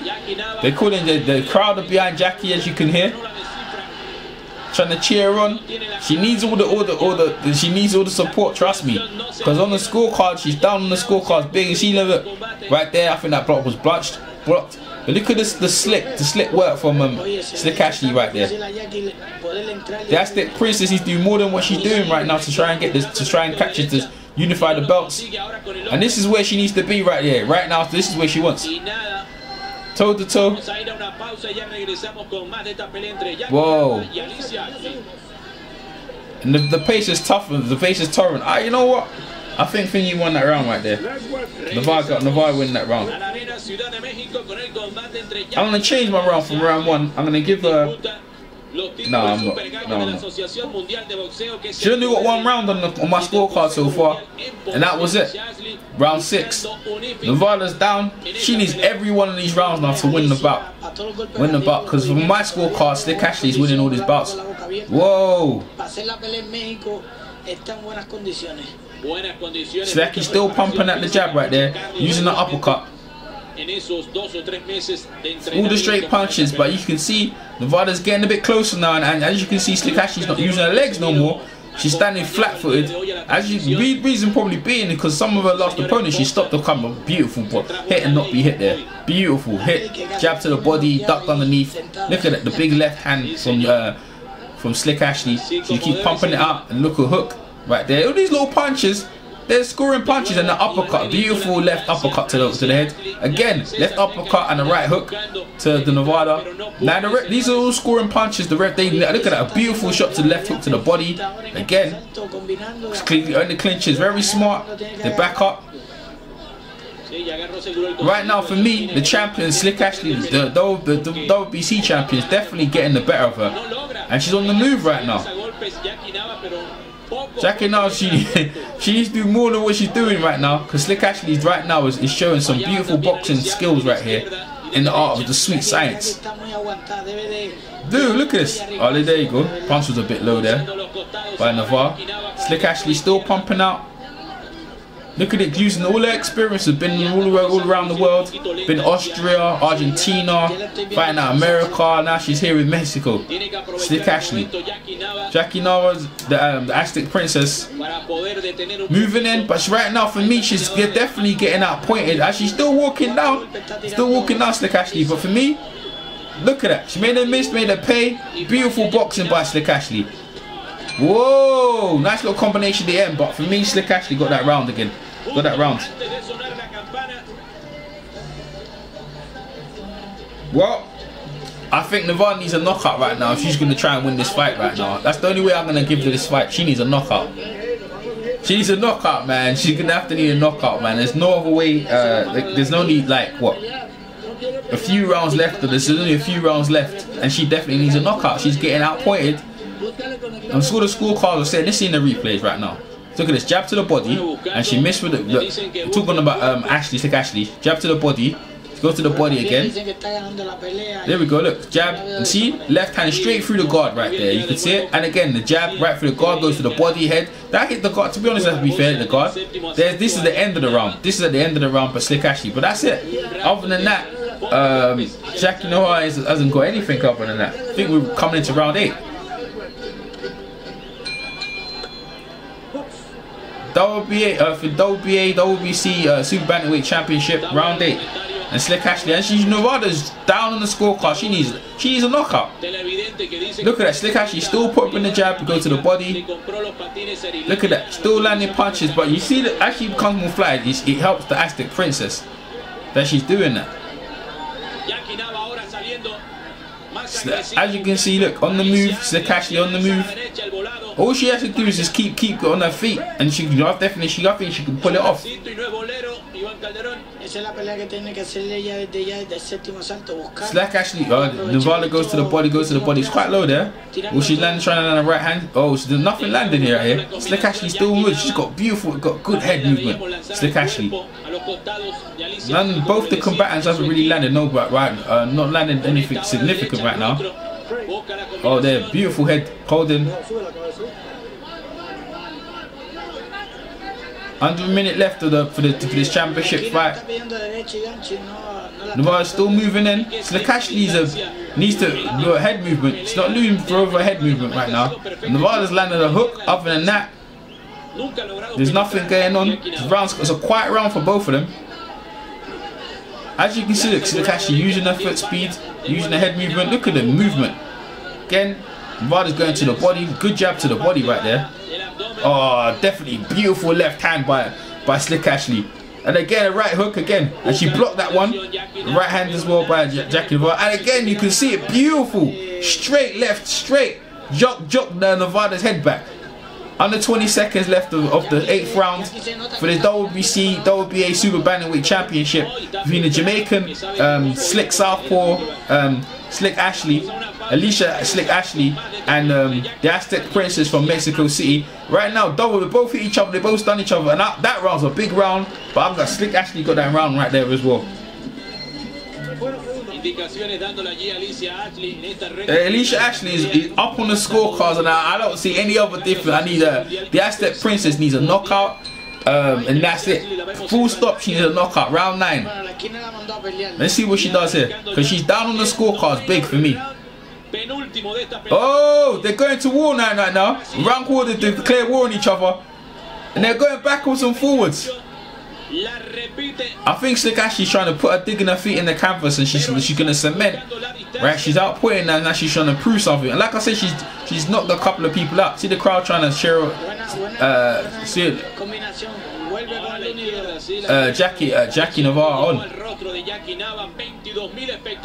they're calling the, the crowd behind Jackie, as you can hear, trying to cheer her on. She needs all the all the all the she needs all the support. Trust me, because on the scorecard, she's down on the scorecards big. And she never right there. I think that block was blocked. Blocked. But look at this, the slick, the slick work from um, Slick Ashley right there. That's the princess. She's doing more than what she's doing right now to try and get this, to try and capture this. Unify the belts, and this is where she needs to be right here, right now. This is where she wants. Toe to toe. Whoa! And the, the pace is tough. The pace is torrent. Ah, you know what? I think Thingy won that round right there. Navarre got Navarre win that round. I'm gonna change my round from round one. I'm gonna give her No, I'm not. No, I'm not. She only got one round on, the, on my scorecard so far, and that was it. Round six. Nevada's down. She needs every one of these rounds now to win the bout. Win the bout, because from my scorecard, Slick Ashley's winning all these bouts. Whoa. Slecky's still pumping at the jab right there, using the uppercut. All the straight punches, but you can see Nevada's getting a bit closer now, and, and as you can see, Slick Ashley's not using her legs no more. She's standing flat-footed. As you the reason probably being because some of her last opponents she stopped the cover. Beautiful hit and not be hit there. Beautiful hit, jab to the body, ducked underneath. Look at it, the big left hand from uh, from Slick Ashley. She keeps pumping it up, and look a hook right there. All these little punches. They're scoring punches and the uppercut, beautiful left uppercut to the, to the head. Again, left uppercut and the right hook to the Nevada. Now the ref, these are all scoring punches. The ref, they look at that, a beautiful shot to the left hook to the body. Again, on the clinches, very smart. They back up. Right now, for me, the champion Slick Ashley, the, the, the, the W B C champion, is definitely getting the better of her, and she's on the move right now. Jackie now, she she needs to do more than what she's doing right now, because Slick Ashley right now is, is showing some beautiful boxing skills right here in the art of the sweet science. Dude, look at this. Oh, there you go. Punch was a bit low there by Navarre. Slick Ashley still pumping out. Look at it, using all her experience. Has been all, all around the world. Been Austria, Argentina, fighting out America. Now she's here in Mexico. Slick Ashley. Jackie Nava's the, um, the Aztec princess. Moving in, but right now for me, she's definitely getting outpointed. As she's still walking down. Still walking down, Slick Ashley. But for me, look at that. She made her miss, made her pay. Beautiful boxing by Slick Ashley. Whoa, nice little combination at the end, but for me, Slick Ashley got that round again. Got that round. Well, I think Nevada needs a knockout right now. She's going to try and win this fight right now. That's the only way I'm going to give her this fight. She needs a knockout. She needs a knockout, man. She's going to have to need a knockout, man. There's no other way. Uh, there's no need, like, what? A few rounds left. There's only a few rounds left, and she definitely needs a knockout. She's getting outpointed. And so the scorecards are saying, this in the replays right now. Look at this, jab to the body, and she missed with it. Look, we're talking about um, Ashley, Slick Ashley. Jab to the body, go to the body again. There we go, look, jab, and see, left hand straight through the guard right there. You can see it, and again, the jab right through the guard goes to the body, head. That hit the guard, to be honest, that to be fair, the guard. There's, this is the end of the round. This is at the end of the round for Slick Ashley, but that's it. Other than that, um, Jackie Noah hasn't got anything other than that. I think we're coming into round eight. W B A, uh, for W B A, W B C, uh, Super Bantamweight Championship, round eight, and Slick Ashley, and she's Nevada's down on the scorecard. She needs, she needs a knockout. Look at that, Slick Ashley still putting the jab to go to the body. Look at that, still landing punches, but you see that as she becomes more flat, it helps the Aztec Princess that she's doing that. As you can see, look, on the move, Slick Ashley on the move. All she has to do is just keep keep on her feet, and she, you know, definitely she, I think she can pull it off. Slick Ashley, uh, Nevada goes to the body, goes to the body. It's quite low there. Well, she's landing, trying to land her right hand. Oh, so there's nothing landing here. Right here, Slick Ashley still moves. She's got beautiful, got good head movement. Slick Ashley. None, both the combatants haven't really landed no right, uh, not landing anything significant right now. Oh, there, beautiful head holding. Under a minute left of the, for, the, for this championship fight. Nevada's still moving in. Slick Ashley needs to do a head movement. She's not losing for over head movement right now. Nevada's landed a hook. Other than that, there's nothing going on. It's a quiet round for both of them. As you can see, look, Slick Ashley using her foot speed, using the head movement. Look at the movement. Again, Nevada's going to the body. Good jab to the body right there. Oh, definitely beautiful left hand by by Slick Ashley, and again a right hook again, and she blocked that one. The right hand as well by Jackie Nevada, and again you can see it, beautiful straight left, straight jock jock Nevada's head back. Under twenty seconds left of, of the eighth round for the W B C W B A Super Bantamweight Championship between the Jamaican um, Slick Southpaw, um, Slick Ashley, Alicia Slick Ashley and um, the Aztec Princess from Mexico City. Right now, double, they both hit each other, they both done each other, and that, that round's a big round, but I've got Slick Ashley got that round right there as well. Uh, Alicia Ashley is, is up on the scorecards, and I, I don't see any other difference. I need a, the Aztec Princess needs a knockout, um, and that's it. Full stop, she needs a knockout, round nine. Let's see what she does here, because she's down on the scorecards, big for me. Oh, they're going to war now, right now. Round quarter, they declare war on each other, and they're going backwards and forwards. I think Slick Ashley's trying to put her digging her feet in the canvas, and she's she's gonna cement. Right, she's out putting and now she's trying to prove something. And like I said, she's she's knocked a couple of people out. See the crowd trying to share. Uh, see it. Uh, Jackie, uh, Jackie Navarro on.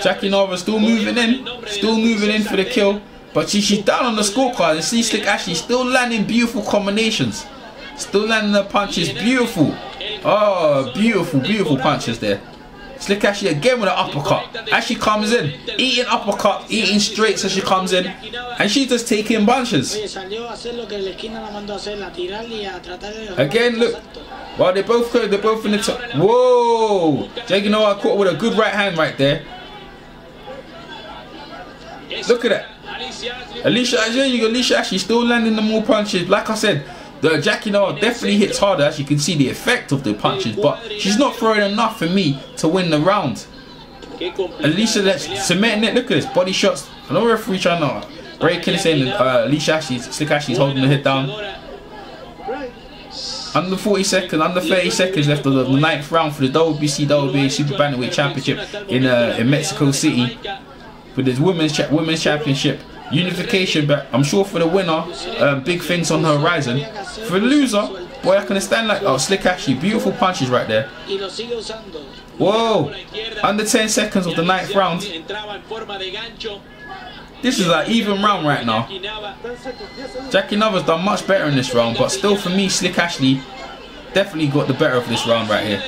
Jackie Navarro still moving in, still moving in for the kill. But she, she's down on the scorecard. And see Slick Ashley still landing beautiful combinations, still landing her punches, beautiful. Oh, beautiful, beautiful punches there. Slick Ashley again with an uppercut. As she comes in, eating uppercut, eating straight, so she comes in, and she's just taking punches. Again, look. Well, they both they're both in the top. Whoa! Jake Noah caught with a good right hand right there. Look at that. Alicia, Alicia Ashley still landing the more punches. Like I said, the Jackie Noah definitely hits harder, as you can see the effect of the punches, but she's not throwing enough for me to win the round. Alicia, that's cementing it. Look at this, body shots. No referee trying to break in, saying uh, Alicia Ashley's, Slick Ashley's holding her head down. Under forty seconds, under thirty seconds left of the ninth round for the W B C W B A Super Bantamweight Championship in uh, in Mexico City, for this women's cha women's championship. Unification, but I'm sure for the winner, um, big things on the horizon. For the loser, boy, I can stand like oh, Slick Ashley, beautiful punches right there. Whoa, under ten seconds of the ninth round. This is an even round right now. Jackie Nova's done much better in this round, but still for me, Slick Ashley definitely got the better of this round right here.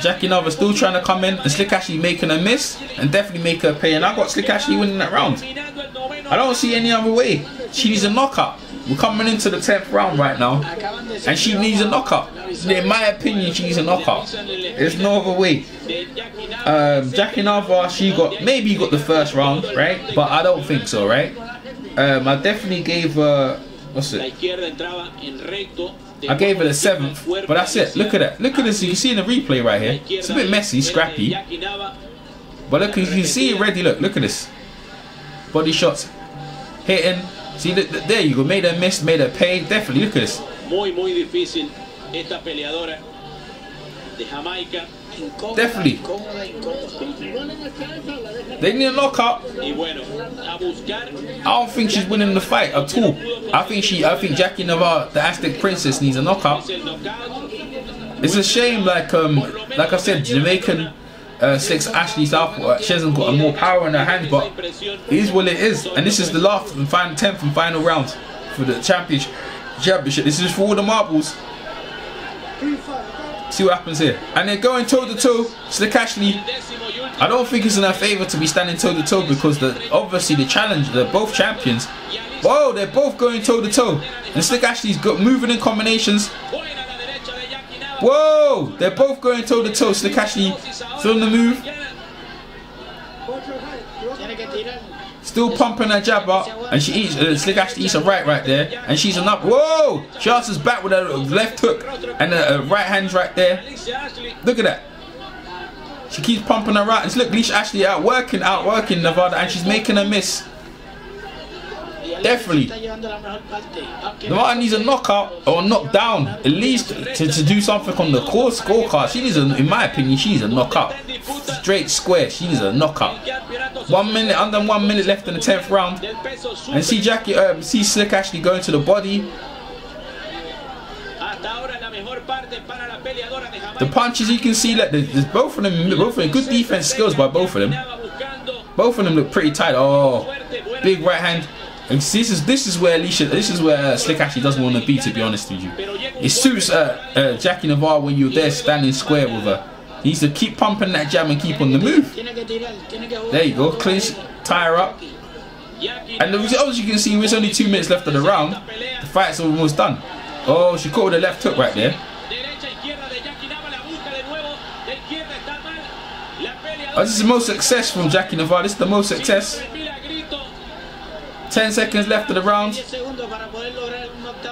Jackie Nova still trying to come in, and Slick Ashley making her miss and definitely make her pay, and I got Slick Ashley winning that round. I don't see any other way. She needs a knockout. We're coming into the tenth round right now, and she needs a knockout. In my opinion, she needs a knockout. There's no other way. Um, Jackie Nova, she got maybe got the first round, right? But I don't think so, right? Um, I definitely gave her, what's it? I gave her the seventh, but that's it. Look at that. Look at this. You can see in the replay right here. It's a bit messy, scrappy. But look, you can see it ready. Look, look at this. Body shots, hitting. See, the, the, there you go. Made her miss, made her pay. Definitely. Look at this. Definitely. They need a knockout. I don't think she's winning the fight at all. I think she, I think Jackie Navarro, the Aztec Princess, needs a knockout. It's a shame, like um, like I said, Jamaican uh, Slick Ashley Southpaw, she hasn't got more power in her hand, but it is what it is. And this is the last and final, tenth and final round for the championship. Championship. This is for all the marbles. See what happens here. And they're going toe to toe. Slick Ashley, I don't think it's in her favour to be standing toe to toe, because the, obviously the challenge, they're both champions. Whoa, they're both going toe to toe. And Slick Ashley's got moving in combinations. Whoa, they're both going toe to toe. Slick Ashley still on the move. Still pumping her jab up, and she eats, uh, Slick Ashley eats a right right there, and she's an up. Whoa! She asks us back with her left hook, and her, her right hand's right there. Look at that. She keeps pumping her right, and look, Alicia Ashley out working, out working Nevada, and she's making a miss. Definitely. Nevada needs a knockout, or knockdown, at least to, to do something on the core scorecard. She needs a, in my opinion, she needs a knockout. Straight square, she needs a knockout. One minute, under one minute left in the tenth round. And see Jackie, um, see Slick Ashley going to the body. The punches, you can see that there's, there's both of them, both of them, good defense skills by both of them. Both of them look pretty tight. Oh, big right hand. And this is this is where Alicia, this is where uh, Slick Ashley doesn't want to be. To be honest with you, it suits uh, uh, Jackie Navarro when you're there standing square with her. He needs to keep pumping that jab and keep on the move. There you go, clinch, tie her up. And the results, you can see, with only two minutes left of the round, the fight's almost done. Oh, she caught with a left hook right there. Oh, this is the most success from Jackie Nevada. This is the most success. Ten seconds left of the round.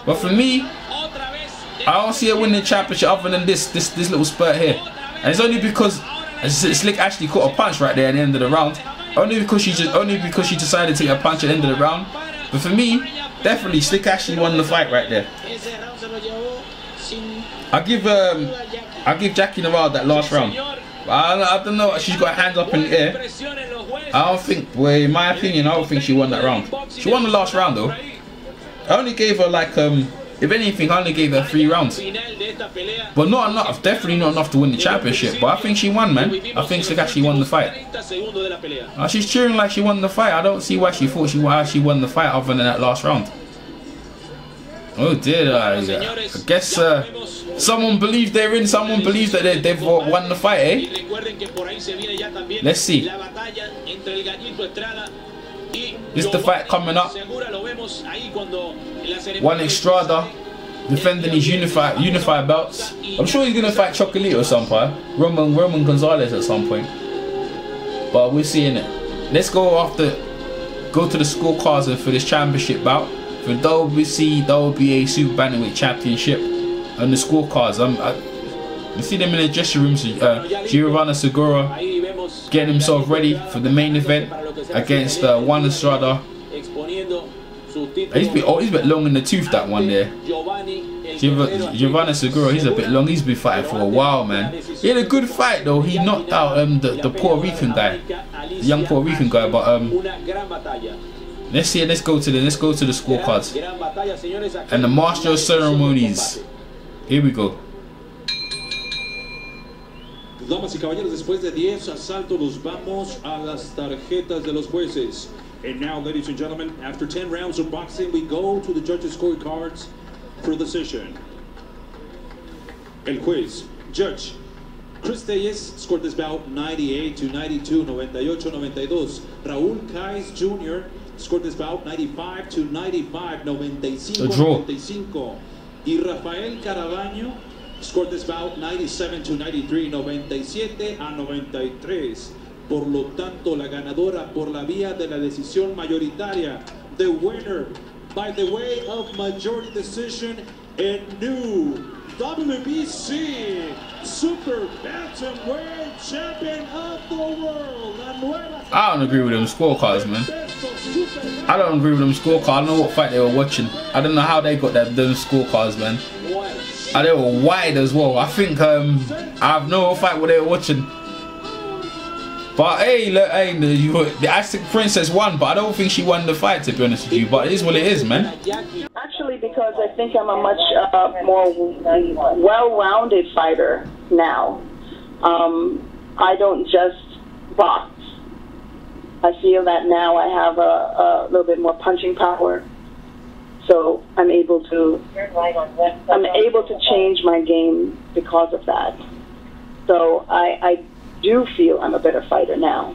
But for me, I don't see her winning the championship other than this, this, this little spurt here. And it's only because Slick actually caught a punch right there at the end of the round. Only because she just, only because she decided to take a punch at the end of the round. But for me, definitely Slick actually won the fight right there. I give um, I give Jackie Nevada that last round. I, I don't know. She's got her hands up in the air. I don't think, well, in my opinion, I don't think she won that round. She won the last round though. I only gave her like um. If anything, I only gave her three rounds. But not enough, definitely not enough to win the championship. But I think she won, man. I think she actually won the fight. Uh, she's cheering like she won the fight. I don't see why she thought she why she won the fight other than that last round. Oh dear, I, I guess uh, someone believes they're in, someone believes that they, they've won the fight, eh? Let's see. This is the fight coming up. Juan Estrada defending his unified unified belts. I'm sure he's gonna fight Chocolito at some point. Roman Roman Gonzalez at some point. But we're seeing it. Let's go after go to the scorecards for this championship bout for the W B C W B A Super Bantamweight Championship and the scorecards. I'm. I, You see them in the dressing rooms. Uh, Giovanna Segura getting himself ready for the main event against uh, Juan Estrada. He's been, oh, he's a bit long in the tooth, that one there. Giovanna Segura, he's a bit long. He's been fighting for a while, man. He had a good fight though. He knocked out um, the, the Puerto Rican guy, the young Puerto Rican guy. But um, let's see. Let's go to the let's go to the scorecards and the martial ceremonies. Here we go. Damas y caballeros, después de diez asaltos, nos vamos a las tarjetas de los jueces. And now, ladies and gentlemen, after ten rounds of boxing, we go to the judges' scorecards for the session. El juez, Judge Chris Reyes, scored this bout ninety-eight to ninety-two, ninety-eight to ninety-two. Raul Kais Junior scored this bout ninety-five to ninety-five, ninety-five to ninety-five. Y Rafael Carabaño scored this bout ninety-seven to ninety-three, ninety-siete a noventa y tres. Por lo tanto, la ganadora por la vía de la decisión mayoritaria, the winner by the way of majority decision and new W B C Super Bantamweight Champion of the World. I don't agree with them scorecards, man. I don't agree with them scorecards. I don't know what fight they were watching. I don't know how they got that them scorecards, man. Oh, they were wide as well. I think um, I have no fight what they were watching. But hey, look, hey, the, the Aztec Princess won, but I don't think she won the fight, to be honest with you. But it is what it is, man. Actually, because I think I'm a much uh, more well-rounded fighter now. Um, I don't just box. I feel that now I have a, a little bit more punching power. So I'm able to, I'm able to change my game because of that. So I, I do feel I'm a better fighter now.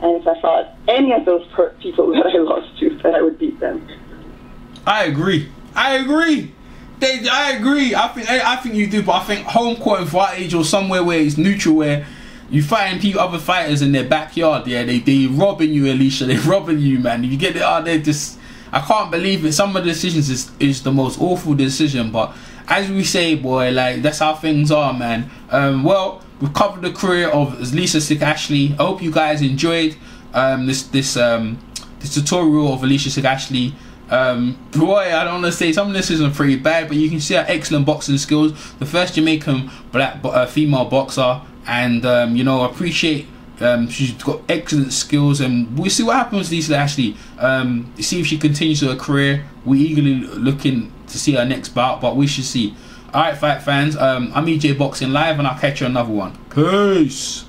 And if I fought any of those per people that I lost to, that I would beat them. I agree. I agree. They, I agree. I think, I, I think you do, but I think home court advantage or somewhere where it's neutral, where you fighting people, other fighters in their backyard. Yeah, they they robbing you, Alicia. They robbing you, man. If you get it out there, just. I can't believe it. Some of the decisions is, is the most awful decision, but as we say, boy, like that's how things are, man. Um, well, we've covered the career of Alicia Ashley. I hope you guys enjoyed um, this this um, this tutorial of Alicia Ashley. Um, boy, I don't want to say some of this isn't pretty bad, but you can see her excellent boxing skills. The first Jamaican black uh, female boxer, and um, you know, appreciate. Um, she's got excellent skills, and we'll see what happens to Alicia Ashley. Um, see if she continues her career. We're eagerly looking to see her next bout, but we should see. Alright, fight fans, um, I'm E J Boxing Live, and I'll catch you on another one. Peace!